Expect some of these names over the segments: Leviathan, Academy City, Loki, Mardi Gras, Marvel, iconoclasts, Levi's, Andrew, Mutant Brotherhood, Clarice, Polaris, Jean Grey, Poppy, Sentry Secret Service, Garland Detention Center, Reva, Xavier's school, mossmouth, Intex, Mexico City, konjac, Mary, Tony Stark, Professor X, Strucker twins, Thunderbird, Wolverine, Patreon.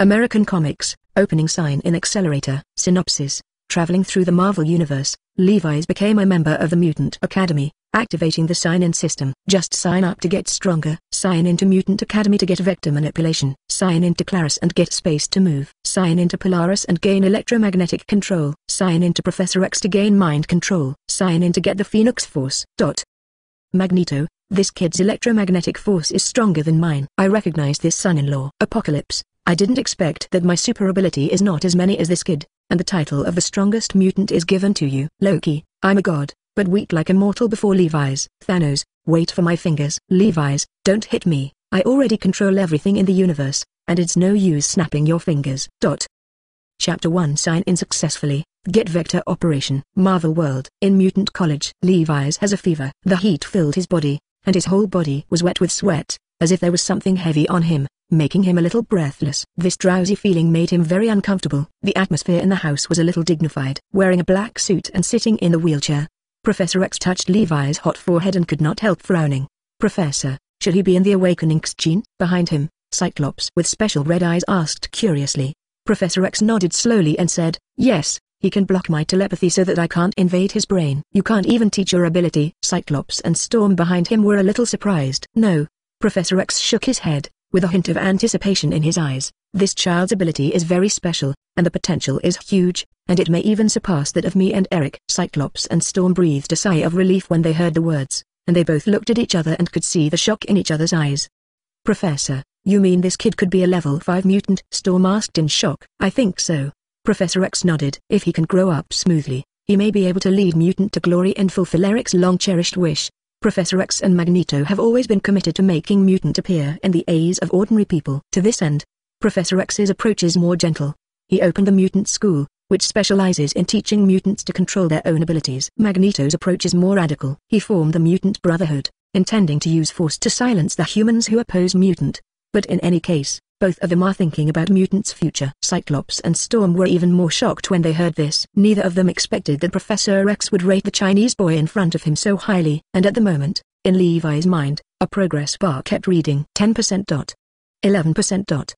American Comics, opening sign in Accelerator, synopsis, traveling through the Marvel Universe, Levi's became a member of the Mutant Academy, activating the sign-in system. Just sign up to get stronger, sign into Mutant Academy to get vector manipulation, sign into Clarice and get space to move, sign into Polaris and gain electromagnetic control, sign into Professor X to gain mind control, sign in to get the Phoenix Force. Magneto, this kid's electromagnetic force is stronger than mine. I recognize this son-in-law. Apocalypse, I didn't expect that my super ability is not as many as this kid, and the title of the strongest mutant is given to you. Loki, I'm a god, but weak like a mortal before Levi's. Thanos, wait for my fingers. Levi's, don't hit me, I already control everything in the universe, and it's no use snapping your fingers. Chapter 1 Sign in successfully. Get vector operation. Marvel World. In Mutant College, Levi's has a fever. The heat filled his body, and his whole body was wet with sweat, as if there was something heavy on him, making him a little breathless. This drowsy feeling made him very uncomfortable. The atmosphere in the house was a little dignified. Wearing a black suit and sitting in the wheelchair, Professor X touched Levi's hot forehead and could not help frowning. Professor, should he be in the Awakening Gene? Behind him, Cyclops with special red eyes asked curiously. Professor X nodded slowly and said, yes, he can block my telepathy so that I can't invade his brain. You can't even teach your ability. Cyclops and Storm behind him were a little surprised. No. Professor X shook his head, with a hint of anticipation in his eyes. This child's ability is very special, and the potential is huge, and it may even surpass that of me and Eric. Cyclops and Storm breathed a sigh of relief when they heard the words, and they both looked at each other and could see the shock in each other's eyes. Professor, you mean this kid could be a level 5 mutant? Storm asked in shock. I think so. Professor X nodded. If he can grow up smoothly, he may be able to lead mutant to glory and fulfill Eric's long-cherished wish. Professor X and Magneto have always been committed to making mutant appear in the eyes of ordinary people. To this end, Professor X's approach is more gentle. He opened the mutant school, which specializes in teaching mutants to control their own abilities. Magneto's approach is more radical. He formed the Mutant Brotherhood, intending to use force to silence the humans who oppose mutant. But in any case, both of them are thinking about mutants' future. Cyclops and Storm were even more shocked when they heard this. Neither of them expected that Professor X would rate the Chinese boy in front of him so highly. And at the moment, in Levi's mind, a progress bar kept reading 10%. 11%.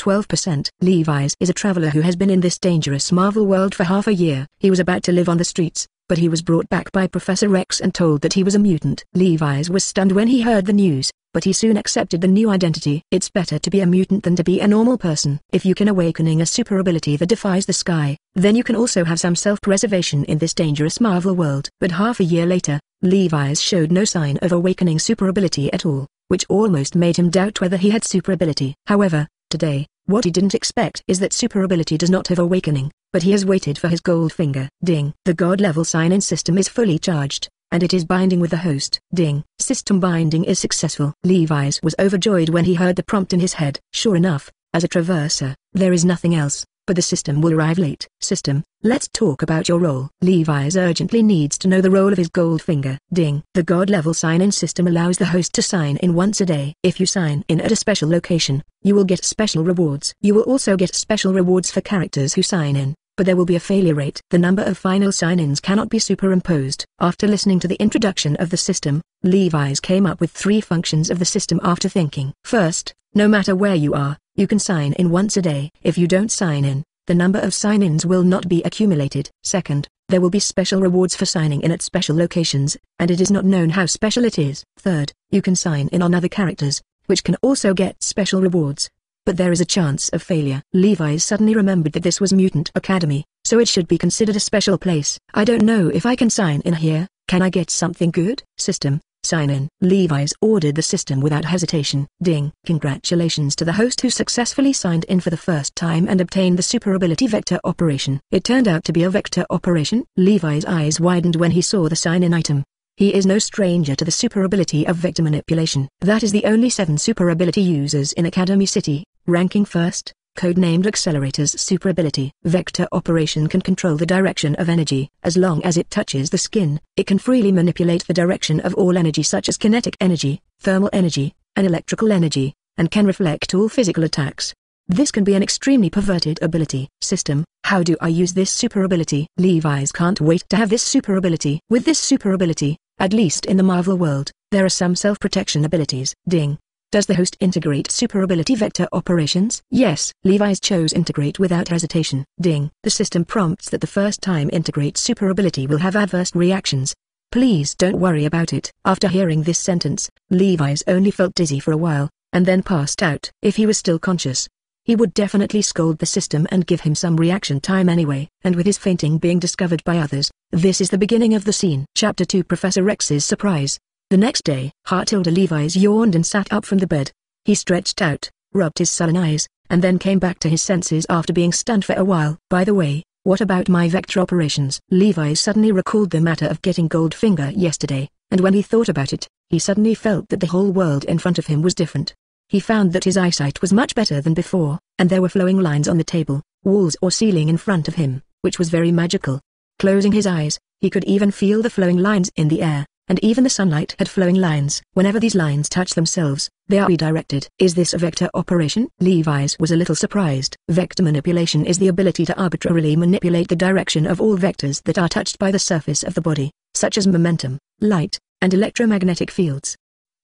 12%. Levi's is a traveler who has been in this dangerous Marvel world for half a year. He was about to live on the streets, but he was brought back by Professor X and told that he was a mutant. Levi's was stunned when he heard the news, but he soon accepted the new identity. It's better to be a mutant than to be a normal person. If you can awakening a super ability that defies the sky, then you can also have some self-preservation in this dangerous Marvel world. But half a year later, Levi's showed no sign of awakening super ability at all, which almost made him doubt whether he had super ability. However, today, what he didn't expect is that super ability does not have awakening, but he has waited for his gold finger. Ding. The god level sign-in system is fully charged, and it is binding with the host. Ding. System binding is successful. Levi's was overjoyed when he heard the prompt in his head. Sure enough, as a traverser, there is nothing else, but the system will arrive late. System, let's talk about your role. Levi's urgently needs to know the role of his gold finger. Ding. The god level sign-in system allows the host to sign in once a day. If you sign in at a special location, you will get special rewards. You will also get special rewards for characters who sign in, but there will be a failure rate. The number of final sign-ins cannot be superimposed. After listening to the introduction of the system, Levi's came up with 3 functions of the system after thinking. First, no matter where you are, you can sign in once a day. If you don't sign in, the number of sign-ins will not be accumulated. Second, there will be special rewards for signing in at special locations, and it is not known how special it is. Third, you can sign in on other characters, which can also get special rewards, but there is a chance of failure. Levi's suddenly remembered that this was Mutant Academy, so it should be considered a special place. I don't know if I can sign in here, can I get something good? System, sign in. Levi's ordered the system without hesitation. Ding. Congratulations to the host who successfully signed in for the first time and obtained the super ability vector operation. It turned out to be a vector operation. Levi's eyes widened when he saw the sign-in item. He is no stranger to the super ability of vector manipulation. That is the only 7 super ability users in Academy City, ranking first, codenamed Accelerator's super ability. Vector operation can control the direction of energy. As long as it touches the skin, it can freely manipulate the direction of all energy such as kinetic energy, thermal energy, and electrical energy, and can reflect all physical attacks. This can be an extremely perverted ability. System, how do I use this super ability? Levi's can't wait to have this super ability. With this super ability, at least in the Marvel world, there are some self-protection abilities. Ding. Does the host integrate superability vector operations? Yes. Levi's chose integrate without hesitation. Ding. The system prompts that the first time integrate superability will have adverse reactions. Please don't worry about it. After hearing this sentence, Levi's only felt dizzy for a while, and then passed out. If he was still conscious, he would definitely scold the system and give him some reaction time anyway. And with his fainting being discovered by others, this is the beginning of the scene. Chapter 2: Professor X's surprise. The next day, Matilda Levi's yawned and sat up from the bed. He stretched out, rubbed his sullen eyes, and then came back to his senses after being stunned for a while. By the way, what about my vector operations? Levi suddenly recalled the matter of getting Goldfinger yesterday, and when he thought about it, he suddenly felt that the whole world in front of him was different. He found that his eyesight was much better than before, and there were flowing lines on the table, walls or ceiling in front of him, which was very magical. Closing his eyes, he could even feel the flowing lines in the air. And even the sunlight had flowing lines. Whenever these lines touch themselves, they are redirected. Is this a vector operation? Levi's was a little surprised. Vector manipulation is the ability to arbitrarily manipulate the direction of all vectors that are touched by the surface of the body, such as momentum, light, and electromagnetic fields.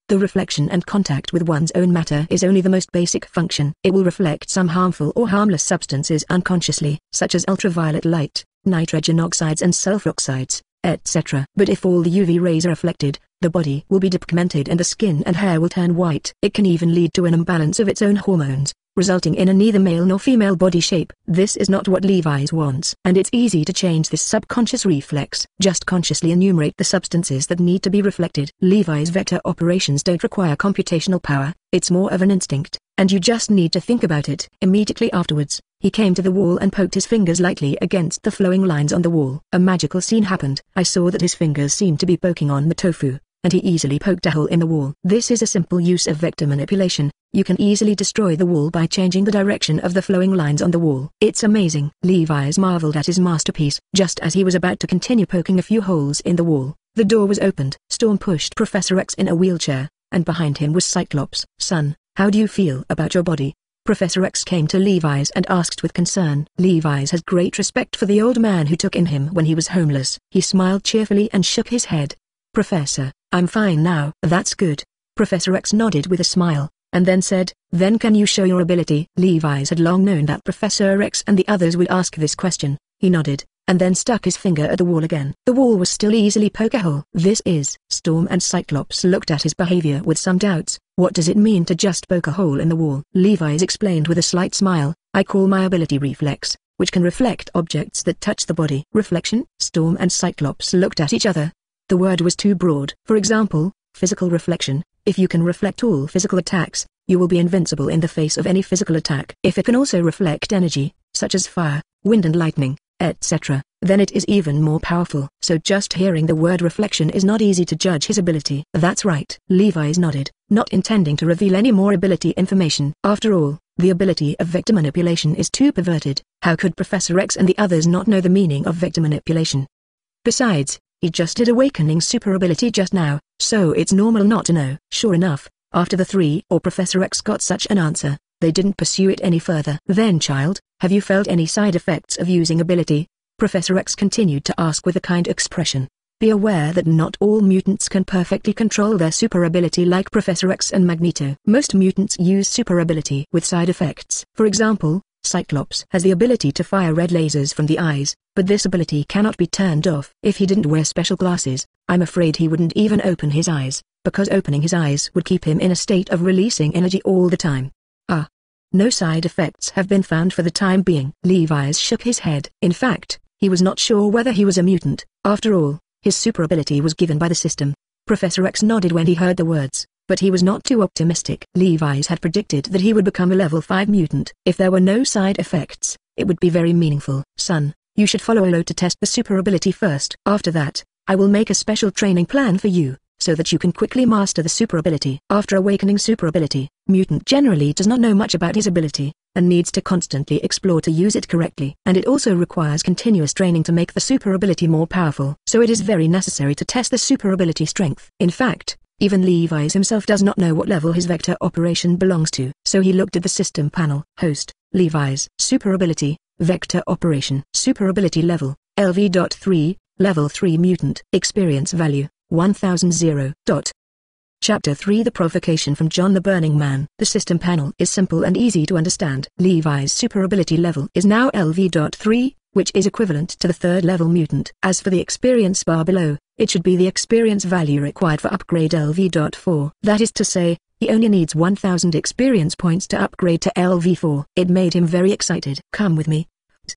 The reflection and contact with one's own matter is only the most basic function. It will reflect some harmful or harmless substances unconsciously, such as ultraviolet light, nitrogen oxides and sulfur oxides, etc. But if all the UV rays are reflected, the body will be depigmented and the skin and hair will turn white. It can even lead to an imbalance of its own hormones, resulting in a neither male nor female body shape. This is not what Levi's wants. And it's easy to change this subconscious reflex. Just consciously enumerate the substances that need to be reflected. Levi's vector operations don't require computational power, it's more of an instinct, and you just need to think about it. Immediately afterwards, he came to the wall and poked his fingers lightly against the flowing lines on the wall. A magical scene happened. I saw that his fingers seemed to be poking on the tofu, and he easily poked a hole in the wall. This is a simple use of vector manipulation. You can easily destroy the wall by changing the direction of the flowing lines on the wall. It's amazing. Levi's marveled at his masterpiece. Just as he was about to continue poking a few holes in the wall, the door was opened. Storm pushed Professor X in a wheelchair, and behind him was Cyclops. Son, how do you feel about your body? Professor X came to Levi's and asked with concern. Levi's has great respect for the old man who took in him when he was homeless. He smiled cheerfully and shook his head. Professor, I'm fine now. That's good. Professor X nodded with a smile, and then said, then can you show your ability? Levi's had long known that Professor X and the others would ask this question. He nodded, and then stuck his finger at the wall again. The wall was still easily poke a hole. This is. Storm and Cyclops looked at his behavior with some doubts. What does it mean to just poke a hole in the wall? Levi's explained with a slight smile, I call my ability reflex, which can reflect objects that touch the body. Reflection? Storm and Cyclops looked at each other. The word was too broad. For example, physical reflection. If you can reflect all physical attacks, you will be invincible in the face of any physical attack. If it can also reflect energy, such as fire, wind and lightning, etc., then it is even more powerful. So just hearing the word reflection is not easy to judge his ability. That's right. Levi's nodded, not intending to reveal any more ability information. After all, the ability of vector manipulation is too perverted. How could Professor X and the others not know the meaning of vector manipulation? Besides, he just did awakening super ability just now, so it's normal not to know. Sure enough, after the three or Professor X got such an answer, they didn't pursue it any further. Then child, have you felt any side effects of using ability? Professor X continued to ask with a kind expression. Be aware that not all mutants can perfectly control their super ability like Professor X and Magneto. Most mutants use super ability with side effects. For example, Cyclops has the ability to fire red lasers from the eyes, but this ability cannot be turned off. If he didn't wear special glasses, I'm afraid he wouldn't even open his eyes, because opening his eyes would keep him in a state of releasing energy all the time. No side effects have been found for the time being. Levi's shook his head. In fact, he was not sure whether he was a mutant. After all, his super ability was given by the system. Professor X nodded when he heard the words, but he was not too optimistic. Levi's had predicted that he would become a level 5 mutant. If there were no side effects, it would be very meaningful. Son, you should follow Olo to test the super ability first. After that, I will make a special training plan for you, so that you can quickly master the super ability. After awakening super ability, mutant generally does not know much about his ability, and needs to constantly explore to use it correctly. And it also requires continuous training to make the super ability more powerful. So it is very necessary to test the super ability strength. In fact, even Levi's himself does not know what level his vector operation belongs to. So he looked at the system panel. Host, Levi's. Super ability, vector operation. Super ability level, LV.3, level 3 mutant. Experience value, 1000. Chapter 3: The Provocation from John the Burning Man. The system panel is simple and easy to understand. Levi's super ability level is now LV.3, which is equivalent to the third level mutant. As for the experience bar below, it should be the experience value required for upgrade LV.4. That is to say, he only needs 1000 experience points to upgrade to LV4. It made him very excited. Come with me.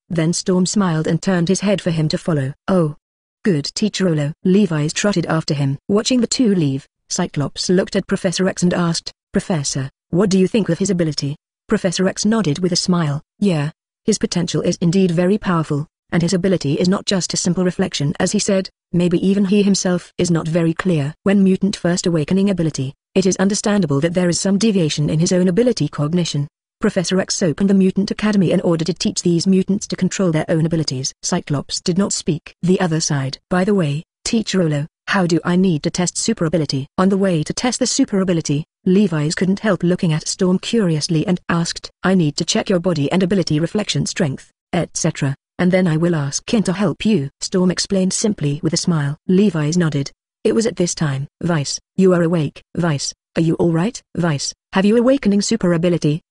Then Storm smiled and turned his head for him to follow. Oh. Good teacher Olo. Levi's trotted after him. Watching the two leave, Cyclops looked at Professor X and asked, "Professor, what do you think of his ability?" Professor X nodded with a smile. "Yeah. His potential is indeed very powerful, and his ability is not just a simple reflection as he said, maybe even he himself is not very clear. When mutant first awakening ability, it is understandable that there is some deviation in his own ability cognition. Professor X opened the Mutant Academy in order to teach these mutants to control their own abilities." Cyclops did not speak. The other side. "By the way, Teacher Olo, how do I need to test super ability?" On the way to test the super ability, Levi's couldn't help looking at Storm curiously and asked, "I need to check your body and ability reflection strength, etc., and then I will ask Kin to help you." Storm explained simply with a smile. Levi's nodded. It was at this time. "Vice, you are awake. Vice, are you alright? Vice, have you awakening super ability?"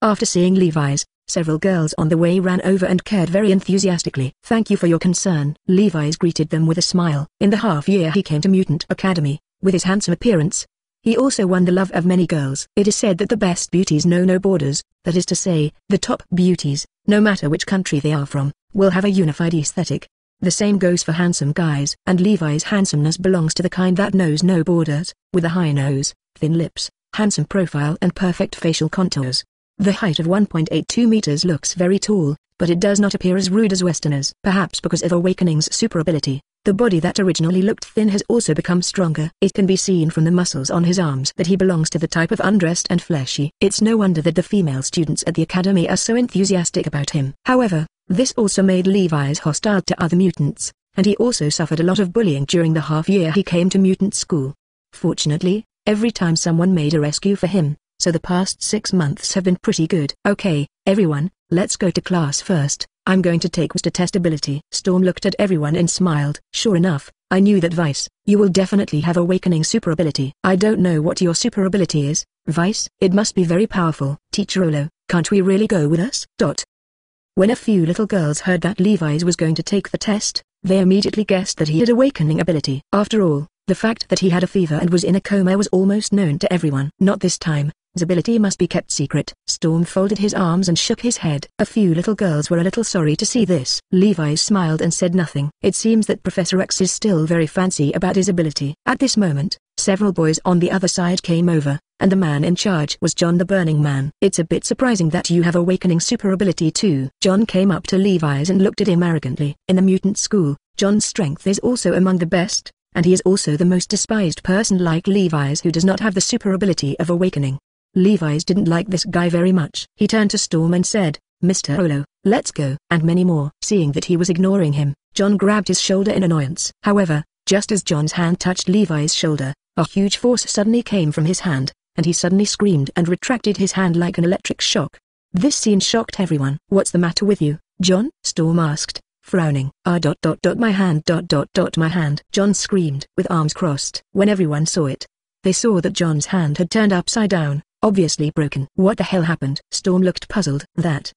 After seeing Levi's, several girls on the way ran over and cared very enthusiastically. "Thank you for your concern." Levi's greeted them with a smile. In the half year he came to Mutant Academy, with his handsome appearance, he also won the love of many girls. It is said that the best beauties know no borders, that is to say, the top beauties, no matter which country they are from, will have a unified aesthetic. The same goes for handsome guys. And Levi's handsomeness belongs to the kind that knows no borders, with a high nose, thin lips, handsome profile and perfect facial contours. The height of 1.82 meters looks very tall, but it does not appear as rude as Westerners. Perhaps because of Awakening's super ability, the body that originally looked thin has also become stronger. It can be seen from the muscles on his arms that he belongs to the type of undressed and fleshy. It's no wonder that the female students at the academy are so enthusiastic about him. However, this also made Levi's hostile to other mutants, and he also suffered a lot of bullying during the half year he came to mutant school. Fortunately, every time someone made a rescue for him, so the past 6 months have been pretty good. "Okay, everyone, let's go to class first. I'm going to take us to test ability." Storm looked at everyone and smiled. "Sure enough, I knew that Vice. You will definitely have awakening super ability. I don't know what your super ability is, Vice. It must be very powerful. Teacher Olo, can't we really go with us?" When a few little girls heard that Levi's was going to take the test, they immediately guessed that he had awakening ability. After all, the fact that he had a fever and was in a coma was almost known to everyone. "Not this time. His ability must be kept secret." Storm folded his arms and shook his head. A few little girls were a little sorry to see this. Levi smiled and said nothing. It seems that Professor X is still very fancy about his ability. At this moment, several boys on the other side came over, and the man in charge was John the Burning Man. "It's a bit surprising that you have awakening super ability too." John came up to Levi's and looked at him arrogantly. In the mutant school, John's strength is also among the best, and he is also the most despised person like Levi's who does not have the super ability of awakening. Levi's didn't like this guy very much. He turned to Storm and said, "Mr. Olo, let's go." And many more. Seeing that he was ignoring him, John grabbed his shoulder in annoyance. However, just as John's hand touched Levi's shoulder, a huge force suddenly came from his hand, and he suddenly screamed and retracted his hand like an electric shock. This scene shocked everyone. "What's the matter with you, John?" Storm asked, frowning. My hand my hand," John screamed. With arms crossed. When everyone saw it, they saw that John's hand had turned upside down, obviously broken. "What the hell happened?" Storm looked puzzled.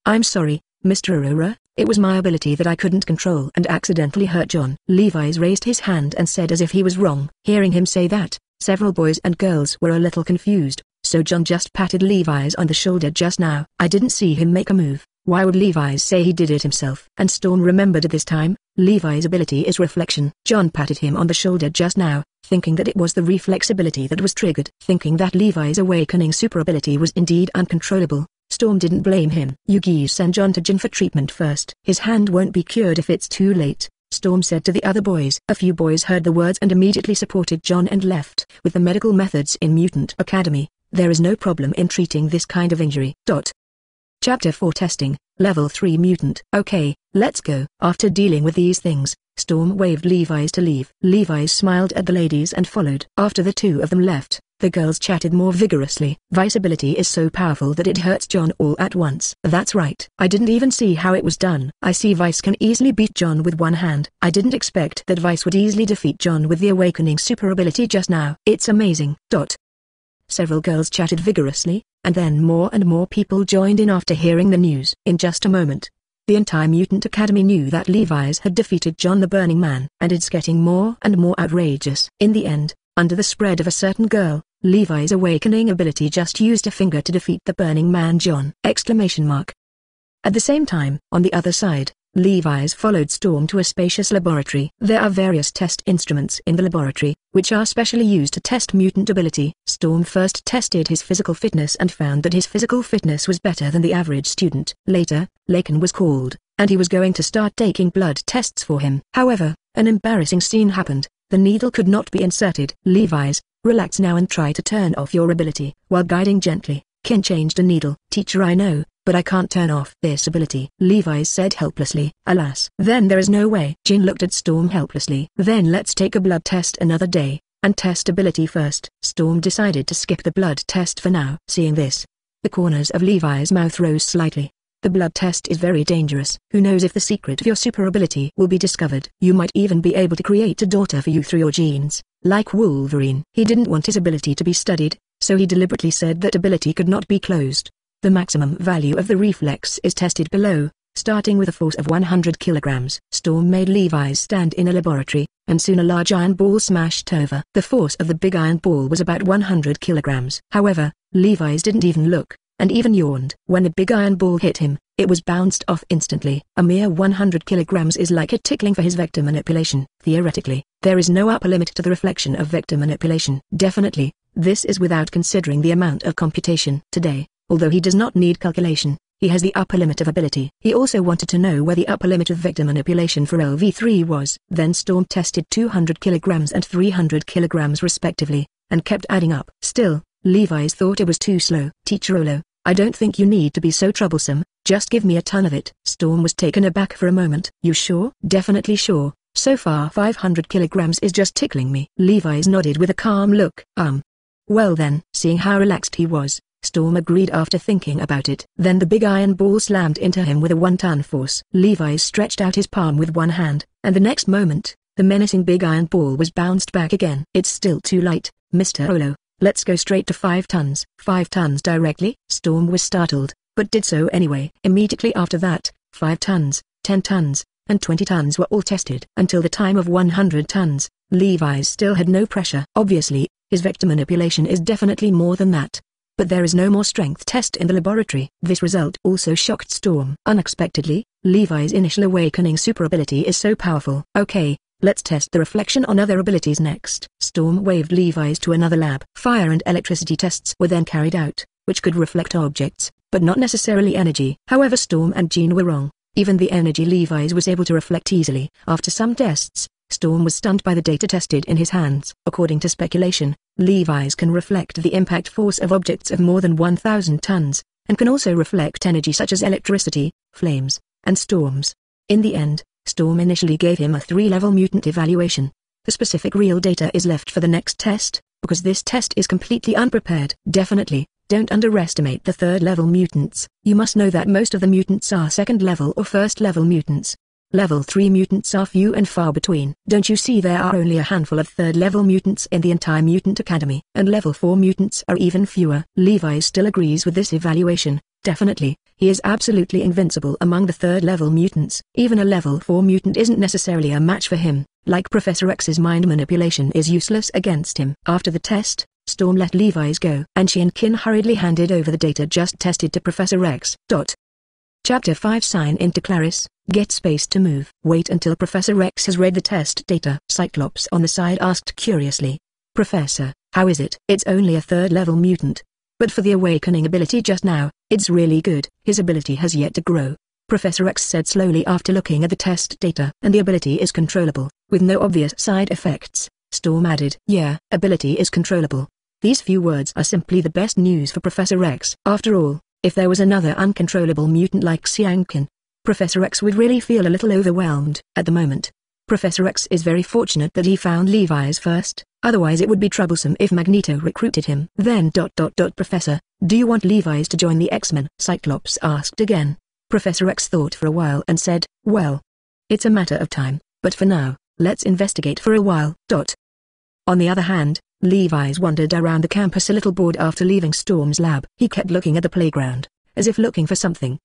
"I'm sorry, Mr. Aurora, it was my ability that I couldn't control and accidentally hurt John." Levi's raised his hand and said as if he was wrong. Hearing him say that, several boys and girls were a little confused, so John just patted Levi's on the shoulder just now. "I didn't see him make a move. Why would Levi's say he did it himself?" And Storm remembered at this time, Levi's ability is reflection. John patted him on the shoulder just now, thinking that it was the reflexibility that was triggered. Thinking that Levi's awakening super ability was indeed uncontrollable, Storm didn't blame him. "Yugi, send John to Jin for treatment first. His hand won't be cured if it's too late," Storm said to the other boys. A few boys heard the words and immediately supported John and left. With the medical methods in Mutant Academy, there is no problem in treating this kind of injury. Chapter 4: Testing, Level 3 Mutant. "Okay, let's go." After dealing with these things, Storm waved Levi's to leave. Levi's smiled at the ladies and followed. After the two of them left, The girls chatted more vigorously. Visibility is so powerful that it hurts John all at once. That's right. I didn't even see how it was done. I see Vice can easily beat John with one hand. I didn't expect that Vice would easily defeat John with the Awakening super ability just now. It's amazing. Several girls chatted vigorously, and then more and more people joined in after hearing the news. In just a moment, the entire Mutant Academy knew that Levi's had defeated John the Burning Man, and it's getting more and more outrageous. In the end, under the spread of a certain girl, Levi's awakening ability just used a finger to defeat the Burning Man John! At the same time, on the other side, Levi's followed Storm to a spacious laboratory. There are various test instruments in the laboratory, which are specially used to test mutant ability. Storm first tested his physical fitness and found that his physical fitness was better than the average student. Later, Lakin was called, and he was going to start taking blood tests for him. However, an embarrassing scene happened. The needle could not be inserted. Levi's, relax now and try to turn off your ability. While guiding gently, Kin changed the needle. Teacher, I know, but I can't turn off this ability, Levi's said helplessly. Alas. Then there is no way. Jean looked at Storm helplessly. Then let's take a blood test another day, and test ability first. Storm decided to skip the blood test for now. Seeing this, the corners of Levi's mouth rose slightly. The blood test is very dangerous. Who knows if the secret of your super ability will be discovered. You might even be able to create a daughter for you through your genes, like Wolverine. He didn't want his ability to be studied, so he deliberately said that ability could not be closed. The maximum value of the reflex is tested below, starting with a force of 100 kilograms. Storm made Levi's stand in a laboratory, and soon a large iron ball smashed over. The force of the big iron ball was about 100 kilograms. However, Levi's didn't even look, and even yawned. When the big iron ball hit him, it was bounced off instantly. A mere 100 kilograms is like a tickling for his vector manipulation. Theoretically, there is no upper limit to the reflection of vector manipulation. Definitely, this is without considering the amount of computation. Today, although he does not need calculation, he has the upper limit of ability. He also wanted to know where the upper limit of vector manipulation for LV3 was. Then Storm tested 200 kilograms and 300 kilograms respectively, and kept adding up. Still, Levi's thought it was too slow. Teacher Olo, I don't think you need to be so troublesome, just give me a ton of it. Storm was taken aback for a moment. You sure? Definitely sure. So far 500 kilograms is just tickling me. Levi's nodded with a calm look. Well then. Seeing how relaxed he was, Storm agreed after thinking about it. Then the big iron ball slammed into him with a one-ton force. Levi's stretched out his palm with one hand, and the next moment, the menacing big iron ball was bounced back again. It's still too light, Mr. Olo. Let's go straight to 5 tons. 5 tons directly? Storm was startled, but did so anyway. Immediately after that, 5 tons, 10 tons, and 20 tons were all tested. Until the time of 100 tons, Levi's still had no pressure. Obviously, his vector manipulation is definitely more than that. But there is no more strength test in the laboratory. This result also shocked Storm. Unexpectedly, Levi's initial awakening super ability is so powerful. Okay, let's test the reflection on other abilities next. Storm waved Levi's to another lab. Fire and electricity tests were then carried out, which could reflect objects, but not necessarily energy. However, Storm and Jean were wrong. Even the energy Levi's was able to reflect easily. After some tests, Storm was stunned by the data tested in his hands. According to speculation, Levi's can reflect the impact force of objects of more than 1,000 tons, and can also reflect energy such as electricity, flames, and storms. In the end, Storm initially gave him a 3-level mutant evaluation. The specific real data is left for the next test, because this test is completely unprepared. Definitely, don't underestimate the 3rd-level mutants. You must know that most of the mutants are 2nd-level or 1st-level mutants. Level 3 mutants are few and far between. Don't you see there are only a handful of 3rd-level mutants in the entire Mutant Academy? And level 4 mutants are even fewer. Levi still agrees with this evaluation. Definitely, he is absolutely invincible among the 3rd-level mutants. Even a level 4 mutant isn't necessarily a match for him, like Professor X's mind manipulation is useless against him. After the test, Storm let Levi's go, and she and Kin hurriedly handed over the data just tested to Professor X. Chapter 5 Sign into Clarice, get space to move. Wait until Professor X has read the test data. Cyclops on the side asked curiously, Professor, how is it? It's only a 3rd-level mutant. But for the awakening ability just now, it's really good. His ability has yet to grow, Professor X said slowly after looking at the test data. And the ability is controllable, with no obvious side effects, Storm added. Yeah, ability is controllable. These few words are simply the best news for Professor X. After all, if there was another uncontrollable mutant like Xiangkin, Professor X would really feel a little overwhelmed. At the moment, Professor X is very fortunate that he found Levi's first. Otherwise it would be troublesome if Magneto recruited him. Then ... Professor, do you want Levi's to join the X-Men? Cyclops asked again. Professor X thought for a while and said, well, it's a matter of time, but for now, let's investigate for a while. On the other hand, Levi's wandered around the campus a little bored after leaving Storm's lab. He kept looking at the playground, as if looking for something.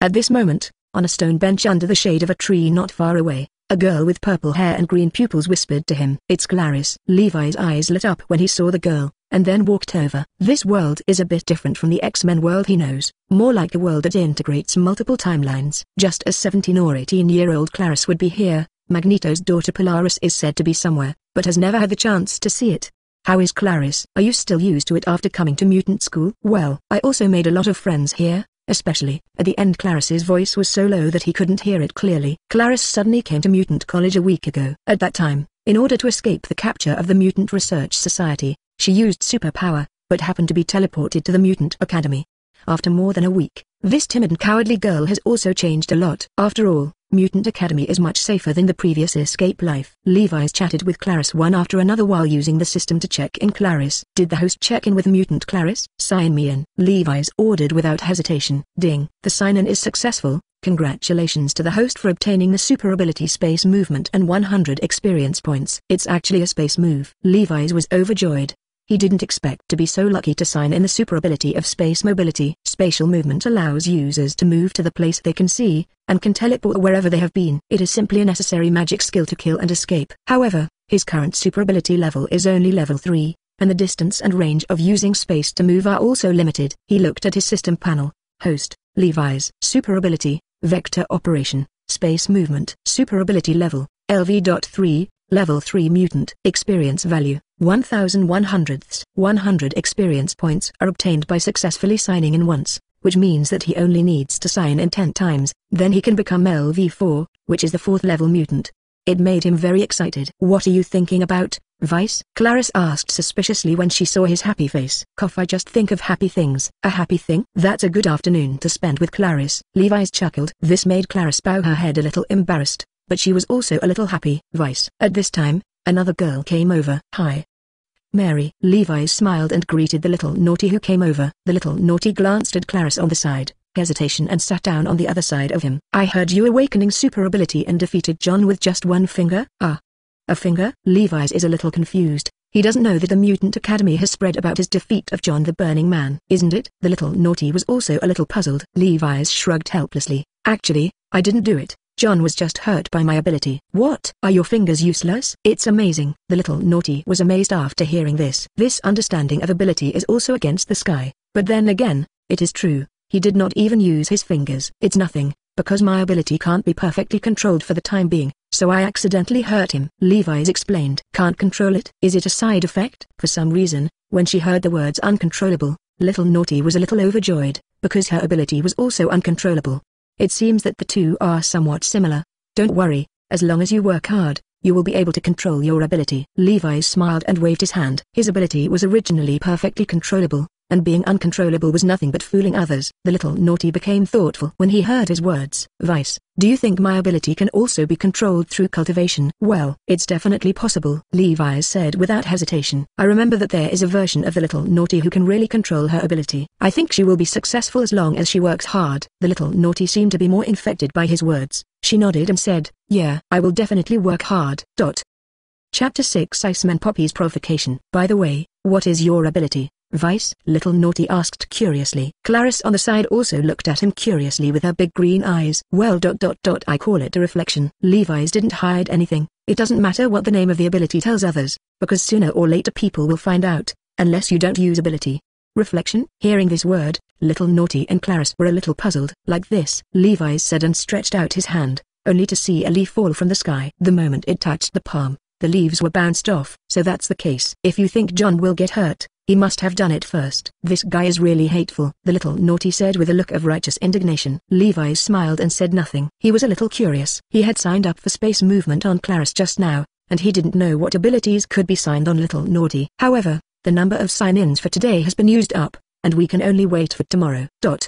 At this moment, on a stone bench under the shade of a tree not far away, a girl with purple hair and green pupils whispered to him. It's Clarice. Levi's eyes lit up when he saw the girl, and then walked over. This world is a bit different from the X-Men world he knows, more like a world that integrates multiple timelines. Just as 17 or 18-year-old Clarice would be here, Magneto's daughter Polaris is said to be somewhere, but has never had the chance to see it. How is Clarice? Are you still used to it after coming to mutant school? Well, I also made a lot of friends here, especially. At the end Clarice's voice was so low that he couldn't hear it clearly. Clarice suddenly came to Mutant College a week ago. At that time, in order to escape the capture of the Mutant Research Society, she used superpower, but happened to be teleported to the Mutant Academy. After more than a week, this timid and cowardly girl has also changed a lot. After all, Mutant Academy is much safer than the previous escape life. Levi's chatted with Clarice one after another while using the system to check in Clarice. Did the host check in with mutant Clarice? Sign me in. Levi's ordered without hesitation. Ding. The sign-in is successful. Congratulations to the host for obtaining the super ability space movement and 100 experience points. It's actually a space move. Levi's was overjoyed. He didn't expect to be so lucky to sign in the super ability of space mobility. Spatial movement allows users to move to the place they can see, and can teleport wherever they have been. It is simply a necessary magic skill to kill and escape. However, his current super ability level is only level 3, and the distance and range of using space to move are also limited. He looked at his system panel. Host, Levi's. Super ability, vector operation, space movement. Super ability level, LV.3. Level 3 mutant. Experience value, 1,100ths. 100 experience points are obtained by successfully signing in once, which means that he only needs to sign in 10 times, then he can become LV4, which is the 4th level mutant. It made him very excited. What are you thinking about, Vice? Clarice asked suspiciously when she saw his happy face. Cough, I just think of happy things. A happy thing? That's a good afternoon to spend with Clarice. Levi's chuckled. This made Clarice bow her head a little embarrassed, but she was also a little happy. Vice. At this time, another girl came over. Hi, Mary. Levi's smiled and greeted the little naughty who came over. The little naughty glanced at Clarice on the side, hesitation, and sat down on the other side of him. I heard you awakening super ability and defeated John with just one finger? A finger? Levi's is a little confused. He doesn't know that the Mutant Academy has spread about his defeat of John the Burning Man. Isn't it? The little naughty was also a little puzzled. Levi's shrugged helplessly. Actually, I didn't do it. John was just hurt by my ability. What? Are your fingers useless? It's amazing. The little naughty was amazed after hearing this. This understanding of ability is also against the sky, but then again, it is true, he did not even use his fingers. It's nothing, because my ability can't be perfectly controlled for the time being, so I accidentally hurt him. Levi's explained. Can't control it? Is it a side effect? For some reason, when she heard the words uncontrollable, little naughty was a little overjoyed, because her ability was also uncontrollable. It seems that the two are somewhat similar. Don't worry, as long as you work hard, you will be able to control your ability. Levi's smiled and waved his hand. His ability was originally perfectly controllable, and being uncontrollable was nothing but fooling others. The little naughty became thoughtful when he heard his words. Vice, do you think my ability can also be controlled through cultivation? Well, it's definitely possible, Levi's said without hesitation. I remember that there is a version of the little naughty who can really control her ability. I think she will be successful as long as she works hard. The little naughty seemed to be more infected by his words. She nodded and said, yeah, I will definitely work hard. Chapter 6 Iceman Poppy's Provocation. By the way, what is your ability, Vice? Little naughty asked curiously. Clarice on the side also looked at him curiously with her big green eyes. Well, ... I call it a reflection. Levi's didn't hide anything. It doesn't matter what the name of the ability tells others, because sooner or later people will find out, unless you don't use ability. Reflection? Hearing this word, little naughty and Clarice were a little puzzled. Like this, Levi's said and stretched out his hand, only to see a leaf fall from the sky. The moment it touched the palm, the leaves were bounced off. So that's the case. If you think John will get hurt, he must have done it first. This guy is really hateful, the little naughty said with a look of righteous indignation. Levi's smiled and said nothing. He was a little curious. He had signed up for space movement on Clarice just now, and he didn't know what abilities could be signed on little naughty. However, the number of sign-ins for today has been used up, and we can only wait for tomorrow. The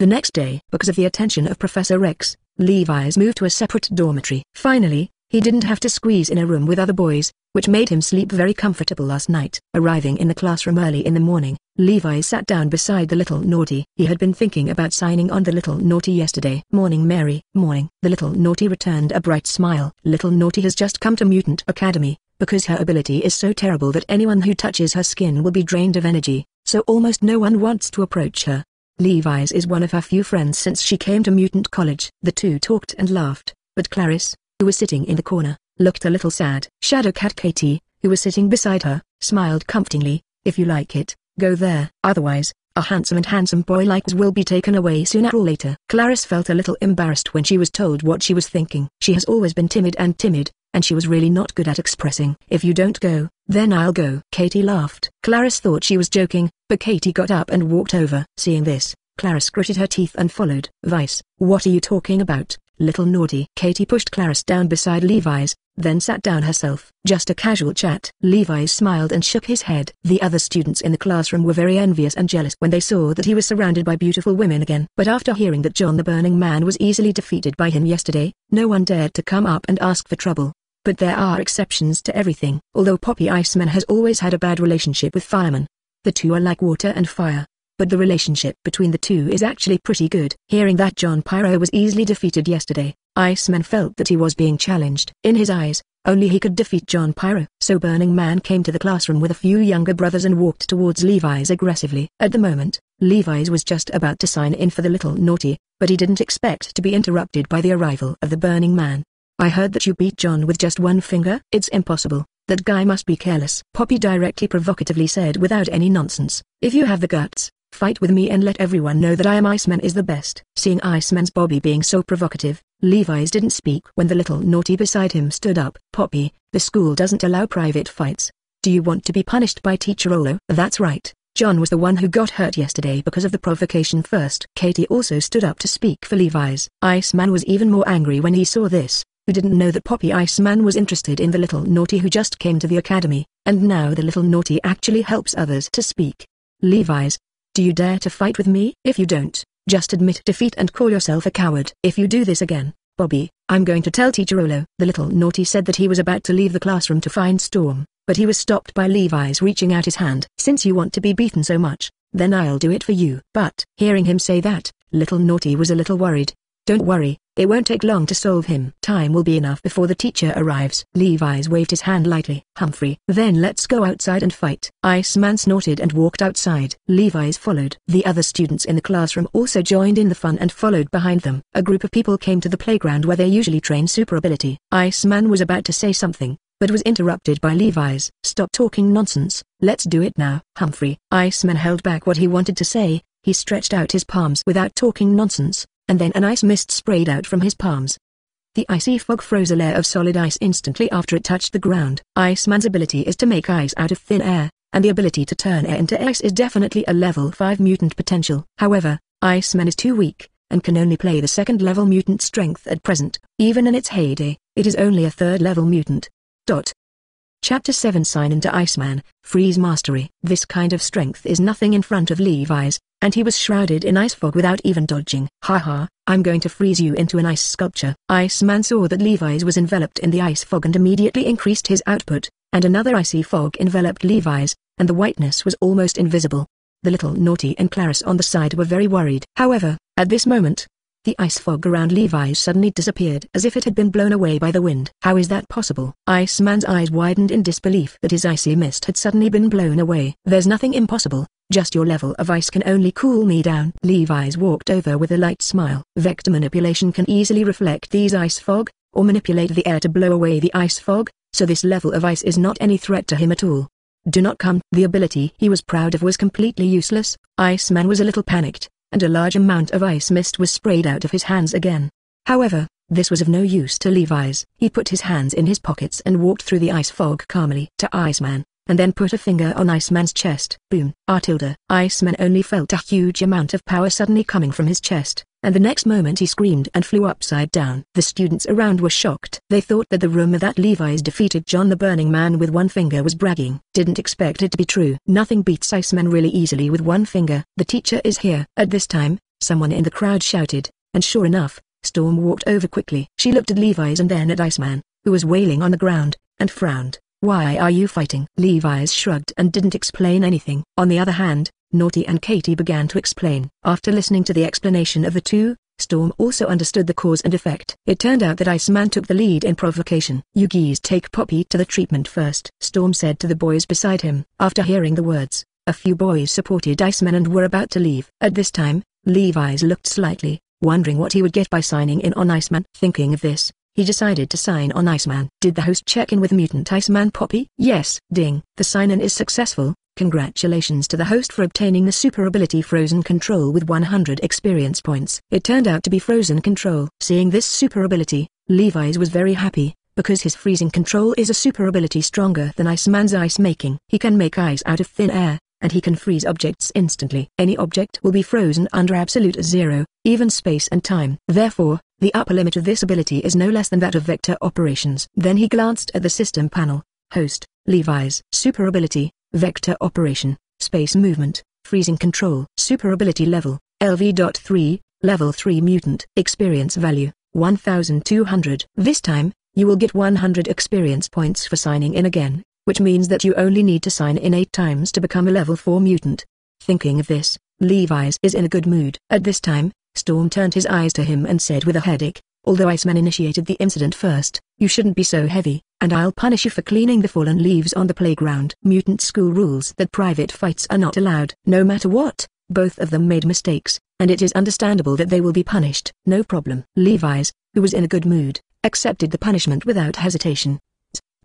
next day, because of the attention of Professor X, Levi's moved to a separate dormitory. Finally, He didn't have to squeeze in a room with other boys, which made him sleep very comfortable last night. Arriving in the classroom early in the morning, Levi sat down beside the little naughty. He had been thinking about signing on the little naughty yesterday. Morning Mary. Morning. The little naughty returned a bright smile. Little naughty has just come to Mutant Academy, because her ability is so terrible that anyone who touches her skin will be drained of energy, so almost no one wants to approach her. Levi's is one of her few friends since she came to Mutant College. The two talked and laughed, but Clarice, who was sitting in the corner, looked a little sad. Shadow Cat Katie, who was sitting beside her, smiled comfortingly. If you like it, go there. Otherwise, a handsome boy like will be taken away sooner or later. Clarice felt a little embarrassed when she was told what she was thinking. She has always been timid, and she was really not good at expressing. If you don't go, then I'll go. Katie laughed. Clarice thought she was joking, but Katie got up and walked over. Seeing this, Clarice gritted her teeth and followed. Vice, what are you talking about? Little naughty. Katie pushed Clarice down beside Levi's, then sat down herself. Just a casual chat. Levi's smiled and shook his head. The other students in the classroom were very envious and jealous when they saw that he was surrounded by beautiful women again. But after hearing that John the Burning Man was easily defeated by him yesterday, no one dared to come up and ask for trouble. But there are exceptions to everything. Although Poppy Iceman has always had a bad relationship with Fireman, the two are like water and fire, but the relationship between the two is actually pretty good. Hearing that John Pyro was easily defeated yesterday, Iceman felt that he was being challenged. In his eyes, only he could defeat John Pyro. So Burning Man came to the classroom with a few younger brothers and walked towards Levi's aggressively. At the moment, Levi's was just about to sign in for the little naughty, but he didn't expect to be interrupted by the arrival of the Burning Man. I heard that you beat John with just one finger. It's impossible. That guy must be careless. Poppy directly provocatively said without any nonsense. If you have the guts, fight with me and let everyone know that I am Iceman is the best. Seeing Iceman's Bobby being so provocative, Levi's didn't speak when the little naughty beside him stood up. Poppy, the school doesn't allow private fights. Do you want to be punished by Teacher Olo? That's right. John was the one who got hurt yesterday because of the provocation first. Katie also stood up to speak for Levi's. Iceman was even more angry when he saw this, who didn't know that Poppy Iceman was interested in the little naughty who just came to the academy, and now the little naughty actually helps others to speak. Levi's, do you dare to fight with me? If you don't, just admit defeat and call yourself a coward. If you do this again, Bobby, I'm going to tell Teacher Olo. The little naughty said that he was about to leave the classroom to find Storm, but he was stopped by Levi's reaching out his hand. Since you want to be beaten so much, then I'll do it for you. But, hearing him say that, little naughty was a little worried. Don't worry, it won't take long to solve him. Time will be enough before the teacher arrives. Levi's waved his hand lightly. Humphrey. Then let's go outside and fight. Iceman snorted and walked outside. Levi's followed. The other students in the classroom also joined in the fun and followed behind them. A group of people came to the playground where they usually train super ability. Iceman was about to say something, but was interrupted by Levi's. Stop talking nonsense, let's do it now. Humphrey. Iceman held back what he wanted to say. He stretched out his palms without talking nonsense, and then an ice mist sprayed out from his palms. The icy fog froze a layer of solid ice instantly after it touched the ground. Iceman's ability is to make ice out of thin air, and the ability to turn air into ice is definitely a level 5 mutant potential. However, Iceman is too weak, and can only play the second level mutant strength at present. Even in its heyday, it is only a third level mutant. Chapter 7 Sign into Iceman, Freeze Mastery. This kind of strength is nothing in front of Levi's, and he was shrouded in ice fog without even dodging. Haha, I'm going to freeze you into an ice sculpture. Iceman saw that Levi's was enveloped in the ice fog and immediately increased his output, and another icy fog enveloped Levi's, and the whiteness was almost invisible. The little naughty and Clarice on the side were very worried. However, at this moment, the ice fog around Levi's suddenly disappeared as if it had been blown away by the wind. How is that possible? Iceman's eyes widened in disbelief that his icy mist had suddenly been blown away. There's nothing impossible, just your level of ice can only cool me down. Levi's walked over with a light smile. Vector manipulation can easily reflect these ice fog, or manipulate the air to blow away the ice fog, so this level of ice is not any threat to him at all. Do not come. The ability he was proud of was completely useless. Iceman was a little panicked, and a large amount of ice mist was sprayed out of his hands again. However, this was of no use to Levi's. He put his hands in his pockets and walked through the ice fog calmly to Iceman, and then put a finger on Iceman's chest. Boom. Iceman only felt a huge amount of power suddenly coming from his chest, and the next moment he screamed and flew upside down. The students around were shocked. They thought that the rumor that Levi's defeated John the Burning Man with one finger was bragging. Didn't expect it to be true. Nothing beats Iceman really easily with one finger. The teacher is here. At this time, someone in the crowd shouted, and sure enough, Storm walked over quickly. She looked at Levi's and then at Iceman, who was wailing on the ground, and frowned. "Why are you fighting?" Levi's shrugged and didn't explain anything. On the other hand, Naughty and Katie began to explain. After listening to the explanation of the two, Storm also understood the cause and effect. It turned out that Iceman took the lead in provocation. "You geese take Poppy to the treatment first," Storm said to the boys beside him. After hearing the words, a few boys supported Iceman and were about to leave. At this time, Levi's looked slightly, wondering what he would get by signing in on Iceman. Thinking of this, he decided to sign on Iceman. Did the host check in with mutant Iceman Poppy? Yes. Ding. The sign-in is successful. Congratulations to the host for obtaining the super ability Frozen Control with 100 experience points. It turned out to be Frozen Control. Seeing this super ability, Levi's was very happy, because his freezing control is a super ability stronger than Iceman's ice making. He can make ice out of thin air, and he can freeze objects instantly. Any object will be frozen under absolute zero, even space and time. Therefore, the upper limit of this ability is no less than that of vector operations. Then he glanced at the system panel. Host, Levi's. Super ability. Vector operation, space movement, freezing control. Super ability level, LV.3, level 3 mutant. Experience value, 1200. This time, you will get 100 experience points for signing in again, which means that you only need to sign in 8 times to become a level 4 mutant. Thinking of this, Levi's is in a good mood. At this time, Storm turned his eyes to him and said with a headache, "Although Iceman initiated the incident first, you shouldn't be so heavy, and I'll punish you for cleaning the fallen leaves on the playground." Mutant school rules that private fights are not allowed. No matter what, both of them made mistakes, and it is understandable that they will be punished. No problem. Levi's, who was in a good mood, accepted the punishment without hesitation.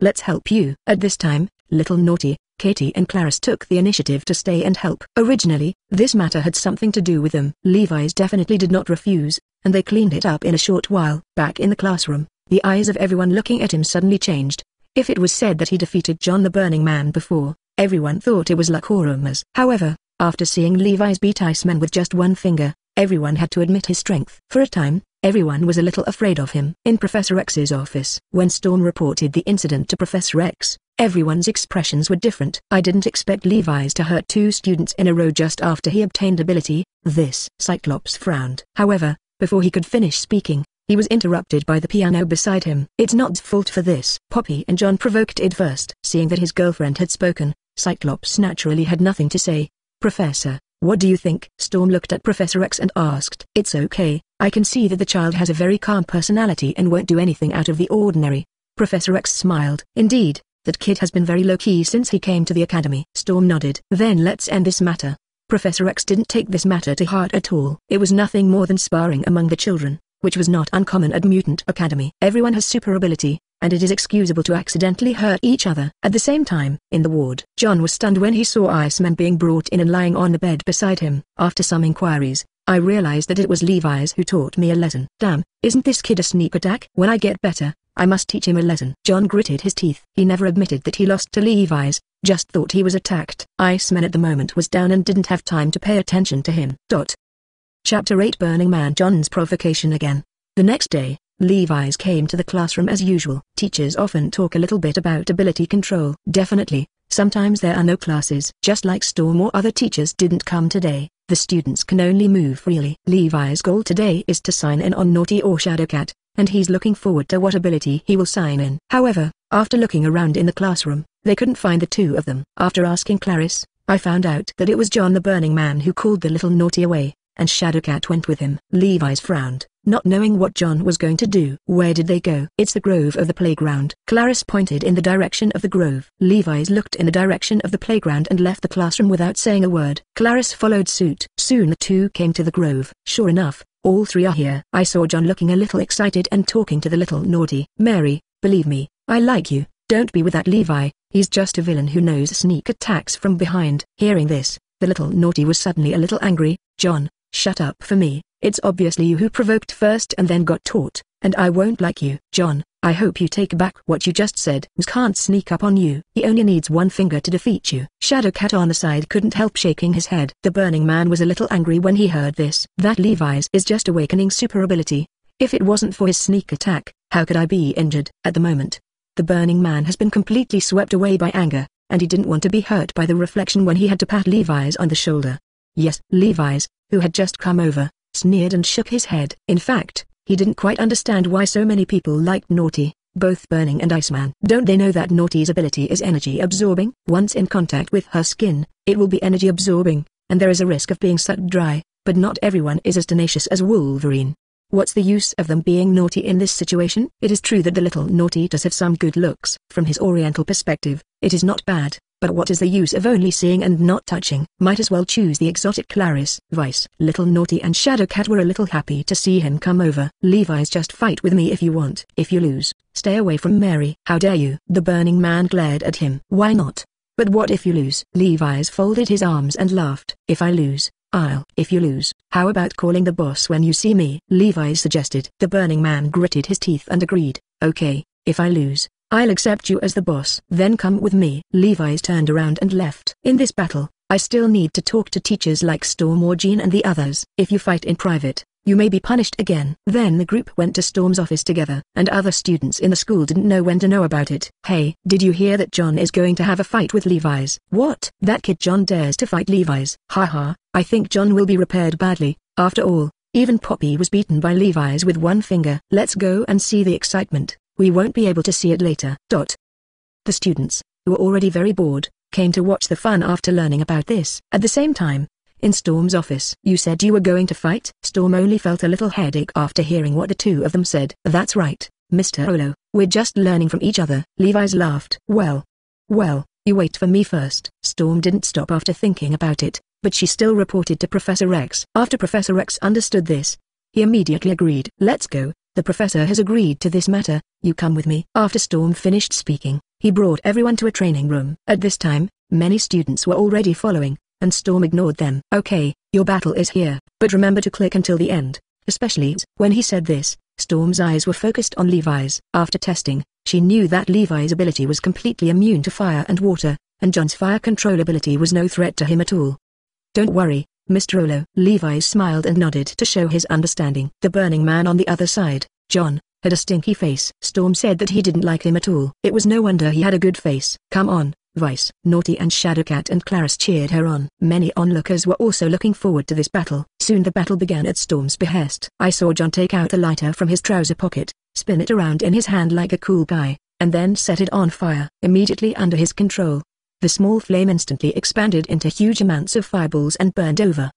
"Let's help you." At this time, Little Naughty, Katie and Clarice took the initiative to stay and help. Originally, this matter had something to do with them. Levi's definitely did not refuse, and they cleaned it up in a short while. Back in the classroom, the eyes of everyone looking at him suddenly changed. If it was said that he defeated John the Burning Man before, everyone thought it was luck or rumors. However, after seeing Levi's beat Iceman with just one finger, everyone had to admit his strength. For a time, everyone was a little afraid of him. In Professor X's office, when Storm reported the incident to Professor X, everyone's expressions were different. "I didn't expect Levi's to hurt 2 students in a row just after he obtained ability." This Cyclops frowned. However, before he could finish speaking, he was interrupted by the piano beside him. "It's Nod's fault for this." Poppy and John provoked it first. Seeing that his girlfriend had spoken, Cyclops naturally had nothing to say. "Professor, what do you think?" Storm looked at Professor X and asked. "It's okay, I can see that the child has a very calm personality and won't do anything out of the ordinary." Professor X smiled. "Indeed, that kid has been very low-key since he came to the academy." Storm nodded. "Then let's end this matter." Professor X didn't take this matter to heart at all. It was nothing more than sparring among the children, which was not uncommon at Mutant Academy. Everyone has super ability, and it is excusable to accidentally hurt each other. At the same time, in the ward, John was stunned when he saw Iceman being brought in and lying on the bed beside him. After some inquiries, I realized that it was Levi's who taught me a lesson. "Damn, isn't this kid a sneak attack? When I get better, I must teach him a lesson." John gritted his teeth. He never admitted that he lost to Levi's, just thought he was attacked. Iceman at the moment was down and didn't have time to pay attention to him. Chapter 8 Burning Man. John's provocation again. The next day, Levi's came to the classroom as usual. Teachers often talk a little bit about ability control. Definitely, sometimes there are no classes. Just like Storm or other teachers didn't come today, the students can only move freely. Levi's goal today is to sign in on Naughty or Shadowcat, and he's looking forward to what ability he will sign in. However, after looking around in the classroom, they couldn't find the two of them. After asking Clarice, I found out that it was John the Burning Man who called the little Naughty away, and Shadowcat went with him. Levi's frowned, not knowing what John was going to do. Where did they go? It's the grove of the playground. Clarice pointed in the direction of the grove. Levi's looked in the direction of the playground and left the classroom without saying a word. Clarice followed suit. Soon the two came to the grove. Sure enough, all 3 are here. I saw John looking a little excited and talking to the little Naughty. "Mary, believe me, I like you. Don't be with that Levi, he's just a villain who knows sneak attacks from behind." Hearing this, the little Naughty was suddenly a little angry. "John, shut up for me, it's obviously you who provoked first and then got taught, and I won't like you. John, I hope you take back what you just said. He can't sneak up on you. He only needs one finger to defeat you." Shadowcat on the side couldn't help shaking his head. The Burning Man was a little angry when he heard this. That Levi's is just awakening super ability. If it wasn't for his sneak attack, how could I be injured? At the moment, the Burning Man has been completely swept away by anger, and he didn't want to be hurt by the reflection when he had to pat Levi's on the shoulder. Yes, Levi's, who had just come over, sneered and shook his head. In fact, he didn't quite understand why so many people liked Naughty, both Burning and Iceman. Don't they know that Naughty's ability is energy absorbing? Once in contact with her skin, it will be energy absorbing, and there is a risk of being sucked dry, but not everyone is as tenacious as Wolverine. What's the use of them being naughty in this situation? It is true that the little Naughty does have some good looks. From his oriental perspective, it is not bad, but what is the use of only seeing and not touching? Might as well choose the exotic Clarice. Vice. Little Naughty and Shadowcat were a little happy to see him come over. Levi's, just fight with me if you want. If you lose, stay away from Mary. How dare you? The Burning Man glared at him. Why not? But what if you lose? Levi's folded his arms and laughed. If I lose, I'll. If you lose, how about calling the boss when you see me? Levi's suggested. The Burning Man gritted his teeth and agreed. Okay, if I lose, I'll accept you as the boss. Then come with me. Levi's turned around and left. In this battle, I still need to talk to teachers like Storm or Jean and the others. If you fight in private, you may be punished again. Then the group went to Storm's office together, and other students in the school didn't know when to know about it. Hey, did you hear that John is going to have a fight with Levi's? What? That kid John dares to fight Levi's. Haha. I think John will be repaired badly. After all, even Poppy was beaten by Levi's with one finger. Let's go and see the excitement. We won't be able to see it later. The students, who were already very bored, came to watch the fun after learning about this. At the same time, in Storm's office. You said you were going to fight? Storm only felt a little headache after hearing what the two of them said. That's right, Mr. Olo, we're just learning from each other. Levi's laughed. Well, you wait for me first. Storm didn't stop after thinking about it, but she still reported to Professor X. After Professor X understood this, he immediately agreed. Let's go, the professor has agreed to this matter, you come with me. After Storm finished speaking, he brought everyone to a training room. At this time, many students were already following, and Storm ignored them. Okay, your battle is here, but remember to click until the end, especially when he said this, Storm's eyes were focused on Levi's. After testing, she knew that Levi's ability was completely immune to fire and water, and John's fire control ability was no threat to him at all. Don't worry, Mr. Olo. Levi smiled and nodded to show his understanding. The Burning Man on the other side, John, had a stinky face. Storm said that he didn't like him at all. It was no wonder he had a good face. Come on, Vice. Naughty and Shadowcat and Clarice cheered her on. Many onlookers were also looking forward to this battle. Soon the battle began at Storm's behest. I saw John take out the lighter from his trouser pocket, spin it around in his hand like a cool guy, and then set it on fire. Immediately under his control, the small flame instantly expanded into huge amounts of fireballs and burned over.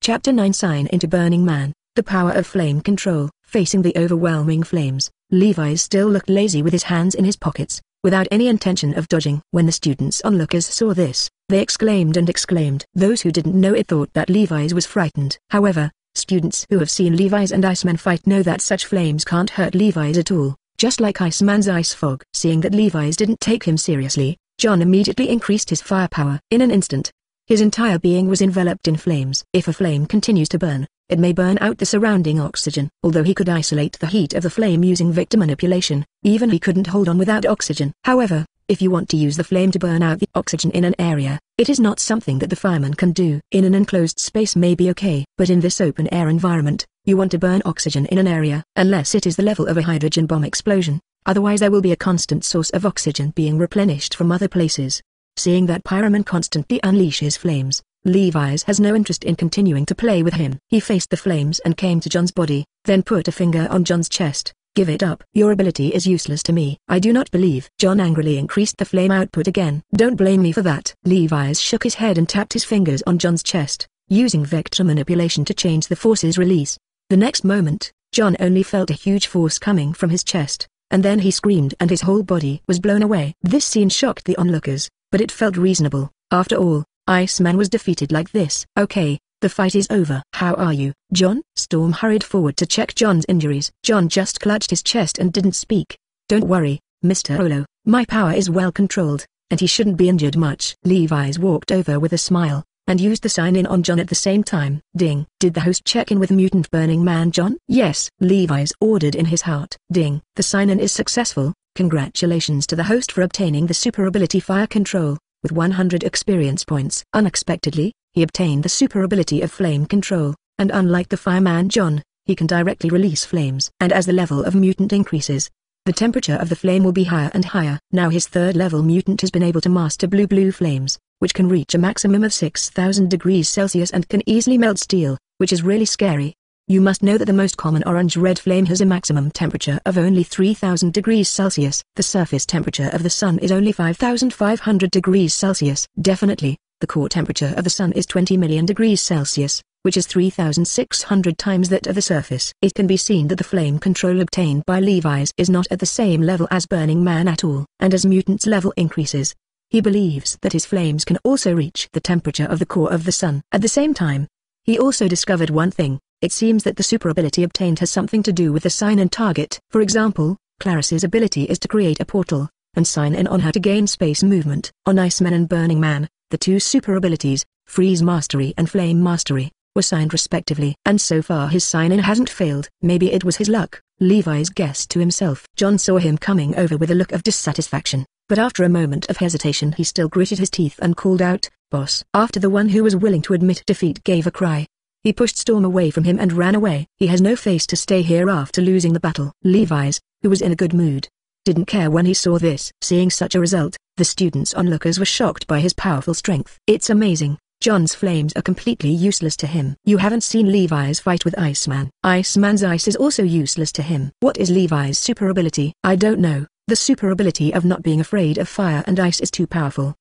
Chapter 9 Sign into Burning Man, the power of flame control. Facing the overwhelming flames, Levi still looked lazy with his hands in his pockets, without any intention of dodging. When the students onlookers saw this, they exclaimed and exclaimed. Those who didn't know it thought that Levi's was frightened. However, students who have seen Levi's and Iceman fight know that such flames can't hurt Levi's at all, just like Iceman's ice fog. Seeing that Levi's didn't take him seriously, John immediately increased his firepower. In an instant, his entire being was enveloped in flames. If a flame continues to burn, it may burn out the surrounding oxygen. Although he could isolate the heat of the flame using vector manipulation, even he couldn't hold on without oxygen. However, if you want to use the flame to burn out the oxygen in an area, it is not something that the fireman can do. In an enclosed space may be okay, but in this open air environment, you want to burn oxygen in an area, unless it is the level of a hydrogen bomb explosion. Otherwise there will be a constant source of oxygen being replenished from other places. Seeing that Pyroman constantly unleashes flames, Levi's has no interest in continuing to play with him. He faced the flames and came to John's body, then put a finger on John's chest. Give it up. Your ability is useless to me. I do not believe. John angrily increased the flame output again. Don't blame me for that. Levi's shook his head and tapped his fingers on John's chest, using vector manipulation to change the force's release. The next moment, John only felt a huge force coming from his chest, and then he screamed and his whole body was blown away. This scene shocked the onlookers, but it felt reasonable. After all, Iceman was defeated like this. Okay, the fight is over. How are you, John? Storm hurried forward to check John's injuries. John just clutched his chest and didn't speak. Don't worry, Mr. Olo, my power is well controlled, and he shouldn't be injured much. Levi's walked over with a smile, and used the sign-in on John at the same time. Ding. Did the host check in with mutant Burning Man John? Yes, Levi's ordered in his heart. Ding. The sign-in is successful. Congratulations to the host for obtaining the super ability fire control, with 100 experience points. Unexpectedly, he obtained the super ability of flame control, and unlike the fireman John, he can directly release flames. And as the level of mutant increases, the temperature of the flame will be higher and higher. Now his third level mutant has been able to master blue flames, which can reach a maximum of 6,000 degrees Celsius and can easily melt steel, which is really scary. You must know that the most common orange-red flame has a maximum temperature of only 3,000 degrees Celsius. The surface temperature of the sun is only 5,500 degrees Celsius. Definitely, the core temperature of the sun is 20 million degrees Celsius, which is 3,600 times that of the surface. It can be seen that the flame control obtained by Levi's is not at the same level as Burning Man at all. And as Mutant's level increases, he believes that his flames can also reach the temperature of the core of the sun. At the same time, he also discovered one thing. It seems that the super ability obtained has something to do with the sign and target. For example, Clarice's ability is to create a portal, and sign in on her to gain space movement. On Iceman and Burning Man, the two super abilities, Freeze Mastery and Flame Mastery, were signed respectively. And so far his sign-in hasn't failed. Maybe it was his luck, Levi's guessed to himself. John saw him coming over with a look of dissatisfaction, but after a moment of hesitation he still gritted his teeth and called out, "Boss." After the one who was willing to admit defeat gave a cry, he pushed Storm away from him and ran away. He has no face to stay here after losing the battle. Levi's, who was in a good mood, didn't care when he saw this. Seeing such a result, the students onlookers were shocked by his powerful strength. It's amazing. John's flames are completely useless to him. You haven't seen Levi's fight with Iceman. Iceman's ice is also useless to him. What is Levi's super ability? I don't know. The super ability of not being afraid of fire and ice is too powerful.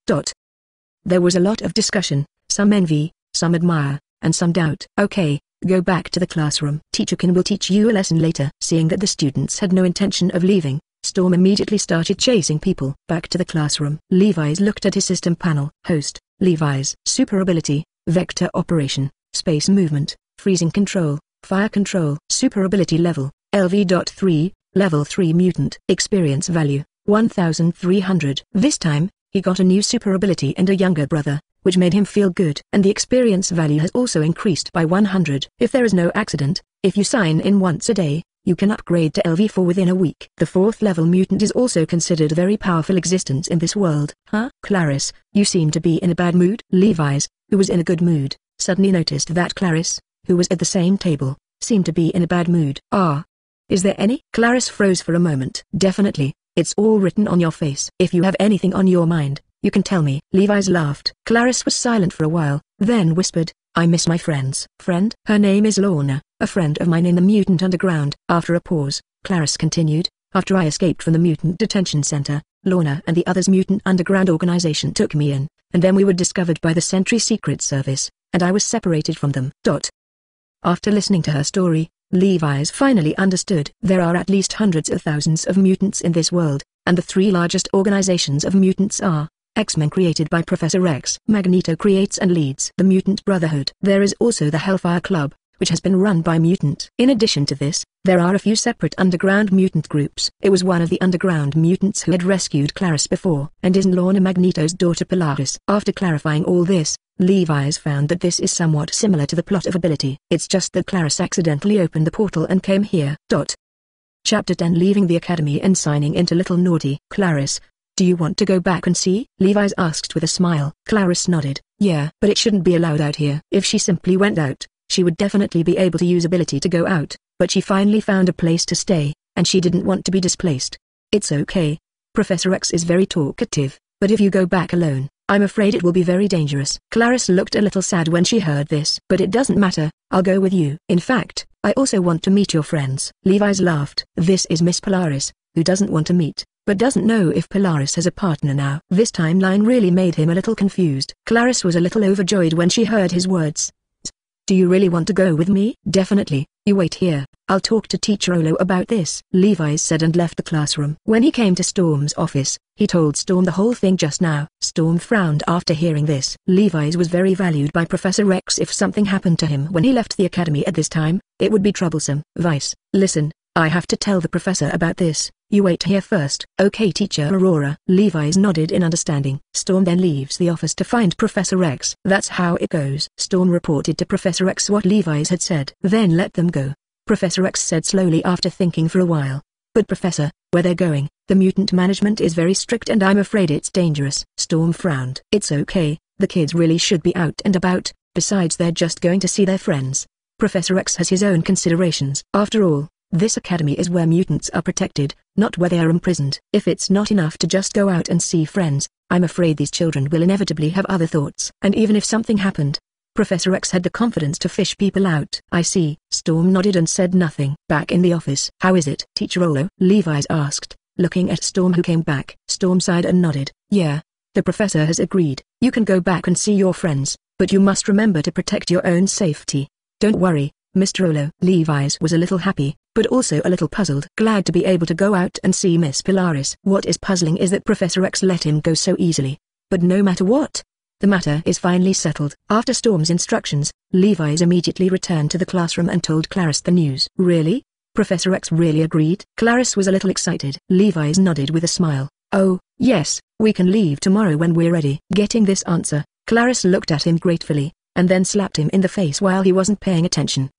There was a lot of discussion, some envy, some admire, and some doubt. Okay, go back to the classroom. Teacher Kin will teach you a lesson later. Seeing that the students had no intention of leaving, Storm immediately started chasing people back to the classroom. Levi's looked at his system panel. Host. Levi's. Super ability, vector operation, space movement, freezing control, fire control. Super ability level, LV.3, level 3 mutant. Experience value, 1,300. This time, he got a new super ability and a younger brother, which made him feel good. And the experience value has also increased by 100. If there is no accident, if you sign in once a day, you can upgrade to LV4 within a week. The 4th level mutant is also considered a very powerful existence in this world. Huh? Clarice, you seem to be in a bad mood. Levi's, who was in a good mood, suddenly noticed that Clarice, who was at the same table, seemed to be in a bad mood. Ah. Is there any? Clarice froze for a moment. Definitely, it's all written on your face. If you have anything on your mind, you can tell me. Levi's laughed. Clarice was silent for a while, then whispered, I miss my friends. Friend? Her name is Lorna, a friend of mine in the Mutant Underground. After a pause, Clarice continued, after I escaped from the Mutant Detention Center, Lorna and the others Mutant Underground Organization took me in, and then we were discovered by the Sentry Secret Service, and I was separated from them. After listening to her story, Levi's finally understood. There are at least hundreds of thousands of mutants in this world, and the three largest organizations of mutants are X-Men created by Professor X. Magneto creates and leads the Mutant Brotherhood. There is also the Hellfire Club, which has been run by Mutant. In addition to this, there are a few separate underground mutant groups. It was one of the underground mutants who had rescued Clarice before. And isn't Lorna Magneto's daughter Polaris? After clarifying all this, Levi's found that this is somewhat similar to the plot of Ability. It's just that Clarice accidentally opened the portal and came here. Chapter 10 Leaving the Academy and Signing Into Little Naughty. Clarice, do you want to go back and see? Levi's asked with a smile. Clarice nodded. Yeah, but it shouldn't be allowed out here. If she simply went out, she would definitely be able to use ability to go out, but she finally found a place to stay, and she didn't want to be displaced. It's okay. Professor X is very talkative, but if you go back alone, I'm afraid it will be very dangerous. Clarice looked a little sad when she heard this. But it doesn't matter, I'll go with you. In fact, I also want to meet your friends. Levi's laughed. This is Miss Polaris, who doesn't want to meet, but doesn't know if Polaris has a partner now. This timeline really made him a little confused. Clarice was a little overjoyed when she heard his words. Do you really want to go with me? Definitely, you wait here, I'll talk to Teacher Olo about this. Levi's said and left the classroom. When he came to Storm's office, he told Storm the whole thing just now. Storm frowned after hearing this. Levi's was very valued by Professor X. If something happened to him when he left the academy at this time, it would be troublesome. Vice, listen, I have to tell the professor about this. You wait here first. Okay, Teacher Aurora. Levi's nodded in understanding. Storm then leaves the office to find Professor X. That's how it goes. Storm reported to Professor X what Levi's had said. Then let them go, Professor X said slowly after thinking for a while. But Professor, where they're going, the mutant management is very strict and I'm afraid it's dangerous. Storm frowned. It's okay, the kids really should be out and about, besides they're just going to see their friends. Professor X has his own considerations. After all, this academy is where mutants are protected, not where they are imprisoned. If it's not enough to just go out and see friends, I'm afraid these children will inevitably have other thoughts. And even if something happened, Professor X had the confidence to fish people out. I see. Storm nodded and said nothing. Back in the office. How is it, Teacher Olo? Levi's asked, looking at Storm who came back. Storm sighed and nodded. Yeah. The professor has agreed. You can go back and see your friends, but you must remember to protect your own safety. Don't worry, Mr. Olo. Levi's was a little happy, but also a little puzzled. Glad to be able to go out and see Miss Polaris. What is puzzling is that Professor X let him go so easily. But no matter what, the matter is finally settled. After Storm's instructions, Levi's immediately returned to the classroom and told Clarice the news. Really? Professor X really agreed? Clarice was a little excited. Levi's nodded with a smile. Oh, yes, we can leave tomorrow when we're ready. Getting this answer, Clarice looked at him gratefully, and then slapped him in the face while he wasn't paying attention.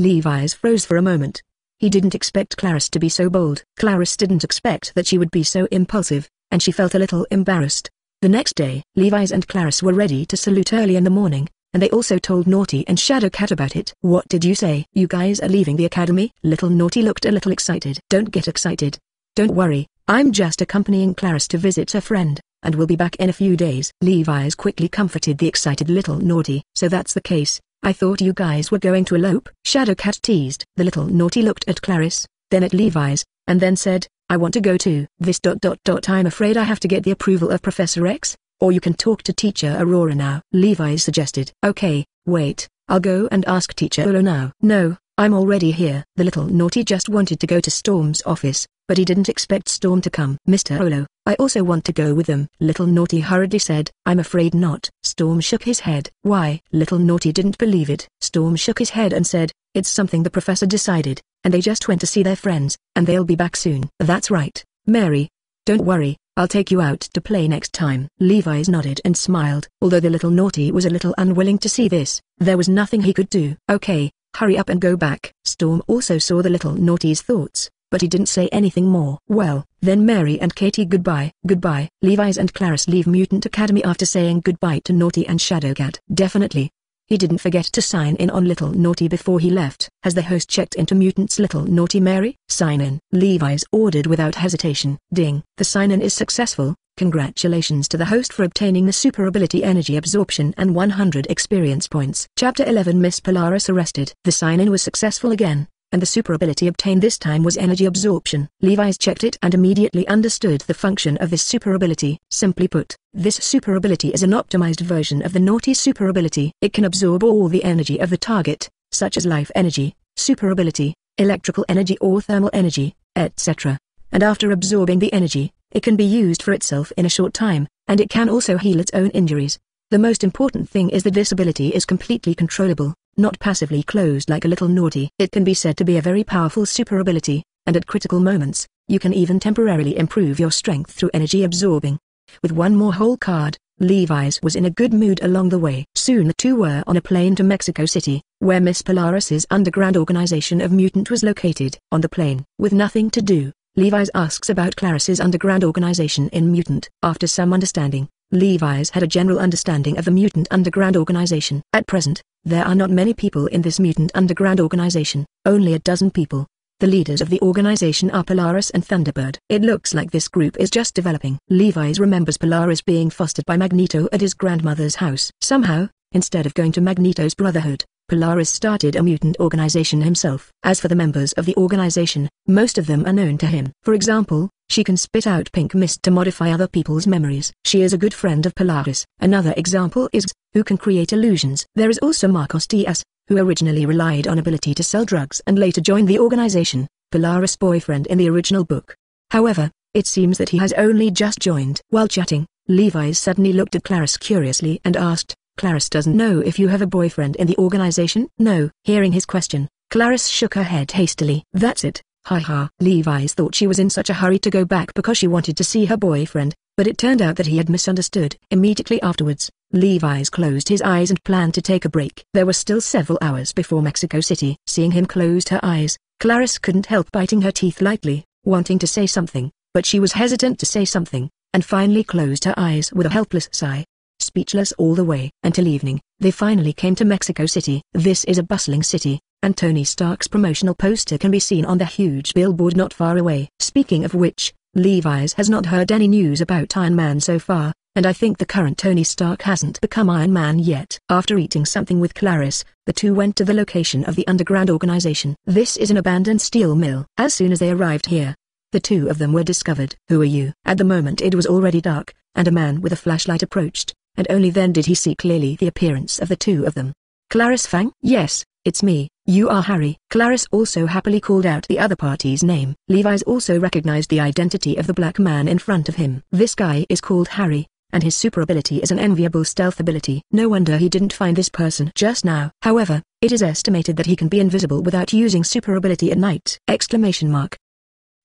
Levi's froze for a moment. He didn't expect Clarice to be so bold. Clarice didn't expect that she would be so impulsive, and she felt a little embarrassed. The next day, Levi's and Clarice were ready to salute early in the morning, and they also told Naughty and Shadowcat about it. What did you say? You guys are leaving the academy? Little Naughty looked a little excited. Don't get excited. Don't worry, I'm just accompanying Clarice to visit her friend, and we'll be back in a few days. Levi's quickly comforted the excited little Naughty. So that's the case, I thought you guys were going to elope. Shadowcat teased. The little Naughty looked at Clarice, then at Levi's, and then said, I want to go too. I'm afraid I have to get the approval of Professor X, or you can talk to Teacher Aurora now. Levi suggested. Okay, wait, I'll go and ask Teacher Olo now. No, I'm already here. The little Naughty just wanted to go to Storm's office, but he didn't expect Storm to come. Mr. Olo, I also want to go with them. Little Naughty hurriedly said. I'm afraid not. Storm shook his head. Why? Little Naughty didn't believe it. Storm shook his head and said, it's something the professor decided, and they just went to see their friends, and they'll be back soon. That's right, Mary. Don't worry, I'll take you out to play next time. Levi's nodded and smiled. Although the little Naughty was a little unwilling to see this, there was nothing he could do. Okay, hurry up and go back. Storm also saw the little Naughty's thoughts, but he didn't say anything more. Well, then Mary and Katie goodbye. Goodbye. Levi's and Clarice leave Mutant Academy after saying goodbye to Naughty and Shadowcat. Definitely. He didn't forget to sign in on Little Naughty before he left. Has the host checked into Mutant's Little Naughty Mary? Sign in. Levi's ordered without hesitation. Ding. The sign-in is successful. Congratulations to the host for obtaining the super ability energy absorption and 100 experience points. Chapter 11 Miss Polaris arrested. The sign-in was successful again, and the super ability obtained this time was energy absorption. Levi's checked it and immediately understood the function of this super ability. Simply put, this super ability is an optimized version of the Naughty super ability. It can absorb all the energy of the target, such as life energy, super ability, electrical energy or thermal energy, etc. And after absorbing the energy, it can be used for itself in a short time, and it can also heal its own injuries. The most important thing is that this ability is completely controllable, not passively closed like a little Naughty. It can be said to be a very powerful super ability, and at critical moments, you can even temporarily improve your strength through energy absorbing. With one more whole card, Levi's was in a good mood along the way. Soon the two were on a plane to Mexico City, where Miss Polaris's underground organization of mutant was located. On the plane, with nothing to do, Levi's asks about Clarice's underground organization in Mutant. After some understanding, Levi's had a general understanding of the Mutant Underground Organization. At present, there are not many people in this Mutant Underground Organization, only a dozen people. The leaders of the organization are Polaris and Thunderbird. It looks like this group is just developing. Levi's remembers Polaris being fostered by Magneto at his grandmother's house. Somehow, instead of going to Magneto's Brotherhood, Polaris started a mutant organization himself. As for the members of the organization, most of them are known to him. For example, she can spit out pink mist to modify other people's memories. She is a good friend of Polaris. Another example is Gus, who can create illusions. There is also Marcos Diaz, who originally relied on ability to sell drugs and later joined the organization, Polaris' boyfriend in the original book. However, it seems that he has only just joined. While chatting, Levi's suddenly looked at Clarice curiously and asked, Clarice doesn't know if you have a boyfriend in the organization? No. Hearing his question, Clarice shook her head hastily. That's it. Ha ha. Levi's thought she was in such a hurry to go back because she wanted to see her boyfriend, but it turned out that he had misunderstood. Immediately afterwards, Levi's closed his eyes and planned to take a break. There were still several hours before Mexico City. Seeing him closed her eyes, Clarice couldn't help biting her teeth lightly, wanting to say something, but she was hesitant to say something, and finally closed her eyes with a helpless sigh. Speechless all the way. Until evening, they finally came to Mexico City. This is a bustling city, and Tony Stark's promotional poster can be seen on the huge billboard not far away. Speaking of which, Levi's has not heard any news about Iron Man so far, and I think the current Tony Stark hasn't become Iron Man yet. After eating something with Clarice, the two went to the location of the underground organization. This is an abandoned steel mill. As soon as they arrived here, the two of them were discovered. Who are you? At the moment it was already dark, and a man with a flashlight approached, and only then did he see clearly the appearance of the two of them. Clarice Fang? Yes, it's me. You are Harry. Clarice also happily called out the other party's name. Levi's also recognized the identity of the black man in front of him. This guy is called Harry, and his super ability is an enviable stealth ability. No wonder he didn't find this person just now. However, it is estimated that he can be invisible without using super ability at night!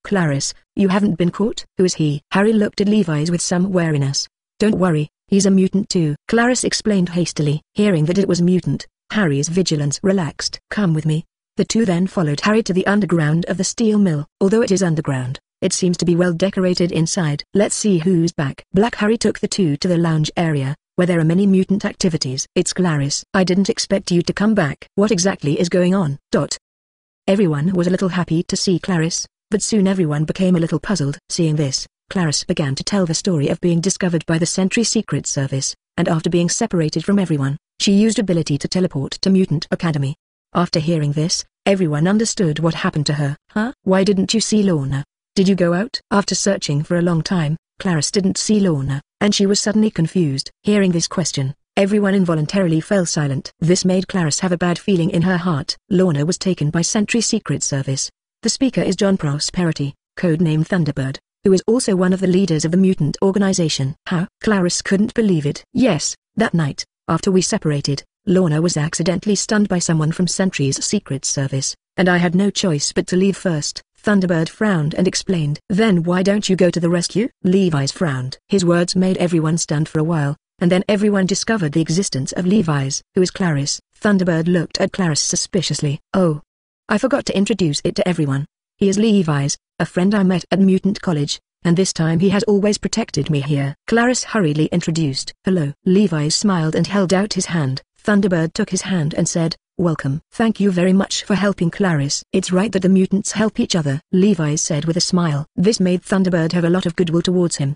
Clarice, you haven't been caught? Who is he? Harry looked at Levi's with some wariness. Don't worry, he's a mutant too, Clarice explained hastily. Hearing that it was mutant, Harry's vigilance relaxed. Come with me. The two then followed Harry to the underground of the steel mill. Although it is underground, it seems to be well decorated inside. Let's see who's back. Black Harry took the two to the lounge area, where there are many mutant activities. It's Clarice. I didn't expect you to come back. What exactly is going on? Everyone was a little happy to see Clarice, but soon everyone became a little puzzled. Seeing this, Clarice began to tell the story of being discovered by the Sentry Secret Service, and after being separated from everyone, she used ability to teleport to Mutant Academy. After hearing this, everyone understood what happened to her. Huh? Why didn't you see Lorna? Did you go out? After searching for a long time, Clarice didn't see Lorna, and she was suddenly confused. Hearing this question, everyone involuntarily fell silent. This made Clarice have a bad feeling in her heart. Lorna was taken by Sentry Secret Service. The speaker is John Prosperity, codenamed Thunderbird, who is also one of the leaders of the mutant organization. How? Clarice couldn't believe it. Yes, that night, after we separated, Lorna was accidentally stunned by someone from Sentry's Secret Service, and I had no choice but to leave first. Thunderbird frowned and explained. Then why don't you go to the rescue? Levi's frowned. His words made everyone stand for a while, and then everyone discovered the existence of Levi's. Who is Clarice? Thunderbird looked at Clarice suspiciously. Oh, I forgot to introduce it to everyone. He is Levi's, a friend I met at Mutant College, and this time he has always protected me here. Clarice hurriedly introduced. Hello. Levi's smiled and held out his hand. Thunderbird took his hand and said, welcome. Thank you very much for helping Clarice. It's right that the mutants help each other, Levi's said with a smile. This made Thunderbird have a lot of goodwill towards him.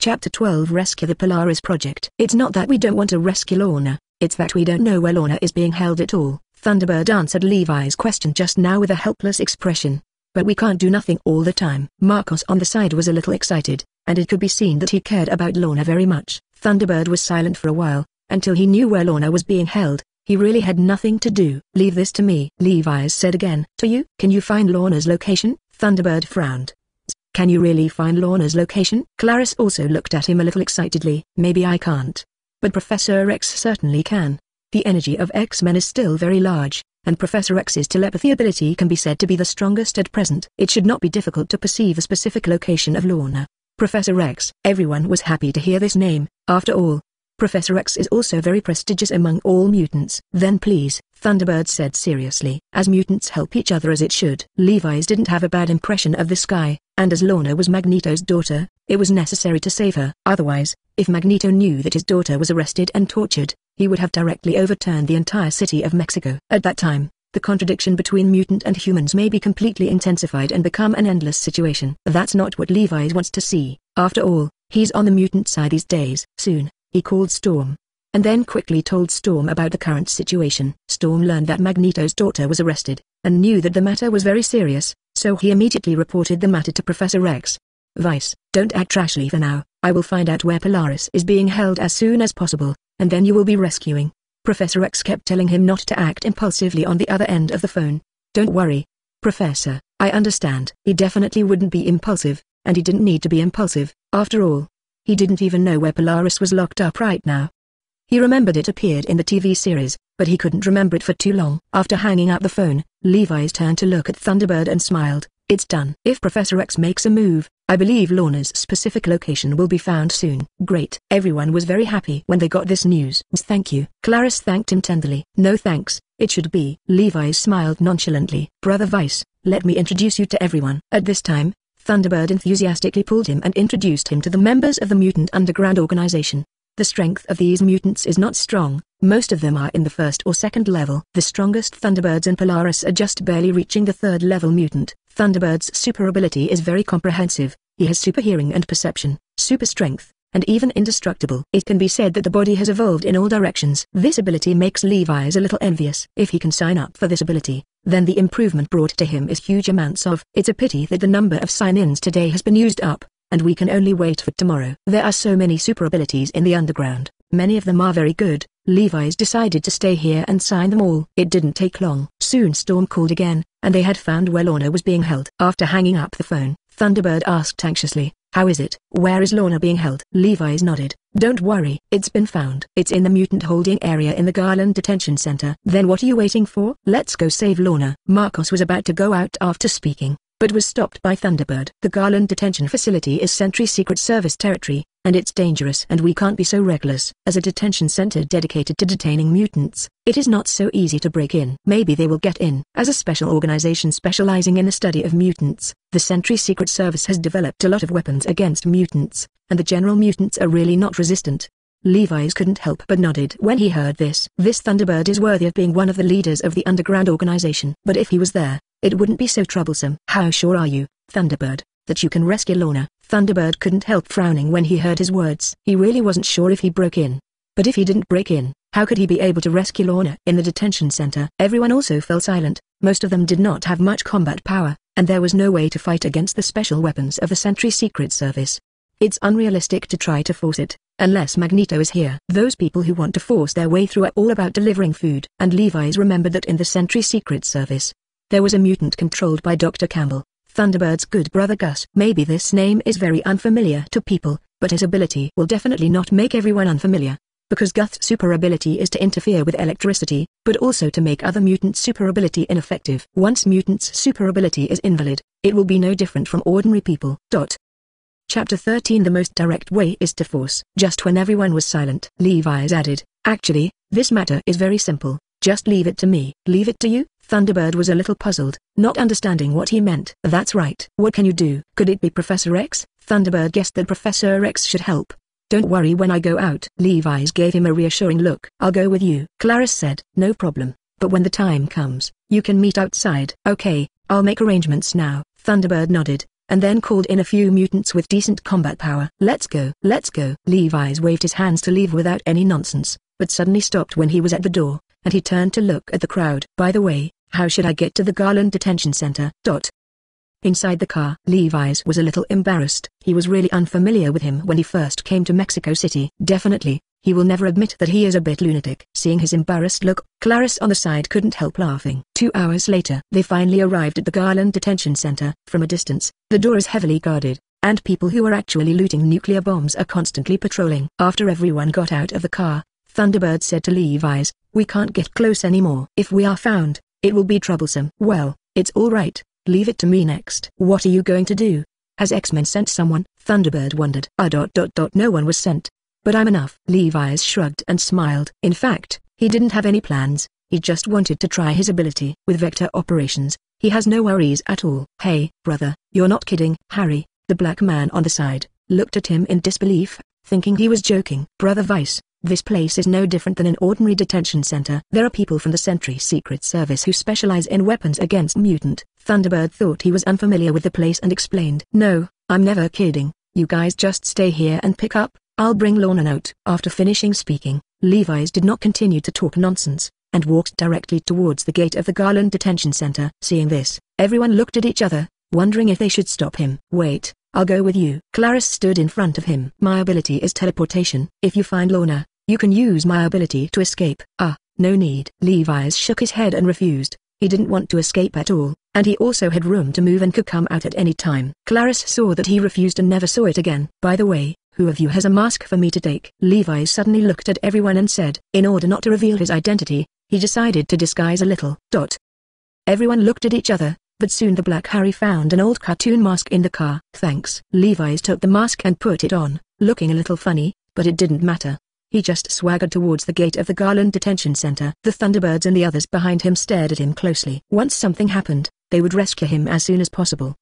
Chapter 12 Rescue the Polaris Project. It's not that we don't want to rescue Lorna, it's that we don't know where Lorna is being held at all. Thunderbird answered Levi's question just now with a helpless expression. But we can't do nothing all the time. Marcos on the side was a little excited, and it could be seen that he cared about Lorna very much. Thunderbird was silent for a while, until he knew where Lorna was being held. He really had nothing to do. Leave this to me, Levi's said again. To you? Can you find Lorna's location? Thunderbird frowned. Can you really find Lorna's location? Clarice also looked at him a little excitedly. Maybe I can't, but Professor X certainly can. The energy of X-Men is still very large, and Professor X's telepathy ability can be said to be the strongest at present. It should not be difficult to perceive a specific location of Lorna. Professor X. Everyone was happy to hear this name. After all, Professor X is also very prestigious among all mutants. Then please, Thunderbird said seriously. As mutants help each other as it should. Levi's didn't have a bad impression of this guy, and as Lorna was Magneto's daughter, it was necessary to save her. Otherwise, if Magneto knew that his daughter was arrested and tortured, he would have directly overturned the entire city of Mexico. At that time, the contradiction between mutant and humans may be completely intensified and become an endless situation. That's not what Levi's wants to see. After all, he's on the mutant side these days. Soon, he called Storm, and then quickly told Storm about the current situation. Storm learned that Magneto's daughter was arrested, and knew that the matter was very serious, so he immediately reported the matter to Professor X. Vice, don't act trashly for now. I will find out where Polaris is being held as soon as possible, and then you will be rescuing. Professor X kept telling him not to act impulsively on the other end of the phone. Don't worry, Professor, I understand. He definitely wouldn't be impulsive, and he didn't need to be impulsive. After all, he didn't even know where Polaris was locked up right now. He remembered it appeared in the TV series, but he couldn't remember it for too long. After hanging up the phone, Levi's turned to look at Thunderbird and smiled. It's done. If Professor X makes a move, I believe Lorna's specific location will be found soon. Great. Everyone was very happy when they got this news. Thank you. Clarice thanked him tenderly. No thanks, it should be. Levi's smiled nonchalantly. Brother Vice, let me introduce you to everyone. At this time, Thunderbird enthusiastically pulled him and introduced him to the members of the Mutant Underground Organization. The strength of these mutants is not strong, most of them are in the first or second level. The strongest Thunderbirds in Polaris are just barely reaching the third level mutant. Thunderbird's super ability is very comprehensive. He has super hearing and perception, super strength, and even indestructible. It can be said that the body has evolved in all directions. This ability makes Levi's a little envious. If he can sign up for this ability, then the improvement brought to him is huge amounts of. It's a pity that the number of sign-ins today has been used up, and we can only wait for tomorrow. There are so many super abilities in the underground. Many of them are very good. Levi's decided to stay here and sign them all. It didn't take long. Soon Storm called again, and they had found where Lorna was being held. After hanging up the phone, Thunderbird asked anxiously, "How is it? Where is Lorna being held?" Levi's nodded. "Don't worry. It's been found. It's in the mutant holding area in the Garland Detention Center." "Then what are you waiting for? Let's go save Lorna." Marcos was about to go out after speaking, but was stopped by Thunderbird. "The Garland Detention Facility is Sentry Secret Service territory, and it's dangerous and we can't be so reckless. As a detention center dedicated to detaining mutants, it is not so easy to break in. Maybe they will get in." As a special organization specializing in the study of mutants, the Sentry Secret Service has developed a lot of weapons against mutants, and the general mutants are really not resistant. Levi's couldn't help but nodded when he heard this. This Thunderbird is worthy of being one of the leaders of the underground organization. But if he was there, it wouldn't be so troublesome. "How sure are you, Thunderbird, that you can rescue Lorna?" Thunderbird couldn't help frowning when he heard his words. He really wasn't sure if he broke in. But if he didn't break in, how could he be able to rescue Lorna in the detention center? Everyone also fell silent. Most of them did not have much combat power, and there was no way to fight against the special weapons of the Sentry Secret Service. It's unrealistic to try to force it, unless Magneto is here. Those people who want to force their way through are all about delivering food. And Levi's remembered that in the Sentry Secret Service, there was a mutant controlled by Dr. Campbell, Thunderbird's good brother Gus. Maybe this name is very unfamiliar to people, but his ability will definitely not make everyone unfamiliar, because Gus's super ability is to interfere with electricity, but also to make other mutants' super ability ineffective. Once mutants' super ability is invalid, it will be no different from ordinary people. Chapter 13: The most direct way is to force. Just when everyone was silent, Levi's added, "Actually, this matter is very simple. Just leave it to me." "Leave it to you?" Thunderbird was a little puzzled, not understanding what he meant. "That's right. What can you do?" Could it be Professor X? Thunderbird guessed that Professor X should help. "Don't worry when I go out." Levi's gave him a reassuring look. "I'll go with you," Clarice said. "No problem. But when the time comes, you can meet outside." "Okay, I'll make arrangements now." Thunderbird nodded, and then called in a few mutants with decent combat power. "Let's go. Let's go." Levi's waved his hands to leave without any nonsense, but suddenly stopped when he was at the door, and he turned to look at the crowd. "By the way, how should I get to the Garland Detention Center?" Inside the car, Levi's was a little embarrassed. He was really unfamiliar with him when he first came to Mexico City. Definitely, he will never admit that he is a bit lunatic. Seeing his embarrassed look, Clarice on the side couldn't help laughing. 2 hours later, they finally arrived at the Garland Detention Center. From a distance, the door is heavily guarded, and people who are actually looting nuclear bombs are constantly patrolling. After everyone got out of the car, Thunderbird said to Levi's, "We can't get close anymore. If we are found, it will be troublesome." "Well, it's all right, leave it to me next." "What are you going to do? Has X-Men sent someone?" Thunderbird wondered. No one was sent. But I'm enough." Levi's shrugged and smiled. In fact, he didn't have any plans, he just wanted to try his ability. With vector operations, he has no worries at all. "Hey, brother, you're not kidding." Harry, the black man on the side, looked at him in disbelief, thinking he was joking. "Brother Vice, this place is no different than an ordinary detention center. There are people from the Sentry Secret Service who specialize in weapons against mutant." Thunderbird thought he was unfamiliar with the place and explained. "No, I'm never kidding. You guys just stay here and pick up. I'll bring Lorna out." After finishing speaking, Levi's did not continue to talk nonsense, and walked directly towards the gate of the Garland Detention Center. Seeing this, everyone looked at each other, wondering if they should stop him. "Wait, I'll go with you." Clarice stood in front of him. "My ability is teleportation. If you find Lorna, you can use my ability to escape." No need." Levi's shook his head and refused. He didn't want to escape at all, and he also had room to move and could come out at any time. Clarice saw that he refused and never saw it again. "By the way, who of you has a mask for me to take?" Levi's suddenly looked at everyone and said. In order not to reveal his identity, he decided to disguise a little. Everyone looked at each other, but soon the Black Harry found an old cartoon mask in the car. "Thanks." Levi's took the mask and put it on, looking a little funny, but it didn't matter. He just swaggered towards the gate of the Garland Detention Center. The Thunderbirds and the others behind him stared at him closely. Once something happened, they would rescue him as soon as possible.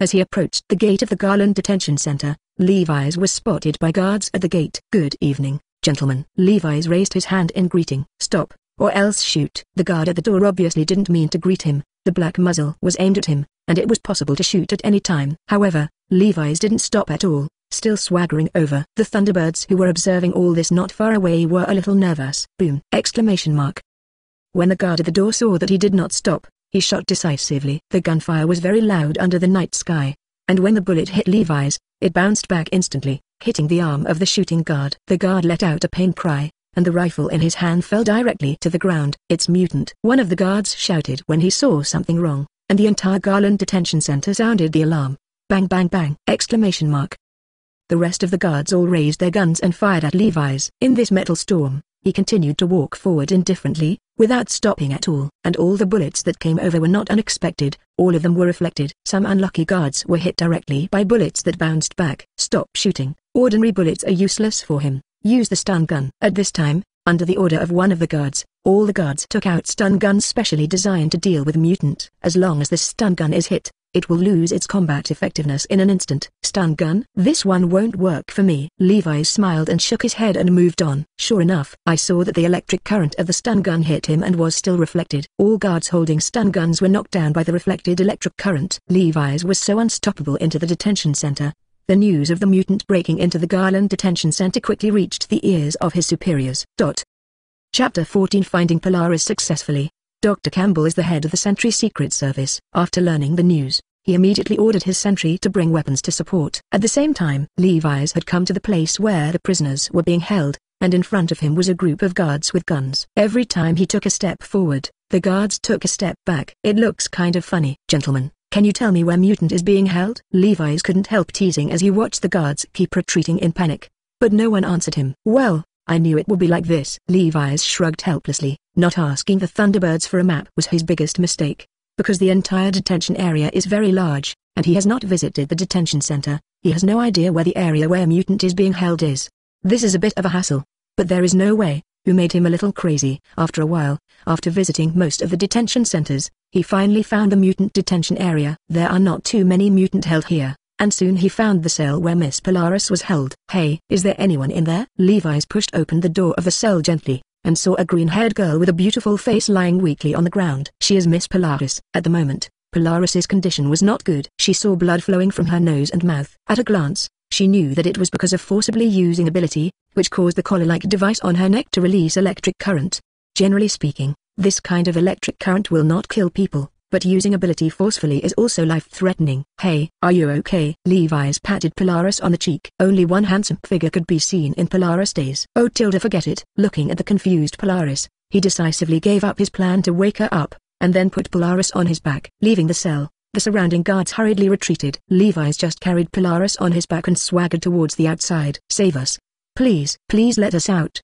As he approached the gate of the Garland Detention Center, Levi's was spotted by guards at the gate. "Good evening, gentlemen." Levi's raised his hand in greeting. "Stop, or else shoot." The guard at the door obviously didn't mean to greet him. The black muzzle was aimed at him, and it was possible to shoot at any time. However, Levi's didn't stop at all, still swaggering over. The Thunderbirds who were observing all this not far away were a little nervous. Boom! Exclamation mark. When the guard at the door saw that he did not stop, he shot decisively. The gunfire was very loud under the night sky, and when the bullet hit Levi's, it bounced back instantly, hitting the arm of the shooting guard. The guard let out a pain cry, and the rifle in his hand fell directly to the ground. "It's Mutant!" one of the guards shouted when he saw something wrong, and the entire Garland Detention Center sounded the alarm. Bang bang bang! Exclamation mark. The rest of the guards all raised their guns and fired at Levi's. In this metal storm, he continued to walk forward indifferently, without stopping at all. And all the bullets that came over were not unexpected, all of them were reflected. Some unlucky guards were hit directly by bullets that bounced back. "Stop shooting, ordinary bullets are useless for him, use the stun gun." At this time, under the order of one of the guards, all the guards took out stun guns specially designed to deal with Mutant. As long as this stun gun is hit, it will lose its combat effectiveness in an instant. "Stun gun? This one won't work for me." Levi smiled and shook his head and moved on. Sure enough, I saw that the electric current of the stun gun hit him and was still reflected. All guards holding stun guns were knocked down by the reflected electric current. Levi's was so unstoppable into the detention center. The news of the Mutant breaking into the Garland Detention Center quickly reached the ears of his superiors. Chapter 14: Finding Polaris successfully. Dr. Campbell is the head of the Sentry Secret Service. After learning the news, he immediately ordered his sentry to bring weapons to support. At the same time, Levi's had come to the place where the prisoners were being held, and in front of him was a group of guards with guns. Every time he took a step forward, the guards took a step back. "It looks kind of funny. Gentlemen, can you tell me where Mutant is being held?" Levi's couldn't help teasing as he watched the guards keep retreating in panic, but no one answered him. "Well, I knew it would be like this." Levi's shrugged helplessly. Not asking the Thunderbirds for a map was his biggest mistake, because the entire detention area is very large, and he has not visited the detention center. He has no idea where the area where Mutant is being held is. This is a bit of a hassle, but there is no way, who made him a little crazy. After a while, after visiting most of the detention centers, he finally found the Mutant detention area. There are not too many Mutant held here, and soon he found the cell where Miss Polaris was held. "Hey, is there anyone in there?" Levi's pushed open the door of the cell gently, and saw a green-haired girl with a beautiful face lying weakly on the ground. She is Miss Polaris. At the moment, Polaris's condition was not good. She saw blood flowing from her nose and mouth. At a glance, she knew that it was because of forcibly using ability, which caused the collar-like device on her neck to release electric current. Generally speaking, this kind of electric current will not kill people, but using ability forcefully is also life-threatening. "Hey, are you okay?" Levi's patted Polaris on the cheek. Only one handsome figure could be seen in Polaris' days. "Oh, forget it." Looking at the confused Polaris, he decisively gave up his plan to wake her up, and then put Polaris on his back. Leaving the cell, the surrounding guards hurriedly retreated. Levi's just carried Polaris on his back and swaggered towards the outside. "Save us. Please, please let us out."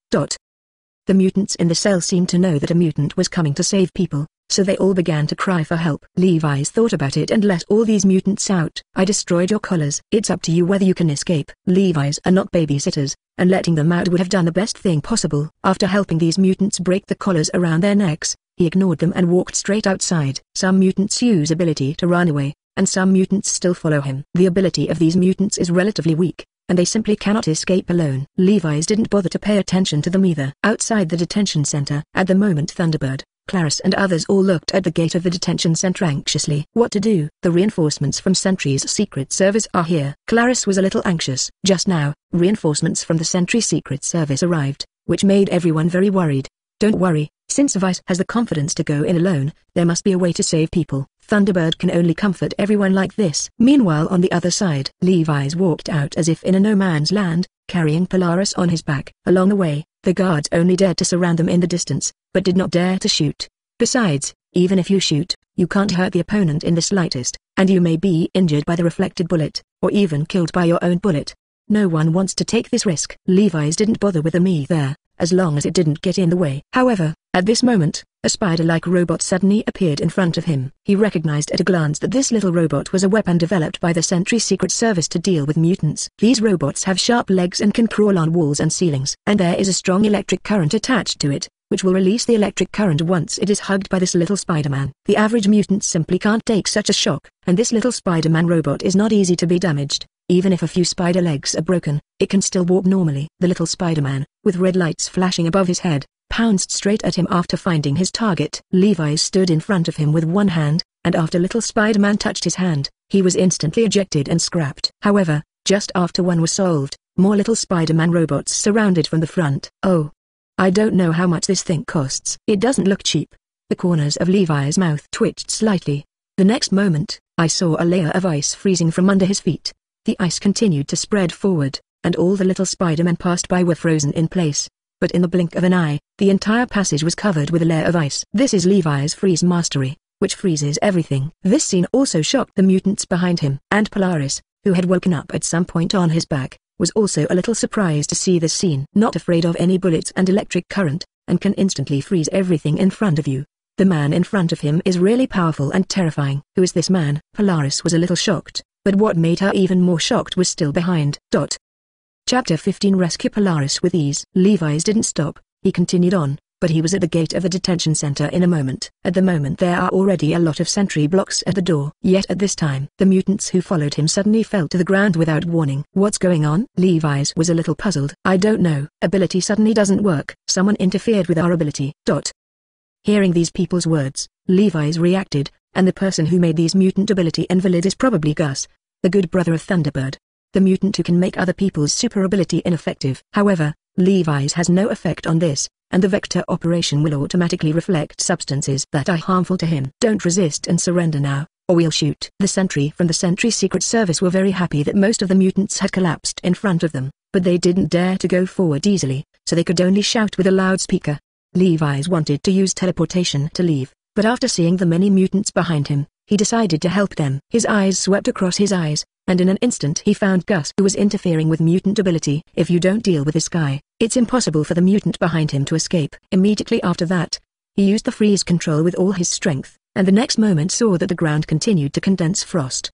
The mutants in the cell seemed to know that a mutant was coming to save people, so they all began to cry for help. Levi's thought about it and let all these mutants out. "I destroyed your collars. It's up to you whether you can escape." Levi's are not babysitters, and letting them out would have done the best thing possible. After helping these mutants break the collars around their necks, he ignored them and walked straight outside. Some mutants use ability to run away, and some mutants still follow him. The ability of these mutants is relatively weak, and they simply cannot escape alone. Levi's didn't bother to pay attention to them either. Outside the detention center, at the moment, Thunderbird, Clarice and others all looked at the gate of the detention center anxiously. What to do? The reinforcements from Sentry's Secret Service are here. Clarice was a little anxious. Just now, reinforcements from the Sentry Secret Service arrived, which made everyone very worried. "Don't worry, since Vice has the confidence to go in alone, there must be a way to save people. Thunderbird can only comfort everyone like this." Meanwhile, on the other side, Levi's walked out as if in a no-man's land, carrying Polaris on his back. Along the way, the guards only dared to surround them in the distance, but did not dare to shoot. Besides, even if you shoot, you can't hurt the opponent in the slightest, and you may be injured by the reflected bullet, or even killed by your own bullet. No one wants to take this risk. Levi's didn't bother with them either, as long as it didn't get in the way. However, at this moment, a spider-like robot suddenly appeared in front of him. He recognized at a glance that this little robot was a weapon developed by the Sentry Secret Service to deal with mutants. These robots have sharp legs and can crawl on walls and ceilings. And there is a strong electric current attached to it, which will release the electric current once it is hugged by this little Spider-Man. The average mutant simply can't take such a shock, and this little Spider-Man robot is not easy to be damaged. Even if a few spider legs are broken, it can still walk normally. The little Spider-Man, with red lights flashing above his head, pounced straight at him after finding his target. Levi stood in front of him with one hand, and after Little Spider-Man touched his hand, he was instantly ejected and scrapped. However, just after one was solved, more Little Spider-Man robots surrounded from the front. Oh. I don't know how much this thing costs. It doesn't look cheap. The corners of Levi's mouth twitched slightly. The next moment, I saw a layer of ice freezing from under his feet. The ice continued to spread forward, and all the Little Spider-Men passed by were frozen in place. But in the blink of an eye, the entire passage was covered with a layer of ice. This is Levi's freeze mastery, which freezes everything. This scene also shocked the mutants behind him. And Polaris, who had woken up at some point on his back, was also a little surprised to see this scene. Not afraid of any bullets and electric current, and can instantly freeze everything in front of you. The man in front of him is really powerful and terrifying. Who is this man? Polaris was a little shocked, but what made her even more shocked was still behind. Chapter 15 Rescue Polaris with ease. Levi's didn't stop, he continued on, but he was at the gate of the detention center in a moment. At the moment there are already a lot of sentry blocks at the door. Yet at this time, the mutants who followed him suddenly fell to the ground without warning. What's going on? Levi's was a little puzzled. I don't know. Ability suddenly doesn't work. Someone interfered with our ability. Hearing these people's words, Levi's reacted, and the person who made these mutant ability invalid is probably Gus, the good brother of Thunderbird, the mutant who can make other people's super ability ineffective. However, Levi's has no effect on this, and the vector operation will automatically reflect substances that are harmful to him. Don't resist and surrender now, or we'll shoot. The sentry from the Sentry Secret Service were very happy that most of the mutants had collapsed in front of them, but they didn't dare to go forward easily, so they could only shout with a loudspeaker. Levi's wanted to use teleportation to leave, but after seeing the many mutants behind him, he decided to help them. His eyes swept across his eyes, and in an instant he found Gus, who was interfering with mutant ability. If you don't deal with this guy, it's impossible for the mutant behind him to escape. Immediately after that, he used the freeze control with all his strength, and the next moment saw that the ground continued to condense frost.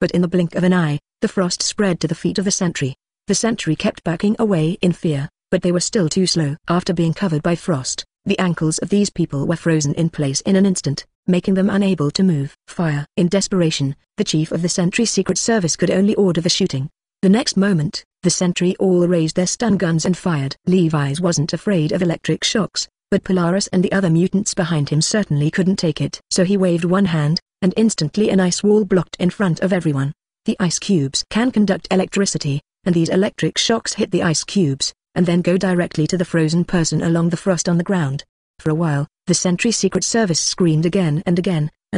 But in the blink of an eye, the frost spread to the feet of the sentry. The sentry kept backing away in fear, but they were still too slow. After being covered by frost, the ankles of these people were frozen in place in an instant, making them unable to move. Fire! In desperation, the chief of the Sentry Secret Service could only order the shooting. The next moment, the sentry all raised their stun guns and fired. Levi's wasn't afraid of electric shocks, but Polaris and the other mutants behind him certainly couldn't take it. So he waved one hand, and instantly an ice wall blocked in front of everyone. The ice cubes can conduct electricity, and these electric shocks hit the ice cubes, and then go directly to the frozen person along the frost on the ground. For a while, the Sentry Secret Service screamed again, and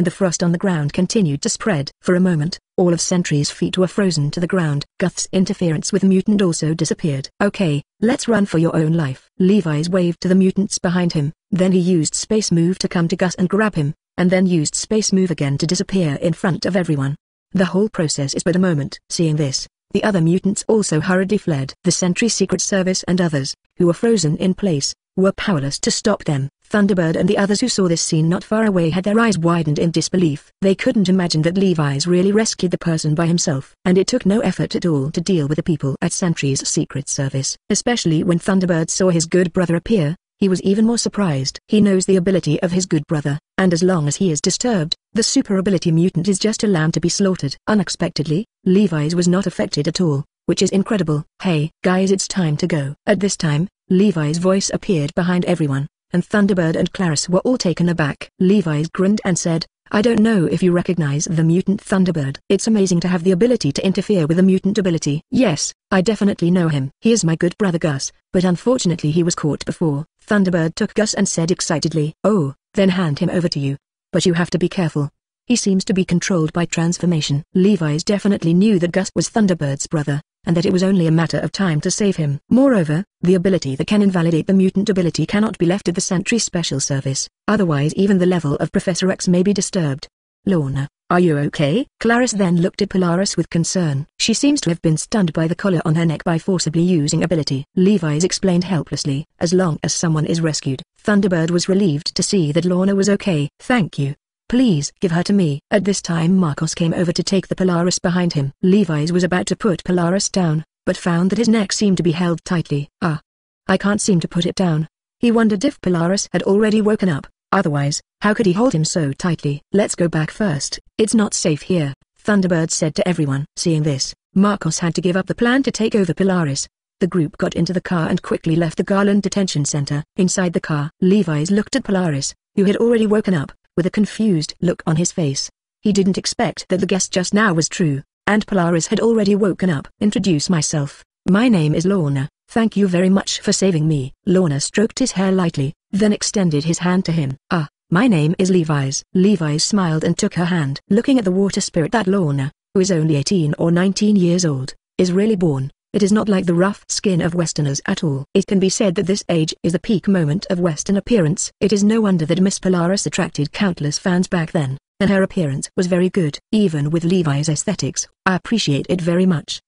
the frost on the ground continued to spread. For a moment, all of Sentry's feet were frozen to the ground. Guth's interference with mutant also disappeared. Okay, let's run for your own life. Levi's waved to the mutants behind him, then he used space move to come to Gus and grab him, and then used space move again to disappear in front of everyone. The whole process is but a moment. Seeing this, the other mutants also hurriedly fled. The Sentry Secret Service and others, who were frozen in place, were powerless to stop them. Thunderbird and the others who saw this scene not far away had their eyes widened in disbelief. They couldn't imagine that Levi's really rescued the person by himself. And it took no effort at all to deal with the people at Sentry's Secret Service. Especially when Thunderbird saw his good brother appear, he was even more surprised. He knows the ability of his good brother, and as long as he is disturbed, the super ability mutant is just allowed to be slaughtered. Unexpectedly, Levi's was not affected at all, which is incredible. Hey, guys, it's time to go. At this time, Levi's voice appeared behind everyone, and Thunderbird and Clarice were all taken aback. Levi's grinned and said, I don't know if you recognize the mutant Thunderbird. It's amazing to have the ability to interfere with a mutant ability. Yes, I definitely know him. He is my good brother Gus, but unfortunately he was caught before. Thunderbird took Gus and said excitedly, oh, then hand him over to you. But you have to be careful. He seems to be controlled by transformation. Levi's definitely knew that Gus was Thunderbird's brother, and that it was only a matter of time to save him. Moreover, the ability that can invalidate the mutant ability cannot be left at the Sentry Special Service, otherwise even the level of Professor X may be disturbed. Lorna, are you okay? Clarice then looked at Polaris with concern. She seems to have been stunned by the collar on her neck by forcibly using ability. Levi's explained helplessly. As long as someone is rescued, Thunderbird was relieved to see that Lorna was okay. Thank you. Please give her to me. At this time Marcos came over to take the Polaris behind him. Levi's was about to put Polaris down, but found that his neck seemed to be held tightly. I can't seem to put it down. He wondered if Polaris had already woken up, otherwise, how could he hold him so tightly? Let's go back first, it's not safe here, Thunderbird said to everyone. Seeing this, Marcos had to give up the plan to take over Polaris. The group got into the car and quickly left the Garland Detention Center. Inside the car, Levi's looked at Polaris, who had already woken up, with a confused look on his face. He didn't expect that the guess just now was true, and Polaris had already woken up. Introduce myself. My name is Lorna. Thank you very much for saving me. Lorna stroked his hair lightly, then extended his hand to him. Ah, my name is Levi's. Levi's smiled and took her hand. Looking at the water spirit that Lorna, who is only 18 or 19 years old, is really born, it is not like the rough skin of Westerners at all. It can be said that this age is the peak moment of Western appearance. It is no wonder that Miss Polaris attracted countless fans back then, and her appearance was very good. Even with Levi's aesthetics, I appreciate it very much.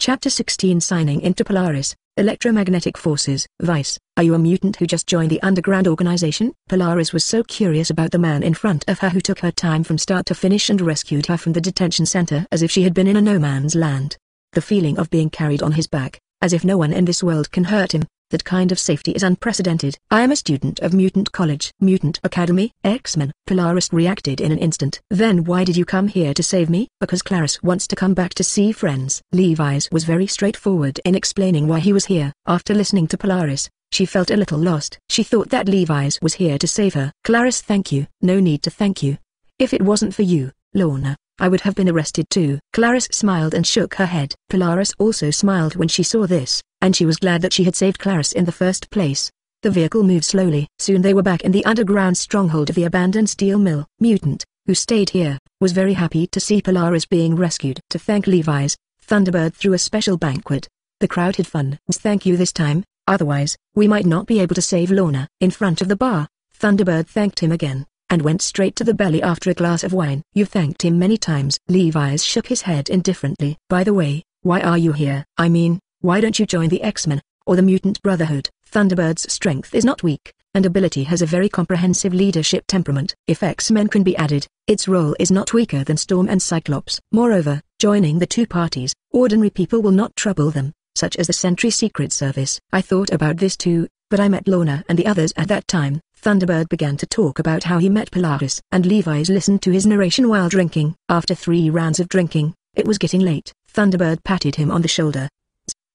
Chapter 16 Signing into Polaris, Electromagnetic Forces. Vice, are you a mutant who just joined the underground organization? Polaris was so curious about the man in front of her who took her time from start to finish and rescued her from the detention center as if she had been in a no-man's land. The feeling of being carried on his back, as if no one in this world can hurt him, that kind of safety is unprecedented. I am a student of Mutant College, Mutant Academy, X-Men. Polaris reacted in an instant. Then why did you come here to save me? Because Clarice wants to come back to see friends. Levi's was very straightforward in explaining why he was here. After listening to Polaris, she felt a little lost. She thought that Levi's was here to save her. Clarice, thank you. No need to thank you. If it wasn't for you, Lorna, I would have been arrested too. Clarice smiled and shook her head. Polaris also smiled when she saw this, and she was glad that she had saved Clarice in the first place. The vehicle moved slowly. Soon they were back in the underground stronghold of the abandoned steel mill. Mutant, who stayed here, was very happy to see Polaris being rescued. To thank Levi's, Thunderbird threw a special banquet. The crowd had fun. Thank you this time, otherwise, we might not be able to save Lorna. In front of the bar, Thunderbird thanked him again, and went straight to the belly after a glass of wine. You've thanked him many times. Levi's shook his head indifferently. By the way, why are you here? I mean, why don't you join the X-Men, or the Mutant Brotherhood? Thunderbird's strength is not weak, and ability has a very comprehensive leadership temperament. If X-Men can be added, its role is not weaker than Storm and Cyclops. Moreover, joining the two parties, ordinary people will not trouble them, such as the Sentry Secret Service. I thought about this too, but I met Lorna and the others at that time. Thunderbird began to talk about how he met Polaris, and Levi's listened to his narration while drinking. After 3 rounds of drinking, it was getting late. Thunderbird patted him on the shoulder.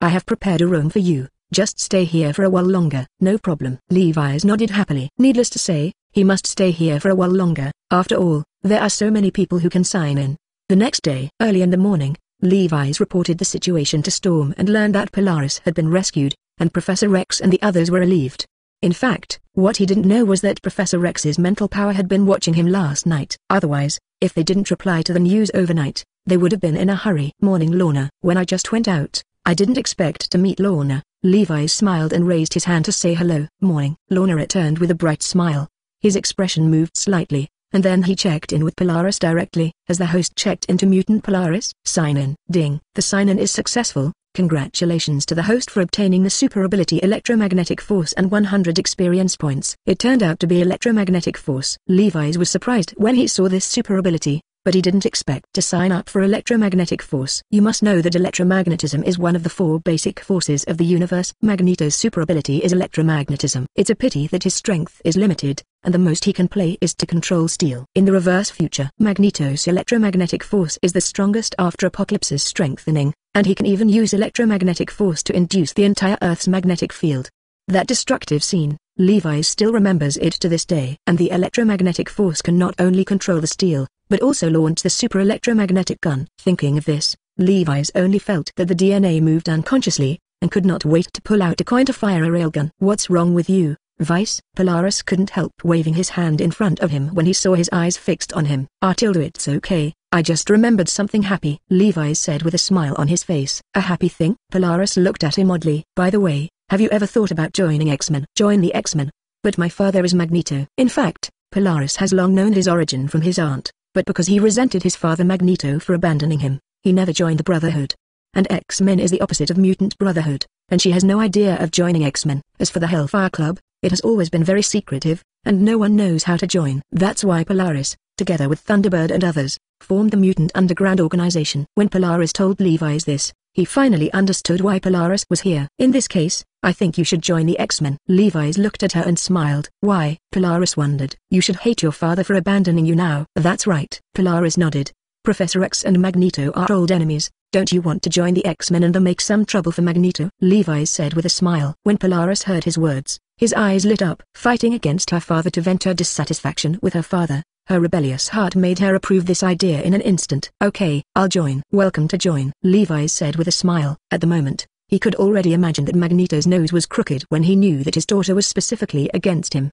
I have prepared a room for you, just stay here for a while longer. No problem. Levi's nodded happily. Needless to say, he must stay here for a while longer, after all, there are so many people who can sign in. The next day, early in the morning, Levi's reported the situation to Storm and learned that Polaris had been rescued, and Professor X and the others were relieved. In fact, what he didn't know was that Professor X's mental power had been watching him last night. Otherwise, if they didn't reply to the news overnight, they would have been in a hurry. Morning Lorna. When I just went out, I didn't expect to meet Lorna. Levi smiled and raised his hand to say hello. Morning. Lorna returned with a bright smile. His expression moved slightly, and then he checked in with Polaris directly. As the host checked into Mutant Polaris? Sign in. Ding. The sign-in is successful. Congratulations to the host for obtaining the super ability Electromagnetic Force and 100 experience points. It turned out to be Electromagnetic Force. Levi's was surprised when he saw this super ability, but he didn't expect to sign up for Electromagnetic Force. You must know that electromagnetism is one of the 4 basic forces of the universe. Magneto's super ability is electromagnetism. It's a pity that his strength is limited, and the most he can play is to control steel. In the reverse future, Magneto's electromagnetic force is the strongest after Apocalypse's strengthening, and he can even use electromagnetic force to induce the entire Earth's magnetic field. That destructive scene, Levi still remembers it to this day. And the electromagnetic force can not only control the steel, but also launch the super electromagnetic gun. Thinking of this, Levi's only felt that the DNA moved unconsciously, and could not wait to pull out a coin to fire a railgun. What's wrong with you, Vice? Polaris couldn't help waving his hand in front of him when he saw his eyes fixed on him. Artilda, it's okay, I just remembered something happy, Levi said with a smile on his face. A happy thing? Polaris looked at him oddly. By the way, have you ever thought about joining X-Men? Join the X-Men? But my father is Magneto. In fact, Polaris has long known his origin from his aunt, but because he resented his father Magneto for abandoning him, he never joined the Brotherhood. And X-Men is the opposite of Mutant Brotherhood, and she has no idea of joining X-Men. As for the Hellfire Club, it has always been very secretive, and no one knows how to join. That's why Polaris, together with Thunderbird and others, formed the Mutant Underground Organization. When Polaris told Levi's this, he finally understood why Polaris was here. In this case, I think you should join the X-Men. Levi's looked at her and smiled. Why? Polaris wondered. You should hate your father for abandoning you now. That's right. Polaris nodded. Professor X and Magneto are old enemies. Don't you want to join the X-Men and make some trouble for Magneto? Levi's said with a smile. When Polaris heard his words, His eyes lit up. Fighting against her father to vent her dissatisfaction with her father, her rebellious heart made her approve this idea in an instant. Okay, I'll join. Welcome to join, Levi's said with a smile. At the moment, he could already imagine that Magneto's nose was crooked when he knew that his daughter was specifically against him.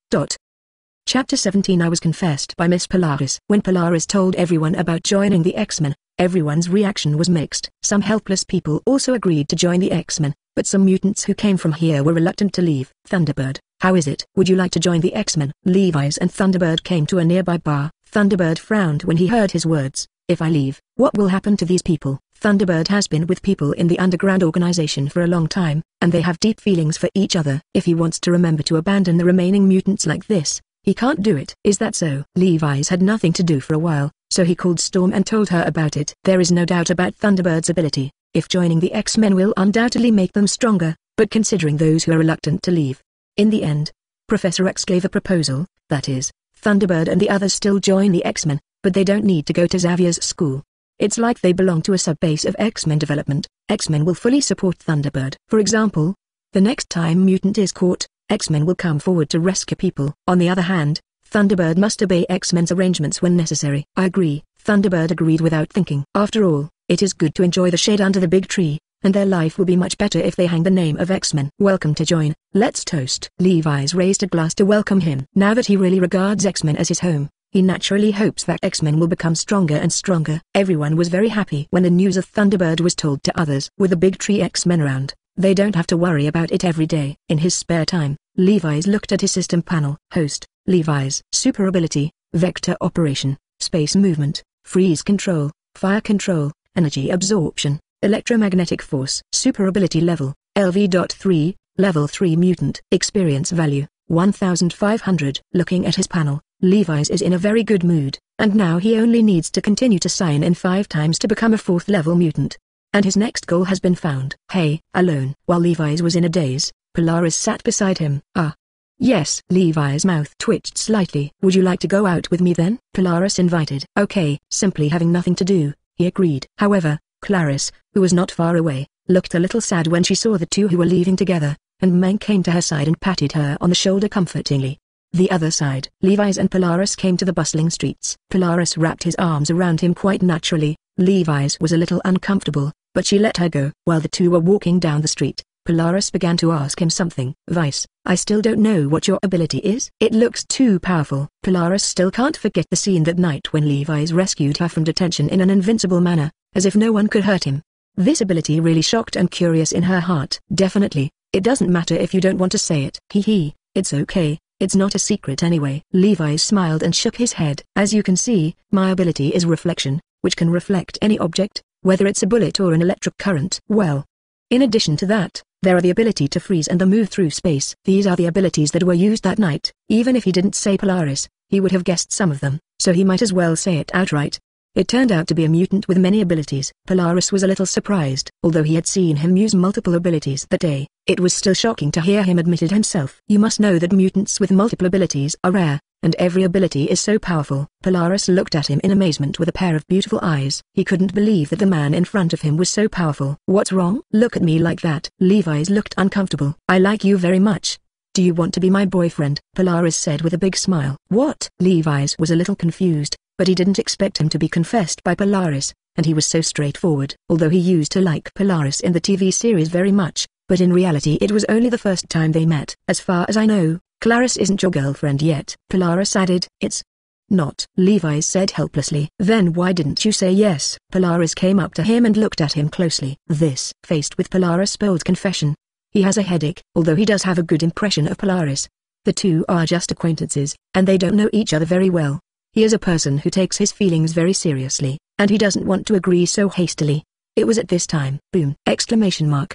Chapter 17 I was confessed by Miss Polaris. When Polaris told everyone about joining the X-Men, everyone's reaction was mixed. Some helpless people also agreed to join the X-Men, but some mutants who came from here were reluctant to leave. Thunderbird, how is it? Would you like to join the X-Men? Levi's and Thunderbird came to a nearby bar. Thunderbird frowned when he heard his words. If I leave, what will happen to these people? Thunderbird has been with people in the underground organization for a long time, and they have deep feelings for each other. If he wants to remember to abandon the remaining mutants like this, he can't do it. Is that so? Levi's had nothing to do for a while, so he called Storm and told her about it. There is no doubt about Thunderbird's ability. If joining the X-Men will undoubtedly make them stronger, but considering those who are reluctant to leave. In the end, Professor X gave a proposal, that is, Thunderbird and the others still join the X-Men, but they don't need to go to Xavier's school. It's like they belong to a sub-base of X-Men development. X-Men will fully support Thunderbird. For example, the next time mutant is caught, X-Men will come forward to rescue people. On the other hand, Thunderbird must obey X-Men's arrangements when necessary. I agree, Thunderbird agreed without thinking. After all, it is good to enjoy the shade under the big tree, and their life will be much better if they hang the name of X-Men. Welcome to join, let's toast. Levi's raised a glass to welcome him. Now that he really regards X-Men as his home, he naturally hopes that X-Men will become stronger and stronger. Everyone was very happy when the news of Thunderbird was told to others. With the big tree X-Men around, they don't have to worry about it every day. In his spare time, Levi's looked at his system panel. Host, Levi's. Super ability, vector operation, space movement, freeze control, fire control, energy absorption, electromagnetic force. Super ability level, LV.3, level 3 mutant. Experience value, 1,500. Looking at his panel, Levi's is in a very good mood, and now he only needs to continue to sign in 5 times to become a 4th level mutant. And his next goal has been found. Hey, alone. While Levi's was in a daze, Polaris sat beside him. Ah. Yes. Levi's mouth twitched slightly. Would you like to go out with me then? Polaris invited. Okay. Simply having nothing to do, he agreed. However, Clarice, who was not far away, looked a little sad when she saw the two who were leaving together, and Meng came to her side and patted her on the shoulder comfortingly. The other side. Levi's and Polaris came to the bustling streets. Polaris wrapped his arms around him quite naturally. Levi's was a little uncomfortable, but she let her go. While the two were walking down the street, Polaris began to ask him something. Vice, I still don't know what your ability is. It looks too powerful. Polaris still can't forget the scene that night when Levi's rescued her from detention in an invincible manner, as if no one could hurt him. This ability really shocked and curious in her heart. Definitely, it doesn't matter if you don't want to say it. Hee, it's okay. It's not a secret anyway. Levi smiled and shook his head. As you can see, my ability is reflection, which can reflect any object, whether it's a bullet or an electric current. Well, in addition to that, there are the ability to freeze and the move through space. These are the abilities that were used that night. Even if he didn't say Polaris, he would have guessed some of them, so he might as well say it outright. It turned out to be a mutant with many abilities. Polaris was a little surprised. Although he had seen him use multiple abilities that day, it was still shocking to hear him admit it himself. You must know that mutants with multiple abilities are rare, and every ability is so powerful. Polaris looked at him in amazement with a pair of beautiful eyes. He couldn't believe that the man in front of him was so powerful. What's wrong? Look at me like that. Levi's looked uncomfortable. I like you very much. Do you want to be my boyfriend? Polaris said with a big smile. What? Levi's was a little confused, but he didn't expect him to be confessed by Polaris, and he was so straightforward. Although he used to like Polaris in the TV series very much, but in reality it was only the first time they met. As far as I know, Clarice isn't your girlfriend yet. Polaris added. It's not. Levi's said helplessly. Then why didn't you say yes? Polaris came up to him and looked at him closely. This. Faced with Polaris' bold confession, he has a headache. Although he does have a good impression of Polaris, the two are just acquaintances, and they don't know each other very well. He is a person who takes his feelings very seriously, and he doesn't want to agree so hastily. It was at this time. Boom! Exclamation mark.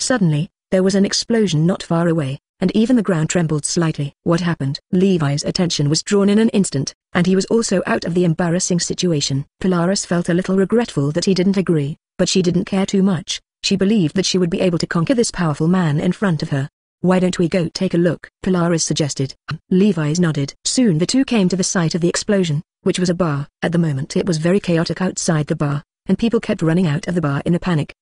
Suddenly, there was an explosion not far away, and even the ground trembled slightly. What happened? Levi's attention was drawn in an instant, and he was also out of the embarrassing situation. Polaris felt a little regretful that he didn't agree, but she didn't care too much. She believed that she would be able to conquer this powerful man in front of her. Why don't we go take a look? Polaris suggested. Levi's nodded. Soon the two came to the site of the explosion, which was a bar. At the moment it was very chaotic outside the bar, and people kept running out of the bar in a panic.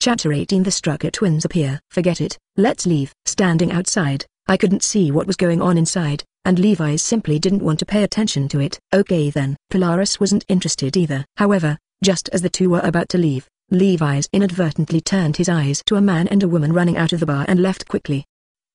Chapter 18. The Strucker twins appear. Forget it, let's leave. Standing outside, I couldn't see what was going on inside, and Levi's simply didn't want to pay attention to it. Okay then. Polaris wasn't interested either. However, just as the two were about to leave, Levi's inadvertently turned his eyes to a man and a woman running out of the bar and left quickly.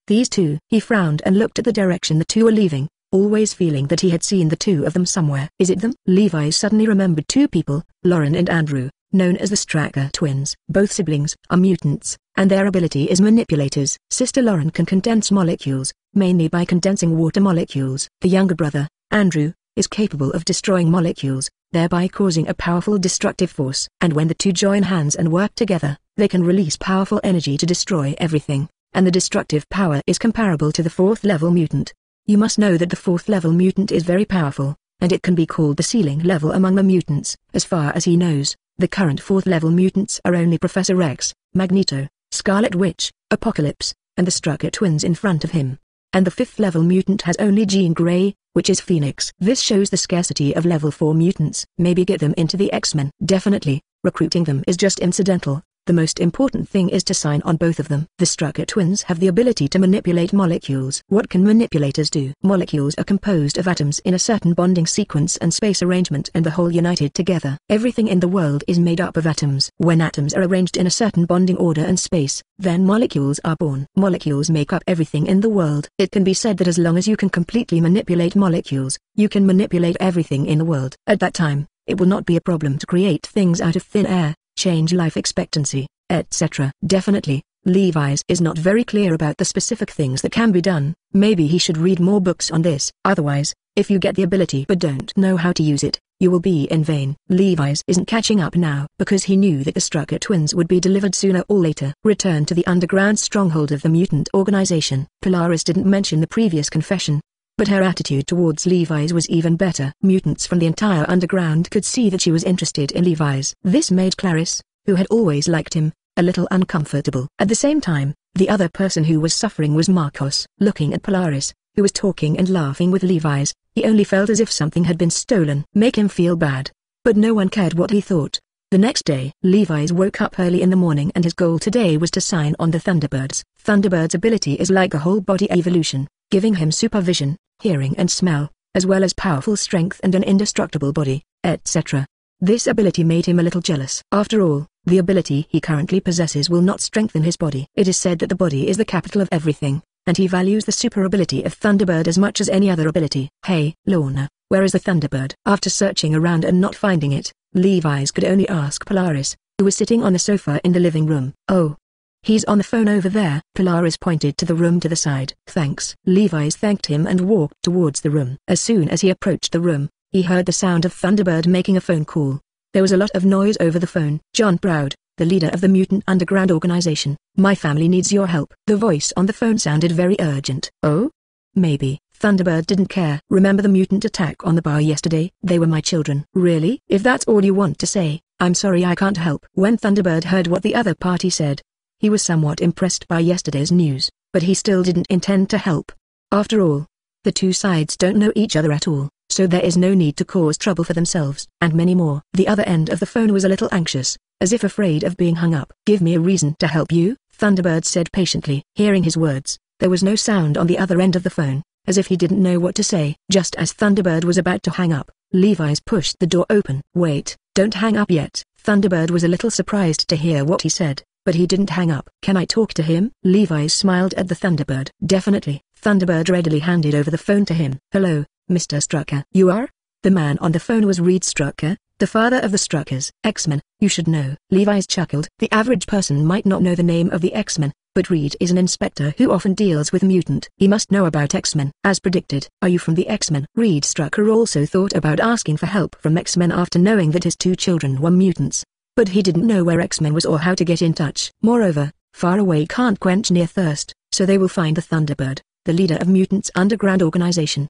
These two. He frowned and looked at the direction the two were leaving, always feeling that he had seen the two of them somewhere. Is it them? Levi suddenly remembered two people, Lauren and Andrew, known as the Strucker twins. Both siblings are mutants, and their ability is manipulators. Sister Lauren can condense molecules, mainly by condensing water molecules. The younger brother, Andrew, is capable of destroying molecules, thereby causing a powerful destructive force. And when the two join hands and work together, they can release powerful energy to destroy everything, and the destructive power is comparable to the fourth-level mutant. You must know that the fourth-level mutant is very powerful, and it can be called the ceiling level among the mutants. As far as he knows, the current fourth-level mutants are only Professor X, Magneto, Scarlet Witch, Apocalypse, and the Strucker twins in front of him. And the fifth-level mutant has only Jean Grey, which is Phoenix. This shows the scarcity of level 4 mutants. Maybe get them into the X-Men. Definitely, recruiting them is just incidental. The most important thing is to sign on both of them. The Strucker twins have the ability to manipulate molecules. What can manipulators do? Molecules are composed of atoms in a certain bonding sequence and space arrangement, and the whole united together. Everything in the world is made up of atoms. When atoms are arranged in a certain bonding order and space, then molecules are born. Molecules make up everything in the world. It can be said that as long as you can completely manipulate molecules, you can manipulate everything in the world. At that time, it will not be a problem to create things out of thin air, change life expectancy, etc. Definitely, Levi's is not very clear about the specific things that can be done. Maybe he should read more books on this. Otherwise, if you get the ability but don't know how to use it, you will be in vain. Levi's isn't catching up now because he knew that the Strucker twins would be delivered sooner or later. Return to the underground stronghold of the mutant organization. Polaris didn't mention the previous confession, but her attitude towards Levi's was even better. Mutants from the entire underground could see that she was interested in Levi's. This made Clarice, who had always liked him, a little uncomfortable. At the same time, the other person who was suffering was Marcos. Looking at Polaris, who was talking and laughing with Levi's, he only felt as if something had been stolen. Make him feel bad. But no one cared what he thought. The next day, Levi's woke up early in the morning, and his goal today was to sign on the Thunderbirds. Thunderbird's ability is like a whole body evolution, giving him supervision, hearing and smell, as well as powerful strength and an indestructible body, etc. This ability made him a little jealous. After all, the ability he currently possesses will not strengthen his body. It is said that the body is the capital of everything, and he values the super ability of Thunderbird as much as any other ability. Hey, Lorna, where is the Thunderbird? After searching around and not finding it, Levi's could only ask Polaris, who was sitting on the sofa in the living room. Oh. He's on the phone over there. Polaris pointed to the room to the side. Thanks. Levi's thanked him and walked towards the room. As soon as he approached the room, he heard the sound of Thunderbird making a phone call. There was a lot of noise over the phone. John Browd, the leader of the Mutant Underground Organization. My family needs your help. The voice on the phone sounded very urgent. Oh? Maybe. Thunderbird didn't care. Remember the mutant attack on the bar yesterday? They were my children. Really? If that's all you want to say, I'm sorry I can't help. When Thunderbird heard what the other party said, he was somewhat impressed by yesterday's news, but he still didn't intend to help. After all, the two sides don't know each other at all, so there is no need to cause trouble for themselves. And many more. The other end of the phone was a little anxious, as if afraid of being hung up. Give me a reason to help you, Thunderbird said patiently. Hearing his words, there was no sound on the other end of the phone, as if he didn't know what to say. Just as Thunderbird was about to hang up, Levi's pushed the door open. Wait, don't hang up yet. Thunderbird was a little surprised to hear what he said, but he didn't hang up. Can I talk to him? Levi's smiled at the Thunderbird. Definitely. Thunderbird readily handed over the phone to him. Hello, Mr. Strucker. You are? The man on the phone was Reed Strucker, the father of the Struckers. X-Men, you should know. Levi's chuckled. The average person might not know the name of the X-Men, but Reed is an inspector who often deals with mutant. He must know about X-Men. As predicted, are you from the X-Men? Reed Strucker also thought about asking for help from X-Men after knowing that his two children were mutants, but he didn't know where X-Men was or how to get in touch. Moreover, far away can't quench near thirst, so they will find the Thunderbird, the leader of Mutants Underground Organization.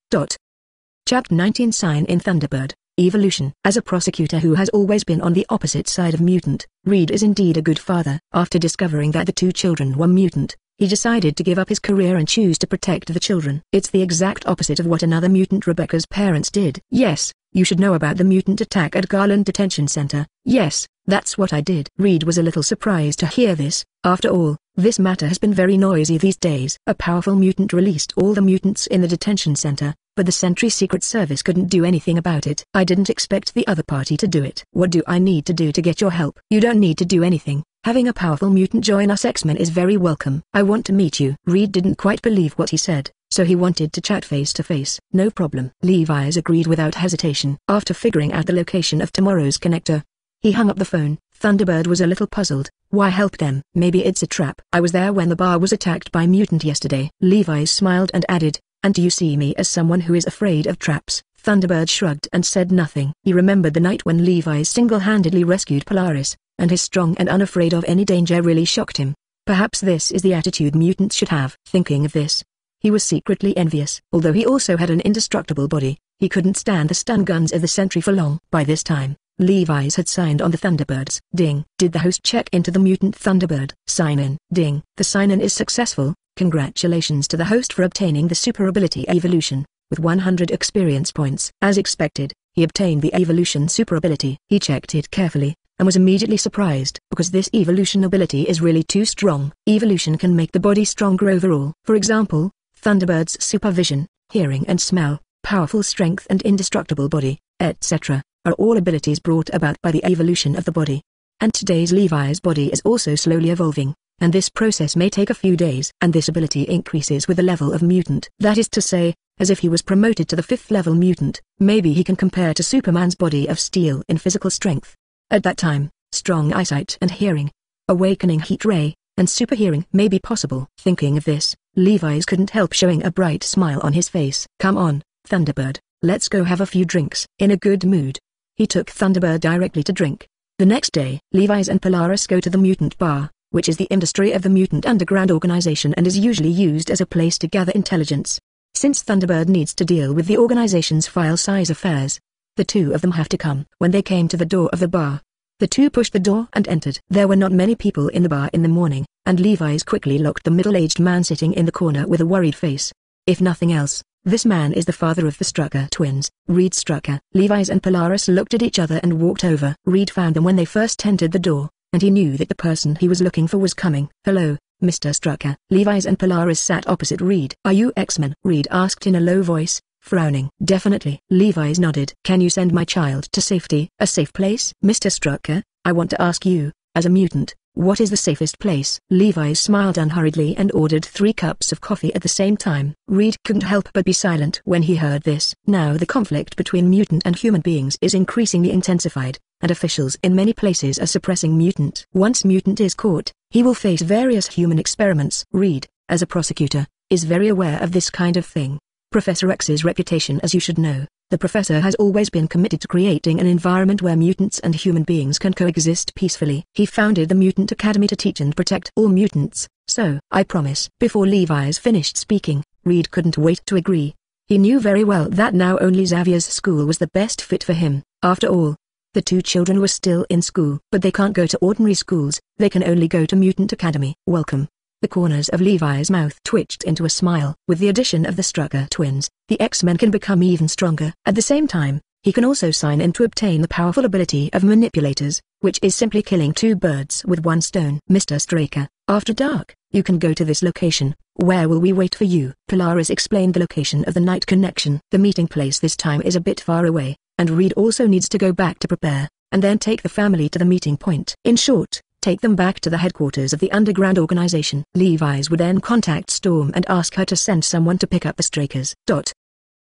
Chapter 19. Sign in Thunderbird. Evolution. As a prosecutor who has always been on the opposite side of mutant, Reed is indeed a good father. After discovering that the two children were mutant, he decided to give up his career and choose to protect the children. It's the exact opposite of what another mutant Rebecca's parents did. Yes, You should know about the mutant attack at Garland Detention Center. Yes, that's what I did. Reed was a little surprised to hear this. After all, this matter has been very noisy these days. A powerful mutant released all the mutants in the detention center, but the Sentry Secret Service couldn't do anything about it. I didn't expect the other party to do it. What do I need to do to get your help? You don't need to do anything. Having a powerful mutant join us X-Men is very welcome. I want to meet you. Reed didn't quite believe what he said, so he wanted to chat face to face. No problem. Levi's agreed without hesitation. After figuring out the location of tomorrow's connector, he hung up the phone. Thunderbird was a little puzzled. Why help them? Maybe it's a trap. I was there when the bar was attacked by mutant yesterday. Levi's smiled and added, and do you see me as someone who is afraid of traps? Thunderbird shrugged and said nothing. He remembered the night when Levi's single-handedly rescued Polaris, and his strong and unafraid of any danger really shocked him. Perhaps this is the attitude mutants should have. Thinking of this, he was secretly envious. Although he also had an indestructible body, he couldn't stand the stun guns of the sentry for long. By this time, Levi's had signed on the Thunderbirds. Ding. Did the host check into the mutant Thunderbird? Sign in. Ding. The sign-in is successful. Congratulations to the host for obtaining the super ability evolution, with 100 experience points. As expected, he obtained the evolution super ability. He checked it carefully, and was immediately surprised, because this evolution ability is really too strong. Evolution can make the body stronger overall. For example, Thunderbird's supervision, hearing and smell, powerful strength and indestructible body, etc., are all abilities brought about by the evolution of the body. And today's Levi's body is also slowly evolving, and this process may take a few days. And this ability increases with the level of mutant. That is to say, as if he was promoted to the 5th level mutant, maybe he can compare to Superman's body of steel in physical strength. At that time, strong eyesight and hearing, awakening heat ray, and super hearing may be possible. Thinking of this, Levi's couldn't help showing a bright smile on his face. Come on, Thunderbird, let's go have a few drinks. In a good mood, he took Thunderbird directly to drink. The next day, Levi's and Polaris go to the mutant bar, which is the industry of the Mutant Underground Organization and is usually used as a place to gather intelligence. Since Thunderbird needs to deal with the organization's file size affairs, the two of them have to come. When they came to the door of the bar, the two pushed the door and entered. There were not many people in the bar in the morning, and Levi's quickly locked the middle-aged man sitting in the corner with a worried face. If nothing else, this man is the father of the Strucker twins, Reed Strucker. Levi's and Polaris looked at each other and walked over. Reed found them when they first entered the door, and he knew that the person he was looking for was coming. Hello, Mr. Strucker. Levi's and Polaris sat opposite Reed. Are you X-Men? Reed asked in a low voice, frowning. Definitely. Levi's nodded. Can you send my child to safety? A safe place? Mr. Strucker, I want to ask you, as a mutant, what is the safest place? Levi's smiled unhurriedly and ordered 3 cups of coffee at the same time. Reed couldn't help but be silent when he heard this. Now the conflict between mutant and human beings is increasingly intensified, and officials in many places are suppressing mutant. Once mutant is caught, he will face various human experiments. Reed, as a prosecutor, is very aware of this kind of thing. Professor X's reputation, as you should know, the professor has always been committed to creating an environment where mutants and human beings can coexist peacefully. He founded the Mutant Academy to teach and protect all mutants, so I promise. Before Levi's finished speaking, Reed couldn't wait to agree. He knew very well that now only Xavier's school was the best fit for him. After all, the two children were still in school. But they can't go to ordinary schools, they can only go to Mutant Academy. Welcome. The corners of Levi's mouth twitched into a smile. With the addition of the Strucker twins, the X-Men can become even stronger. At the same time, he can also sign in to obtain the powerful ability of manipulators, which is simply killing 2 birds with 1 stone. Mr. Straker, after dark, you can go to this location. Where will we wait for you? Polaris explained the location of the night connection. The meeting place this time is a bit far away, and Reed also needs to go back to prepare, and then take the family to the meeting point. In short, take them back to the headquarters of the underground organization. Levi's would then contact Storm and ask her to send someone to pick up the Strakers.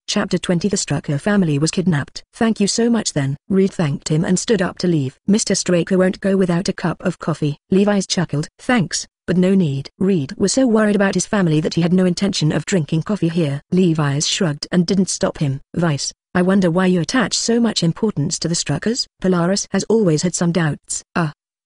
Chapter 20. The Strucker family was kidnapped. Thank you so much then. Reed thanked him and stood up to leave. Mr. Straker won't go without a cup of coffee. Levi's chuckled. Thanks, but no need. Reed was so worried about his family that he had no intention of drinking coffee here. Levi's shrugged and didn't stop him. Vice, I wonder why you attach so much importance to the Struckers? Polaris has always had some doubts.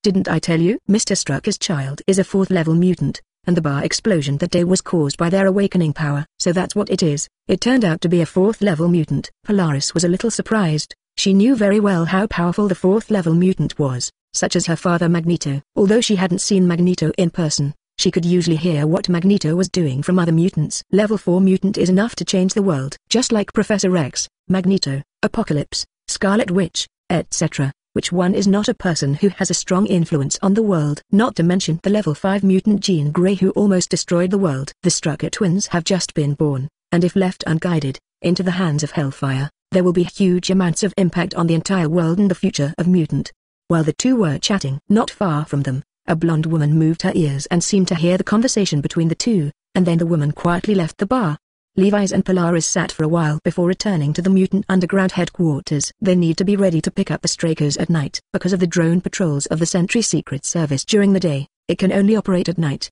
Didn't I tell you? Mr. Strucker's child is a 4th level mutant, and the bar explosion that day was caused by their awakening power. So that's what it is. It turned out to be a 4th level mutant. Polaris was a little surprised. She knew very well how powerful the 4th level mutant was, such as her father Magneto. Although she hadn't seen Magneto in person, she could usually hear what Magneto was doing from other mutants. Level 4 mutant is enough to change the world. Just like Professor X, Magneto, Apocalypse, Scarlet Witch, etc., which one is not a person who has a strong influence on the world. Not to mention the level 5 mutant Jean Grey who almost destroyed the world. The Strucker twins have just been born, and if left unguided, into the hands of Hellfire, there will be huge amounts of impact on the entire world and the future of mutant. While the two were chatting, not far from them, a blonde woman moved her ears and seemed to hear the conversation between the two, and then the woman quietly left the bar. Levi's and Polaris sat for a while before returning to the Mutant Underground headquarters. They need to be ready to pick up the Strikers at night. Because of the drone patrols of the Sentry Secret Service during the day, it can only operate at night.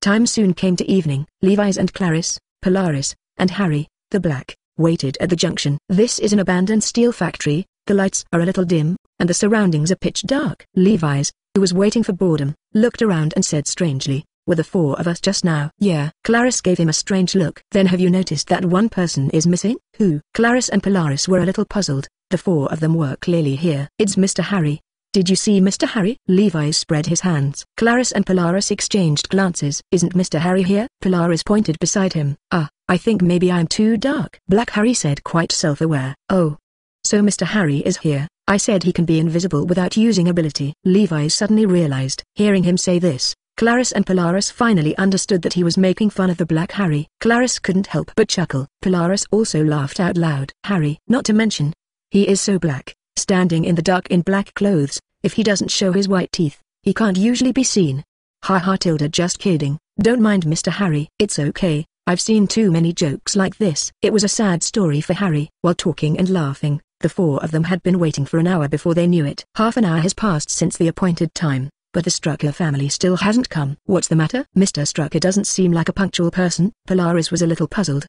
Time soon came to evening. Levi's and Clarice, Polaris, and Harry, the Black, waited at the junction. This is an abandoned steel factory, the lights are a little dim, and the surroundings are pitch dark. Levi's, who was waiting for boredom, looked around and said strangely, "Were the four of us just now?" "Yeah." Clarice gave him a strange look. "Then have you noticed that one person is missing?" "Who?" Clarice and Polaris were a little puzzled. The four of them were clearly here. "It's Mr. Harry. Did you see Mr. Harry?" Levi's spread his hands. Clarice and Polaris exchanged glances. "Isn't Mr. Harry here?" Polaris pointed beside him. I think maybe I'm too dark," Black Harry said, quite self-aware. "Oh. So Mr. Harry is here. I said he can be invisible without using ability." Levi suddenly realized. Hearing him say this, Clarice and Polaris finally understood that he was making fun of the Black Harry. Clarice couldn't help but chuckle. Polaris also laughed out loud. "Harry, not to mention, he is so black, standing in the dark in black clothes, if he doesn't show his white teeth, he can't usually be seen. Tilda just kidding, don't mind Mr. Harry. It's okay, I've seen too many jokes like this." It was a sad story for Harry. While talking and laughing, the four of them had been waiting for an hour before they knew it. Half an hour has passed since the appointed time, but the Strucker family still hasn't come. "What's the matter?" "Mr. Strucker doesn't seem like a punctual person." Polaris was a little puzzled.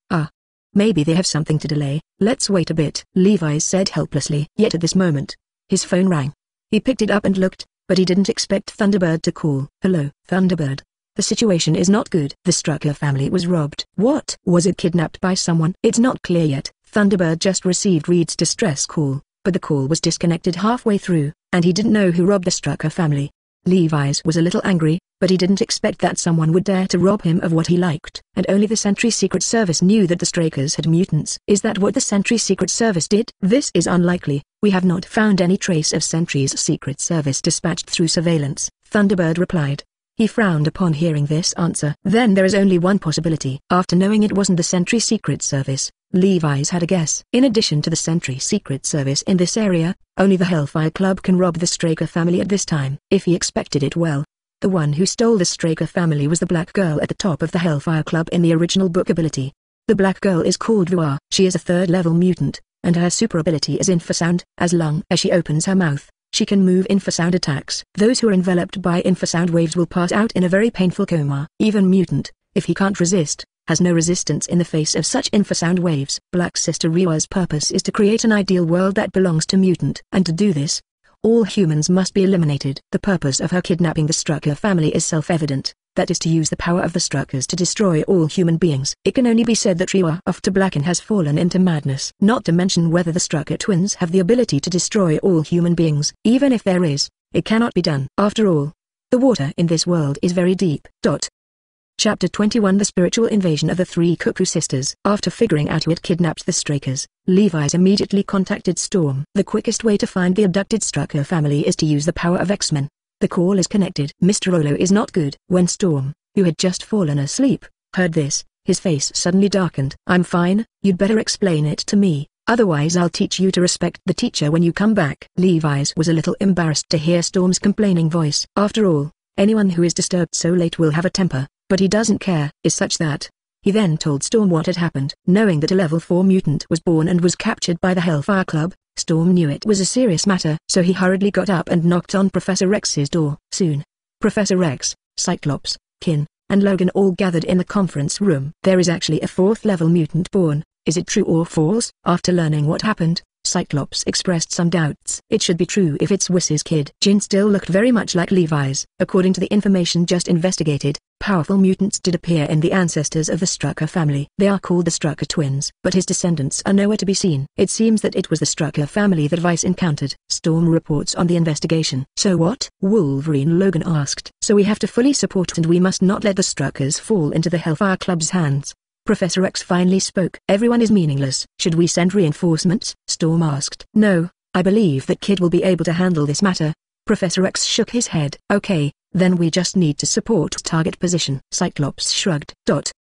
Maybe they have something to delay. "Let's wait a bit," Levi said helplessly. Yet at this moment, his phone rang. He picked it up and looked, but he didn't expect Thunderbird to call. "Hello, Thunderbird. The situation is not good. The Strucker family was robbed." "What? Was it kidnapped by someone?" "It's not clear yet. Thunderbird just received Reed's distress call, but the call was disconnected halfway through, and he didn't know who robbed the Strucker family." Levi's was a little angry, but he didn't expect that someone would dare to rob him of what he liked. And only the Sentry Secret Service knew that the Strikers had mutants. "Is that what the Sentry Secret Service did?" "This is unlikely. We have not found any trace of Sentry's Secret Service dispatched through surveillance," Thunderbird replied. He frowned upon hearing this answer. "Then there is only one possibility." After knowing it wasn't the Sentry Secret Service, Levi's had a guess. "In addition to the Sentry Secret Service in this area, only the Hellfire Club can rob the Straker family at this time." If he expected it well, the one who stole the Straker family was the black girl at the top of the Hellfire Club in the original book ability. The black girl is called Reva. She is a 3rd level mutant, and her super ability is infrasound. As long as she opens her mouth, she can move infrasound attacks. Those who are enveloped by infrasound waves will pass out in a very painful coma. Even mutant, if he can't resist, has no resistance in the face of such infrasound waves. Black Sister Rewa's purpose is to create an ideal world that belongs to mutant, and to do this, all humans must be eliminated. The purpose of her kidnapping the Strucker family is self-evident, that is to use the power of the Struckers to destroy all human beings. It can only be said that Rewa after Blacken has fallen into madness. Not to mention whether the Strucker twins have the ability to destroy all human beings. Even if there is, it cannot be done. After all, the water in this world is very deep. Chapter 21: The Spiritual Invasion of the Three Cuckoo Sisters. After figuring out who had kidnapped the Strikers, Levi's immediately contacted Storm. "The quickest way to find the abducted Strucker family is to use the power of X-Men. The call is connected. Mr. Rolo is not good." When Storm, who had just fallen asleep, heard this, his face suddenly darkened. "I'm fine, you'd better explain it to me, otherwise I'll teach you to respect the teacher when you come back." Levi's was a little embarrassed to hear Storm's complaining voice. After all, anyone who is disturbed so late will have a temper. But he doesn't care. Is such that. He then told Storm what had happened. Knowing that a level 4 mutant was born and was captured by the Hellfire Club, Storm knew it was a serious matter. So he hurriedly got up and knocked on Professor X's door. Soon, Professor X, Cyclops, Kin, and Logan all gathered in the conference room. "There is actually a 4th level mutant born, is it true or false?" After learning what happened, Cyclops expressed some doubts. "It should be true if it's Wiss's kid." Jean still looked very much like Levi's. According to the information just investigated, powerful mutants did appear in the ancestors of the Strucker family. They are called the Strucker twins, but his descendants are nowhere to be seen. It seems that it was the Strucker family that Vice encountered. Storm reports on the investigation. "So what?" Wolverine Logan asked. "So we have to fully support and we must not let the Struckers fall into the Hellfire Club's hands. Professor X finally spoke. Everyone is meaningless. Should we send reinforcements? Storm asked. No, I believe that kid will be able to handle this matter. Professor X shook his head. Okay, then we just need to support target position. Cyclops shrugged. At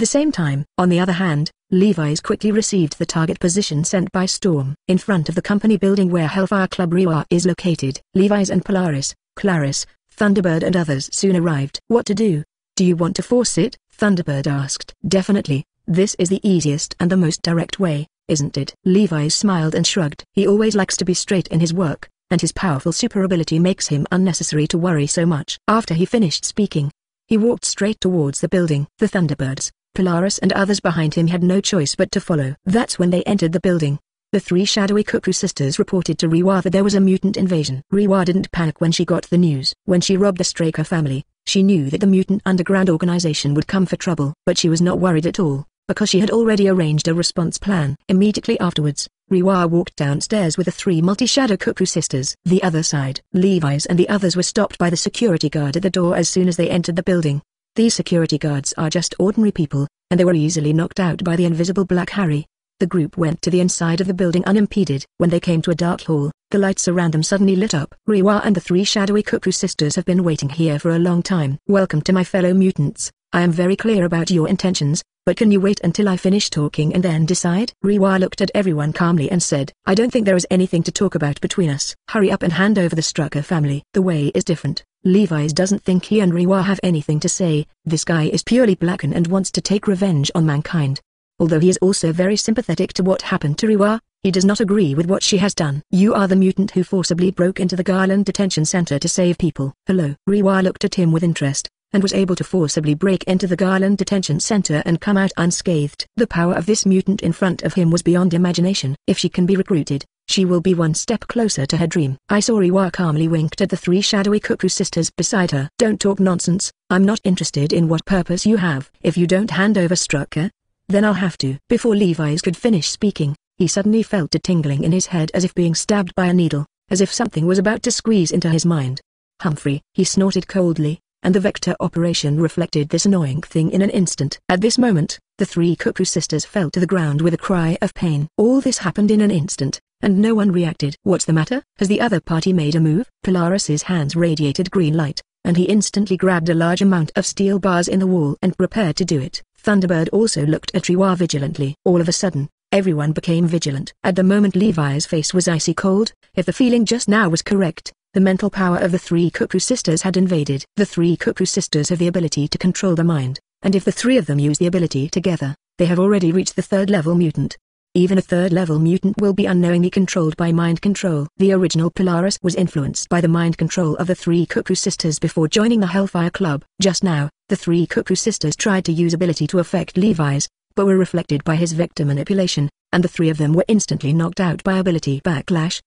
the same time, on the other hand, Levi's quickly received the target position sent by Storm. In front of the company building where Hellfire Club Reva is located, Levi's and Polaris, Clarice, Thunderbird and others soon arrived. What to do? Do you want to force it? Thunderbird asked. Definitely, this is the easiest and the most direct way, isn't it? Levi's smiled and shrugged. He always likes to be straight in his work, and his powerful superability makes him unnecessary to worry so much. After he finished speaking, he walked straight towards the building. The Thunderbirds, Polaris and others behind him had no choice but to follow. That's when they entered the building. The three shadowy Cuckoo sisters reported to Reva that there was a mutant invasion. Reva didn't panic when she got the news. When she robbed the Strucker family, she knew that the Mutant Underground Organization would come for trouble. But she was not worried at all, because she had already arranged a response plan. Immediately afterwards, Reva walked downstairs with the three multi-shadow Cuckoo sisters. The other side. Levi's and the others were stopped by the security guard at the door as soon as they entered the building. These security guards are just ordinary people, and they were easily knocked out by the invisible Black Harry. The group went to the inside of the building unimpeded. When they came to a dark hall, the lights around them suddenly lit up. Reva and the three shadowy Cuckoo sisters have been waiting here for a long time. Welcome to my fellow mutants. I am very clear about your intentions, but can you wait until I finish talking and then decide? Reva looked at everyone calmly and said, I don't think there is anything to talk about between us. Hurry up and hand over the Strucker family. The way is different. Levi's doesn't think he and Reva have anything to say. This guy is purely Blacken and wants to take revenge on mankind. Although he is also very sympathetic to what happened to Reva, he does not agree with what she has done. You are the mutant who forcibly broke into the Garland Detention Center to save people. Hello. Reva looked at him with interest, and was able to forcibly break into the Garland Detention Center and come out unscathed. The power of this mutant in front of him was beyond imagination. If she can be recruited, she will be one step closer to her dream. I saw Reva calmly winked at the three shadowy Cuckoo sisters beside her. Don't talk nonsense, I'm not interested in what purpose you have. If you don't hand over Strucker, then I'll have to. Before Levi's could finish speaking, he suddenly felt a tingling in his head as if being stabbed by a needle, as if something was about to squeeze into his mind. Humphrey, he snorted coldly, and the vector operation reflected this annoying thing in an instant. At this moment, the three Cuckoo sisters fell to the ground with a cry of pain. All this happened in an instant, and no one reacted. What's the matter? Has the other party made a move? Polaris's hands radiated green light, and he instantly grabbed a large amount of steel bars in the wall and prepared to do it. Thunderbird also looked at Reva vigilantly. All of a sudden, everyone became vigilant. At the moment Levi's face was icy cold. If the feeling just now was correct, the mental power of the three Cuckoo sisters had invaded. The three Cuckoo sisters have the ability to control the mind, and if the three of them use the ability together, they have already reached the third level mutant. Even a third-level mutant will be unknowingly controlled by mind control. The original Polaris was influenced by the mind control of the three Cuckoo sisters before joining the Hellfire Club. Just now, the three Cuckoo sisters tried to use ability to affect Levi's, but were reflected by his vector manipulation, and the three of them were instantly knocked out by ability backlash.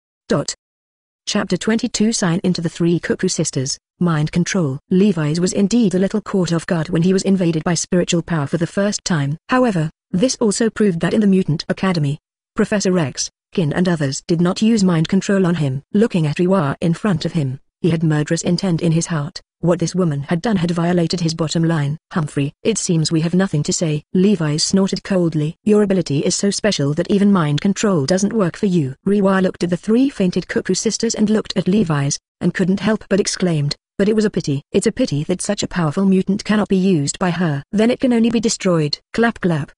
Chapter 22 Sign into the three Cuckoo sisters, mind control. Levi's was indeed a little caught off guard when he was invaded by spiritual power for the first time. However, this also proved that in the Mutant Academy, Professor X, Kin and others did not use mind control on him. Looking at Reva in front of him, he had murderous intent in his heart. What this woman had done had violated his bottom line. Humphrey, it seems we have nothing to say. Levi snorted coldly. Your ability is so special that even mind control doesn't work for you. Reva looked at the three fainted Cuckoo sisters and looked at Levi's, and couldn't help but exclaimed, but it was a pity. It's a pity that such a powerful mutant cannot be used by her. Then it can only be destroyed. Clap clap!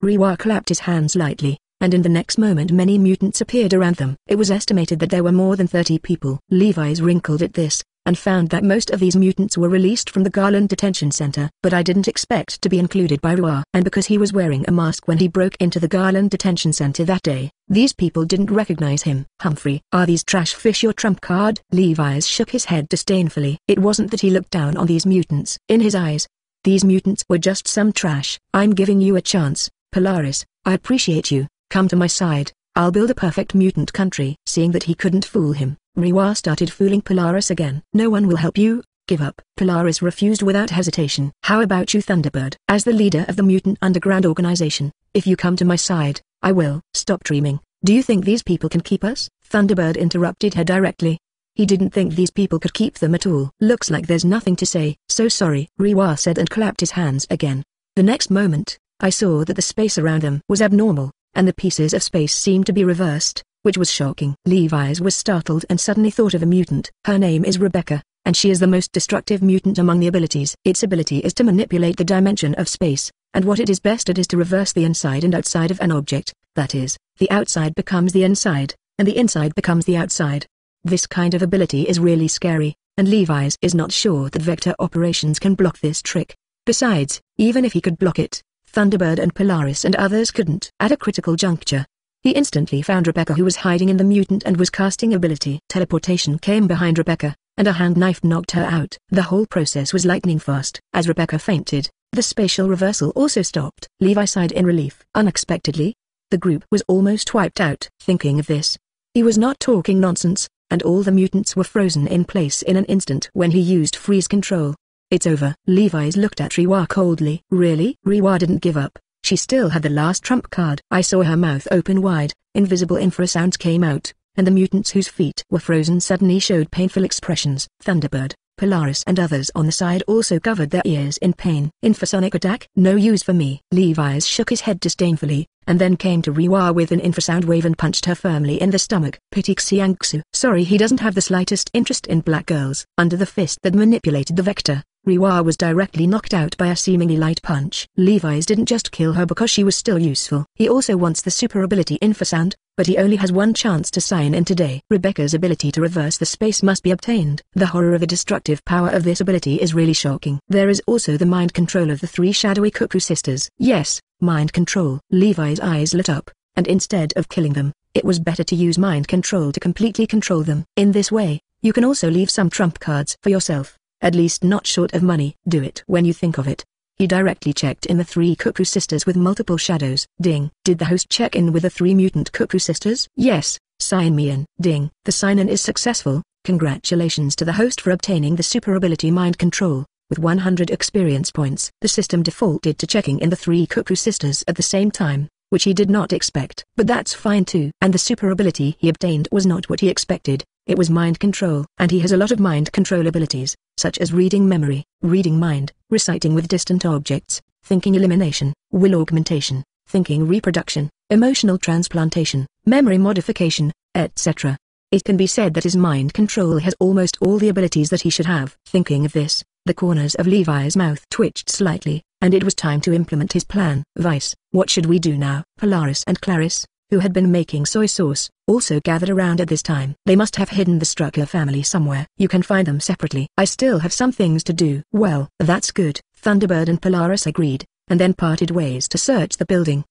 Reva clapped his hands lightly, and in the next moment many mutants appeared around them. It was estimated that there were more than 30 people. Levi's wrinkled at this, and found that most of these mutants were released from the Garland Detention Center. But I didn't expect to be included by Reva. And because he was wearing a mask when he broke into the Garland Detention Center that day, these people didn't recognize him. Humphrey, are these trash fish your trump card? Levi's shook his head disdainfully. It wasn't that he looked down on these mutants. In his eyes, these mutants were just some trash. I'm giving you a chance, Polaris. I appreciate you. Come to my side. I'll build a perfect mutant country. Seeing that he couldn't fool him, Reva started fooling Polaris again. No one will help you, give up. Polaris refused without hesitation. How about you, Thunderbird? As the leader of the Mutant Underground Organization, if you come to my side, I will. Stop dreaming. Do you think these people can keep us? Thunderbird interrupted her directly. He didn't think these people could keep them at all. Looks like there's nothing to say. So sorry, Reva said and clapped his hands again, The next moment, I saw that the space around them was abnormal, and the pieces of space seemed to be reversed, which was shocking. Levi's was startled and suddenly thought of a mutant. Her name is Rebecca, and she is the most destructive mutant among the abilities. Its ability is to manipulate the dimension of space, and what it is best at is to reverse the inside and outside of an object, that is, the outside becomes the inside, and the inside becomes the outside. This kind of ability is really scary, and Levi's is not sure that vector operations can block this trick. Besides, even if he could block it, Thunderbird and Polaris and others couldn't. At a critical juncture, he instantly found Rebecca, who was hiding in the mutant and was casting ability. Teleportation came behind Rebecca, and a hand knife knocked her out. The whole process was lightning fast. As Rebecca fainted, the spatial reversal also stopped. Levi sighed in relief. Unexpectedly, the group was almost wiped out. Thinking of this, he was not talking nonsense, and all the mutants were frozen in place in an instant when he used freeze control. It's over. Levi's looked at Rewa coldly. Really? Rewa didn't give up. She still had the last trump card. I saw her mouth open wide, invisible infrasounds came out, and the mutants whose feet were frozen suddenly showed painful expressions. Thunderbird, Polaris and others on the side also covered their ears in pain. Infrasonic attack? No use for me. Levi's shook his head disdainfully, and then came to Rewa with an infrasound wave and punched her firmly in the stomach. Pity Xiangxu. Sorry, he doesn't have the slightest interest in black girls. Under the fist that manipulated the vector, Rewa was directly knocked out by a seemingly light punch. Levi's didn't just kill her because she was still useful. He also wants the super ability infrasound, but he only has one chance to sign in today. Rebecca's ability to reverse the space must be obtained. The horror of the destructive power of this ability is really shocking. There is also the mind control of the three shadowy Cuckoo Sisters. Yes, mind control. Levi's eyes lit up, and instead of killing them, it was better to use mind control to completely control them. In this way, you can also leave some trump cards for yourself. At least not short of money. Do it when you think of it. He directly checked in the three Cuckoo Sisters with multiple shadows. Ding. Did the host check in with the three mutant Cuckoo Sisters? Yes, sign me in. Ding. The sign-in is successful. Congratulations to the host for obtaining the super ability mind control. With 100 experience points, the system defaulted to checking in the three Cuckoo Sisters at the same time, which he did not expect. But that's fine too. And the super ability he obtained was not what he expected. It was mind control, and he has a lot of mind control abilities, such as reading memory, reading mind, reciting with distant objects, thinking elimination, will augmentation, thinking reproduction, emotional transplantation, memory modification, etc. It can be said that his mind control has almost all the abilities that he should have. Thinking of this, the corners of Levi's mouth twitched slightly, and it was time to implement his plan. Vice, what should we do now? Polaris and Clarice, who had been making soy sauce, also gathered around at this time. They must have hidden the Strucker family somewhere. You can find them separately. I still have some things to do. Well, that's good. Thunderbird and Polaris agreed, and then parted ways to search the building.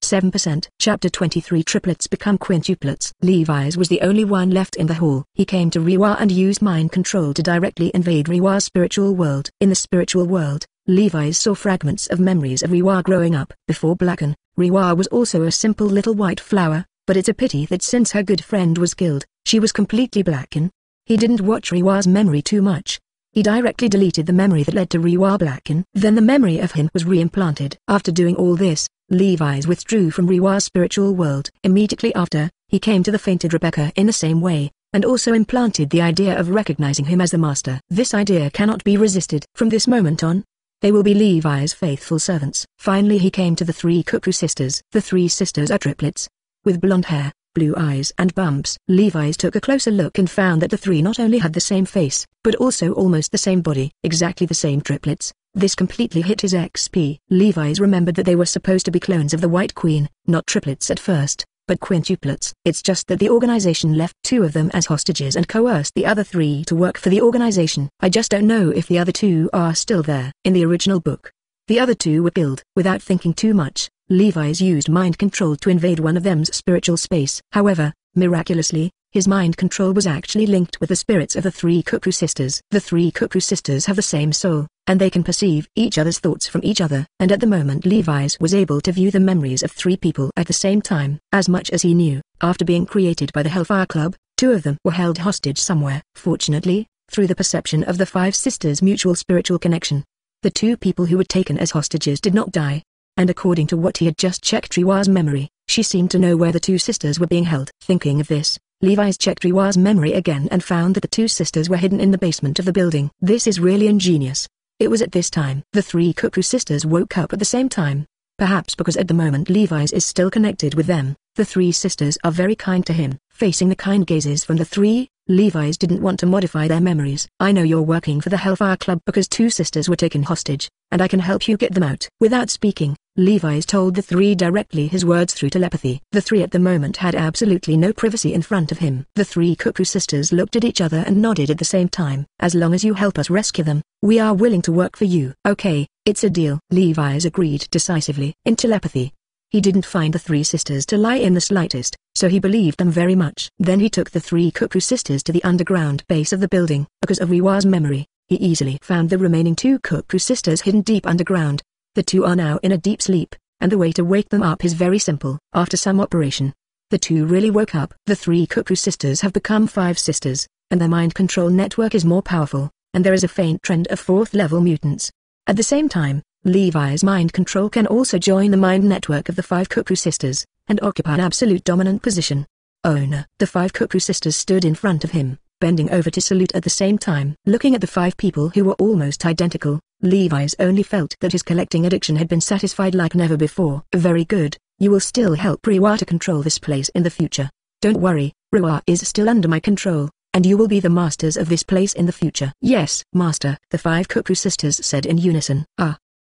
7%. Chapter 23. Triplets become quintuplets. Levi's was the only one left in the hall. He came to Rewa and used mind control to directly invade Rewa's spiritual world. In the spiritual world, Levi's saw fragments of memories of Rewa growing up. Before Blacken, Rewa was also a simple little white flower, but it's a pity that since her good friend was killed, she was completely Blacken. He didn't watch Rewa's memory too much. He directly deleted the memory that led to Rewa Blacken. Then the memory of him was reimplanted. After doing all this, Levi's withdrew from Rewa's spiritual world. Immediately after, he came to the fainted Rebecca in the same way, and also implanted the idea of recognizing him as the master. This idea cannot be resisted. From this moment on, they will be Levi's faithful servants. Finally he came to the three Cuckoo Sisters. The three sisters are triplets, with blonde hair, blue eyes and bumps. Levi's took a closer look and found that the three not only had the same face, but also almost the same body. Exactly the same triplets. This completely hit his XP. Levi's remembered that they were supposed to be clones of the White Queen, not triplets at first, but quintuplets. It's just that the organization left two of them as hostages and coerced the other three to work for the organization. I just don't know if the other two are still there. In the original book, the other two were killed. Without thinking too much, Levi's used mind control to invade one of them's spiritual space. However, miraculously, his mind control was actually linked with the spirits of the three Cuckoo Sisters. The three Cuckoo Sisters have the same soul, and they can perceive each other's thoughts from each other. And at the moment Levi's was able to view the memories of three people at the same time. As much as he knew, after being created by the Hellfire Club, two of them were held hostage somewhere. Fortunately, through the perception of the five sisters' mutual spiritual connection, the two people who were taken as hostages did not die. And according to what he had just checked Rewa's memory, she seemed to know where the two sisters were being held. Thinking of this, Levi's checked Rewa's memory again and found that the two sisters were hidden in the basement of the building. This is really ingenious. It was at this time the three Cuckoo sisters woke up at the same time. Perhaps because at the moment Levi's is still connected with them, the three sisters are very kind to him. Facing the kind gazes from the three, Levi's didn't want to modify their memories. I know you're working for the Hellfire Club because two sisters were taken hostage, and I can help you get them out. Without speaking, Levi's told the three directly, his words through telepathy. The three at the moment had absolutely no privacy in front of him. The three Cuckoo sisters looked at each other and nodded at the same time. As long as you help us rescue them, we are willing to work for you. Okay, it's a deal. Levi's agreed decisively. In telepathy, he didn't find the three sisters to lie in the slightest, so he believed them very much. Then he took the three Cuckoo sisters to the underground base of the building. Because of Rewa's memory, he easily found the remaining two Cuckoo sisters hidden deep underground. The two are now in a deep sleep, and the way to wake them up is very simple. After some operation, the two really woke up. The three Cuckoo sisters have become five sisters, and their mind control network is more powerful, and there is a faint trend of fourth-level mutants. At the same time, Levi's mind control can also join the mind network of the five Cuckoo sisters, and occupy an absolute dominant position. Owner. The five Cuckoo sisters stood in front of him, bending over to salute at the same time. Looking at the five people who were almost identical, Levi's only felt that his collecting addiction had been satisfied like never before. Very good, you will still help Rewa to control this place in the future. Don't worry, Rewa is still under my control, and you will be the masters of this place in the future. Yes, master, the five Cuckoo sisters said in unison.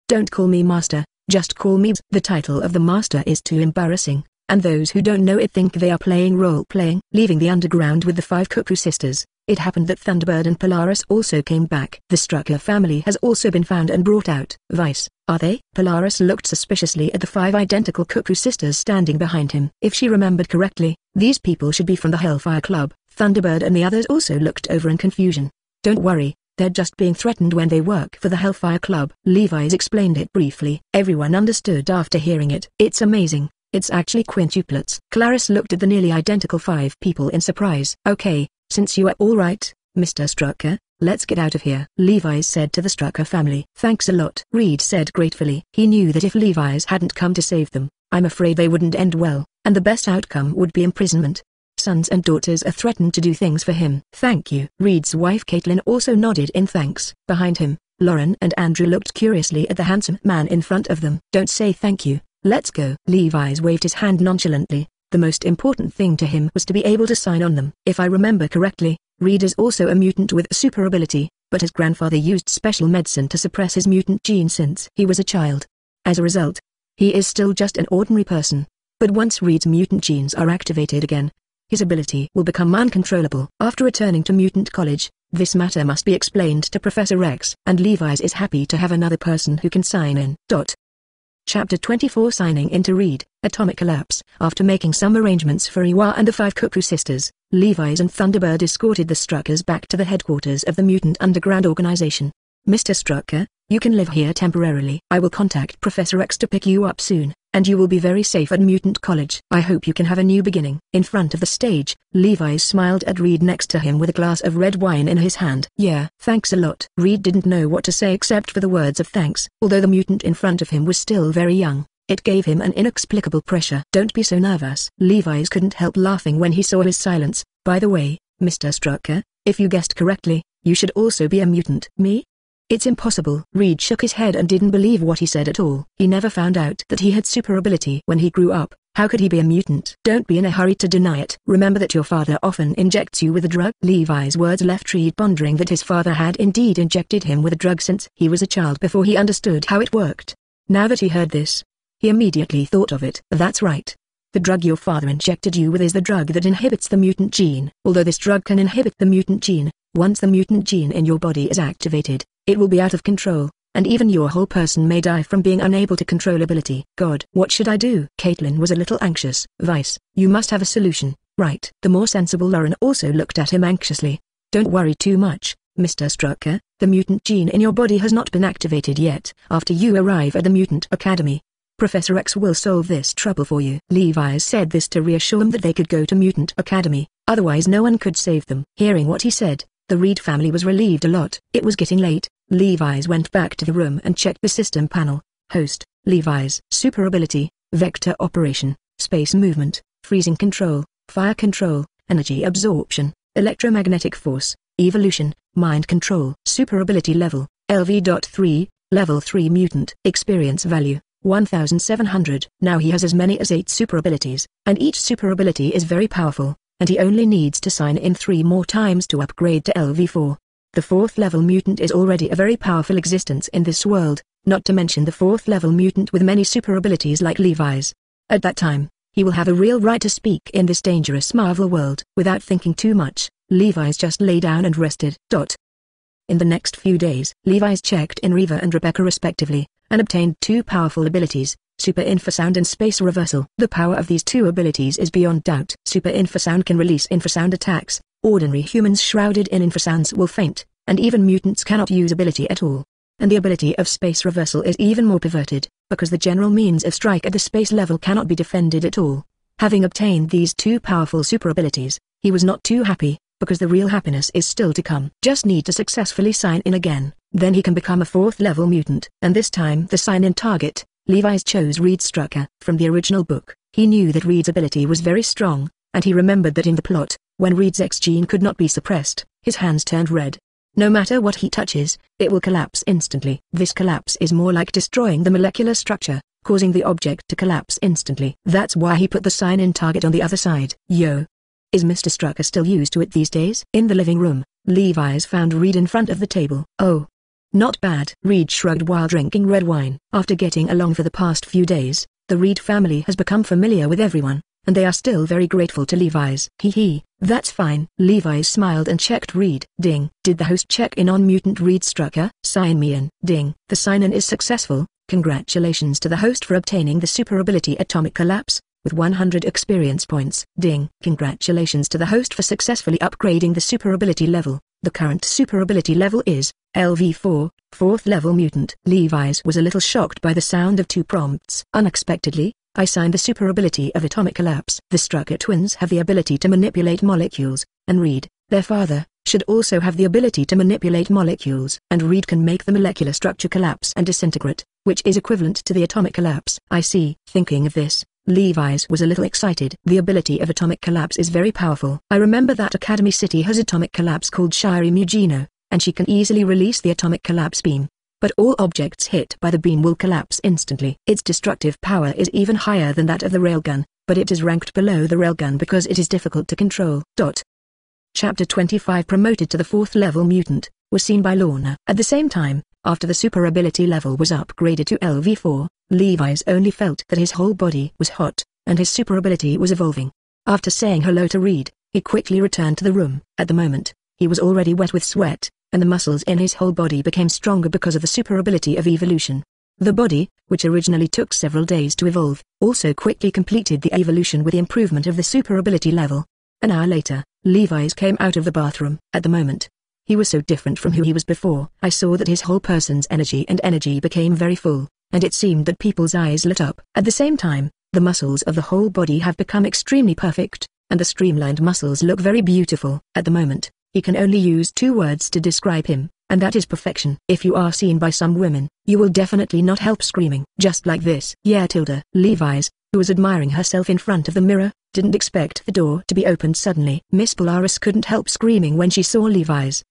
Don't call me master, just call me. The title of the master is too embarrassing, and those who don't know it think they are playing role-playing. Leaving the underground with the five Cuckoo sisters, it happened that Thunderbird and Polaris also came back. The Strucker family has also been found and brought out. Vice, are they? Polaris looked suspiciously at the five identical Cuckoo sisters standing behind him. If she remembered correctly, these people should be from the Hellfire Club. Thunderbird and the others also looked over in confusion. Don't worry, they're just being threatened when they work for the Hellfire Club. Levi's explained it briefly. Everyone understood after hearing it. It's amazing. It's actually quintuplets. Clarice looked at the nearly identical five people in surprise. Okay. Since you are all right, Mr. Strucker, let's get out of here, Levi's said to the Strucker family. Thanks a lot, Reed said gratefully. He knew that if Levi's hadn't come to save them, I'm afraid they wouldn't end well, and the best outcome would be imprisonment. Sons and daughters are threatened to do things for him. Thank you. Reed's wife Caitlin also nodded in thanks. Behind him, Lauren and Andrew looked curiously at the handsome man in front of them. Don't say thank you, let's go. Levi's waved his hand nonchalantly. The most important thing to him was to be able to sign on them. If I remember correctly, Reed is also a mutant with super ability, but his grandfather used special medicine to suppress his mutant gene since he was a child. As a result, he is still just an ordinary person. But once Reed's mutant genes are activated again, his ability will become uncontrollable. After returning to Mutant College, this matter must be explained to Professor X, and Levi's is happy to have another person who can sign in. Chapter 24 Signing into Reed, Atomic Collapse. After making some arrangements for Rewa and the five Cuckoo sisters, Levi's and Thunderbird escorted the Struckers back to the headquarters of the Mutant Underground Organization. Mr. Strucker, you can live here temporarily. I will contact Professor X to pick you up soon, and you will be very safe at Mutant College. I hope you can have a new beginning. In front of the stage, Levi's smiled at Reed next to him with a glass of red wine in his hand. Yeah, thanks a lot. Reed didn't know what to say except for the words of thanks. Although the mutant in front of him was still very young, it gave him an inexplicable pressure. Don't be so nervous. Levi's couldn't help laughing when he saw his silence. By the way, Mr. Strucker, if you guessed correctly, you should also be a mutant. Me? It's impossible. Reed shook his head and didn't believe what he said at all. He never found out that he had super ability when he grew up. How could he be a mutant? Don't be in a hurry to deny it. Remember that your father often injects you with a drug. Levi's words left Reed pondering that his father had indeed injected him with a drug since he was a child before he understood how it worked. Now that he heard this, he immediately thought of it. That's right. The drug your father injected you with is the drug that inhibits the mutant gene. Although this drug can inhibit the mutant gene, once the mutant gene in your body is activated, it will be out of control, and even your whole person may die from being unable to control ability. God, what should I do? Caitlin was a little anxious. Vice, you must have a solution, right? The more sensible Lauren also looked at him anxiously. Don't worry too much, Mr. Strucker, the mutant gene in your body has not been activated yet. After you arrive at the Mutant Academy, Professor X will solve this trouble for you. Levi's said this to reassure him that they could go to Mutant Academy, otherwise no one could save them. Hearing what he said, the Reed family was relieved a lot. It was getting late. Levi's went back to the room and checked the system panel. Host, Levi's. Super ability, vector operation, space movement, freezing control, fire control, energy absorption, electromagnetic force, evolution, mind control. Super ability level, LV.3, Level 3 Mutant. Experience value, 1,700. Now he has as many as 8 super abilities, and each super ability is very powerful, and he only needs to sign in 3 more times to upgrade to LV4. The 4th level mutant is already a very powerful existence in this world, not to mention the 4th level mutant with many super abilities like Levi's. At that time, he will have a real right to speak in this dangerous Marvel world. Without thinking too much, Levi's just lay down and rested. In the next few days, Levi's checked in Reva and Rebecca respectively, and obtained 2 powerful abilities, Super Infrasound and Space Reversal. The power of these 2 abilities is beyond doubt. Super Infrasound can release infrasound attacks, ordinary humans shrouded in infrasounds will faint, and even mutants cannot use ability at all. And the ability of Space Reversal is even more perverted, because the general means of strike at the space level cannot be defended at all. Having obtained these 2 powerful super abilities, he was not too happy, because the real happiness is still to come. Just need to successfully sign in again, then he can become a 4th level mutant. And this time the sign-in target, Levi's chose Reed Strucker. From the original book, he knew that Reed's ability was very strong, and he remembered that in the plot, when Reed's X gene could not be suppressed, his hands turned red. No matter what he touches, it will collapse instantly. This collapse is more like destroying the molecular structure, causing the object to collapse instantly. That's why he put the sign-in target on the other side. Is Mr. Strucker still used to it these days? In the living room, Levi's found Reed in front of the table. Not bad. Reed shrugged while drinking red wine. After getting along for the past few days, the Reed family has become familiar with everyone, and they are still very grateful to Levi's. That's fine. Levi's smiled and checked Reed. Ding. Did the host check in on mutant Reed Strucker? Sign me in. Ding. The sign-in is successful. Congratulations to the host for obtaining the super ability Atomic Collapse, with 100 experience points. Ding. Congratulations to the host for successfully upgrading the super ability level. The current super ability level is LV4, 4th level mutant. Levi's was a little shocked by the sound of 2 prompts. Unexpectedly, I signed the super ability of Atomic Collapse. The Strucker twins have the ability to manipulate molecules, and Reed, their father, should also have the ability to manipulate molecules. And Reed can make the molecular structure collapse and disintegrate, which is equivalent to the Atomic Collapse. I see. Thinking of this, Levi's was a little excited. The ability of Atomic Collapse is very powerful. I remember that Academy City has Atomic Collapse called Shiri Mugino, and she can easily release the Atomic Collapse beam, but all objects hit by the beam will collapse instantly. Its destructive power is even higher than that of the railgun, but it is ranked below the railgun because it is difficult to control. Chapter 25 promoted to the 4th level mutant, was seen by Lorna. At the same time, after the super ability level was upgraded to LV4, Levi's only felt that his whole body was hot, and his super ability was evolving. After saying hello to Reed, he quickly returned to the room. At the moment, he was already wet with sweat, and the muscles in his whole body became stronger because of the super ability of evolution. The body, which originally took several days to evolve, also quickly completed the evolution with the improvement of the super ability level. An hour later, Levi's came out of the bathroom. At the moment, he was so different from who he was before. I saw that his whole person's energy became very full, and it seemed that people's eyes lit up. At the same time, the muscles of the whole body have become extremely perfect, and the streamlined muscles look very beautiful. At the moment, he can only use 2 words to describe him, and that is perfection. If you are seen by some women, you will definitely not help screaming. Just like this. Levi's, who was admiring herself in front of the mirror, didn't expect the door to be opened suddenly. Miss Polaris couldn't help screaming when she saw Levi's.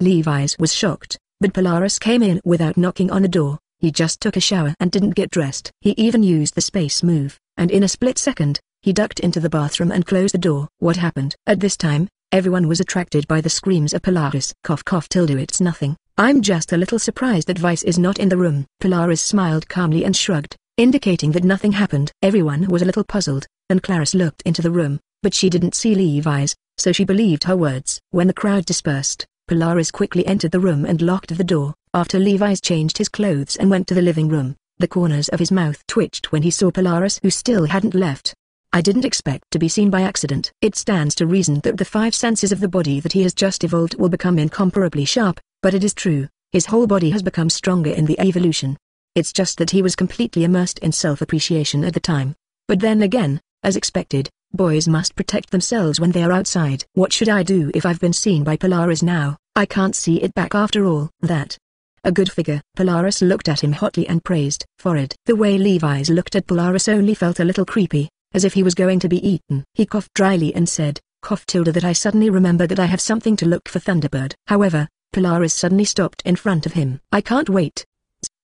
Levi's was shocked, but Polaris came in without knocking on the door. He just took a shower and didn't get dressed. He even used the space move, and in a split second, he ducked into the bathroom and closed the door. What happened? At this time, everyone was attracted by the screams of Polaris. It's nothing. I'm just a little surprised that Vice is not in the room. Polaris smiled calmly and shrugged, indicating that nothing happened. Everyone was a little puzzled, and Clarice looked into the room, but she didn't see Levi's, so she believed her words. When the crowd dispersed, Polaris quickly entered the room and locked the door. After Levi's changed his clothes and went to the living room, the corners of his mouth twitched when he saw Polaris, who still hadn't left. I didn't expect to be seen by accident. It stands to reason that the 5 senses of the body that he has just evolved will become incomparably sharp, but it is true, his whole body has become stronger in the evolution. It's just that he was completely immersed in self-appreciation at the time. But then again, as expected, boys must protect themselves when they are outside. What should I do if I've been seen by Polaris now? I can't see it back after all. A good figure. Polaris looked at him hotly and praised. The way Levi's looked at Polaris only felt a little creepy, as if he was going to be eaten. He coughed dryly and said, that I suddenly remembered that I have something to look for Thunderbird. However, Polaris suddenly stopped in front of him. I can't wait.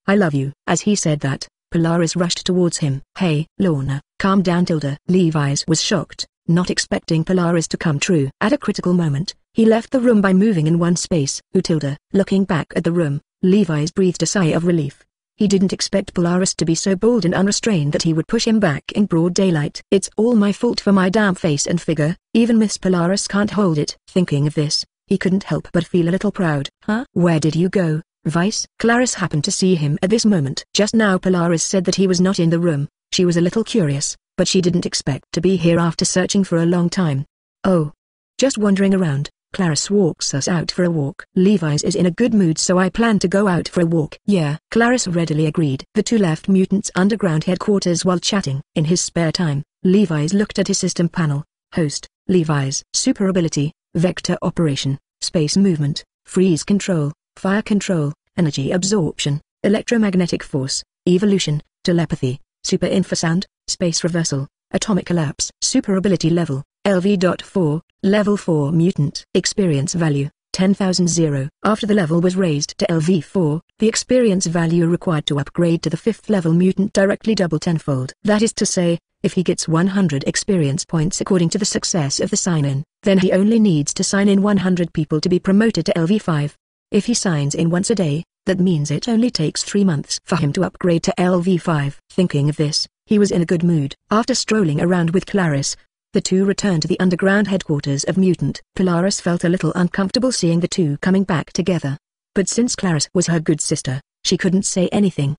I love you. As he said that, Polaris rushed towards him. Hey, Lorna, calm down Tilda. Levi's was shocked, not expecting Polaris to come true. At a critical moment, he left the room by moving in one space. Tilda, looking back at the room, Levi's breathed a sigh of relief. He didn't expect Polaris to be so bold and unrestrained that he would push him back in broad daylight. It's all my fault for my damn face and figure, even Miss Polaris can't hold it. Thinking of this, he couldn't help but feel a little proud. Huh? Where did you go, Vice? Clarice happened to see him at this moment. Just now Polaris said that he was not in the room. She was a little curious, but she didn't expect to be here after searching for a long time. Oh. Just wandering around. Clarice walks us out for a walk. Levi's is in a good mood so I plan to go out for a walk. Yeah, Clarice readily agreed. The two left Mutants Underground headquarters while chatting. In his spare time, Levi's looked at his system panel. Host, Levi's. Super ability, vector operation, space movement, freeze control, fire control, energy absorption, electromagnetic force, evolution, telepathy, super infrasound, space reversal, atomic collapse. Super ability level, LV.4, level 4 mutant. Experience value, 10,000. After the level was raised to LV4, the experience value required to upgrade to the 5th level mutant directly double tenfold. That is to say, if he gets 100 experience points according to the success of the sign-in, then he only needs to sign in 100 people to be promoted to LV5. If he signs in once a day, that means it only takes 3 months for him to upgrade to LV5. Thinking of this, he was in a good mood. After strolling around with Clarice, the two returned to the underground headquarters of Mutant. Polaris felt a little uncomfortable seeing the two coming back together. But since Clarice was her good sister, she couldn't say anything.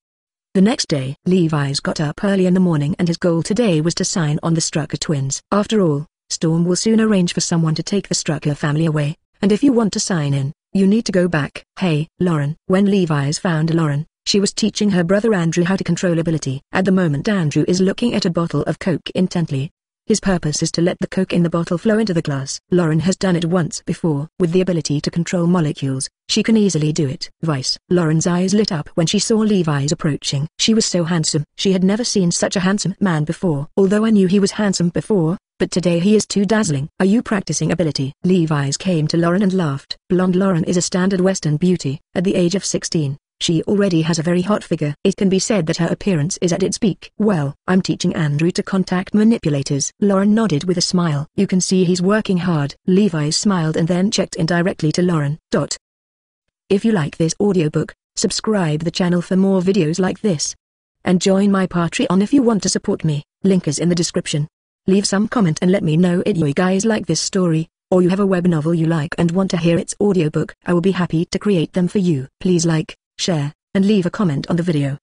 The next day, Levi's got up early in the morning and his goal today was to sign on the Strucker twins. After all, Storm will soon arrange for someone to take the Strucker family away, and if you want to sign in, you need to go back. Hey, Lauren. When Levi's found Lauren, she was teaching her brother Andrew how to control ability. At the moment Andrew is looking at a bottle of Coke intently. His purpose is to let the Coke in the bottle flow into the glass. Lauren has done it once before. With the ability to control molecules, she can easily do it. Vice. Lauren's eyes lit up when she saw Levi's approaching. She was so handsome. She had never seen such a handsome man before. Although I knew he was handsome before, but today he is too dazzling. Are you practicing ability? Levi's came to Lauren and laughed. Blonde Lauren is a standard Western beauty. At the age of 16. She already has a very hot figure. It can be said that her appearance is at its peak. Well, I'm teaching Andrew to contact manipulators. Lauren nodded with a smile. You can see he's working hard. Levi's smiled and then checked in directly to Lauren. If you like this audiobook, subscribe the channel for more videos like this. And join my Patreon if you want to support me. Link is in the description. Leave some comment and let me know if you guys like this story, or you have a web novel you like and want to hear its audiobook. I will be happy to create them for you. Please like, share, and leave a comment on the video.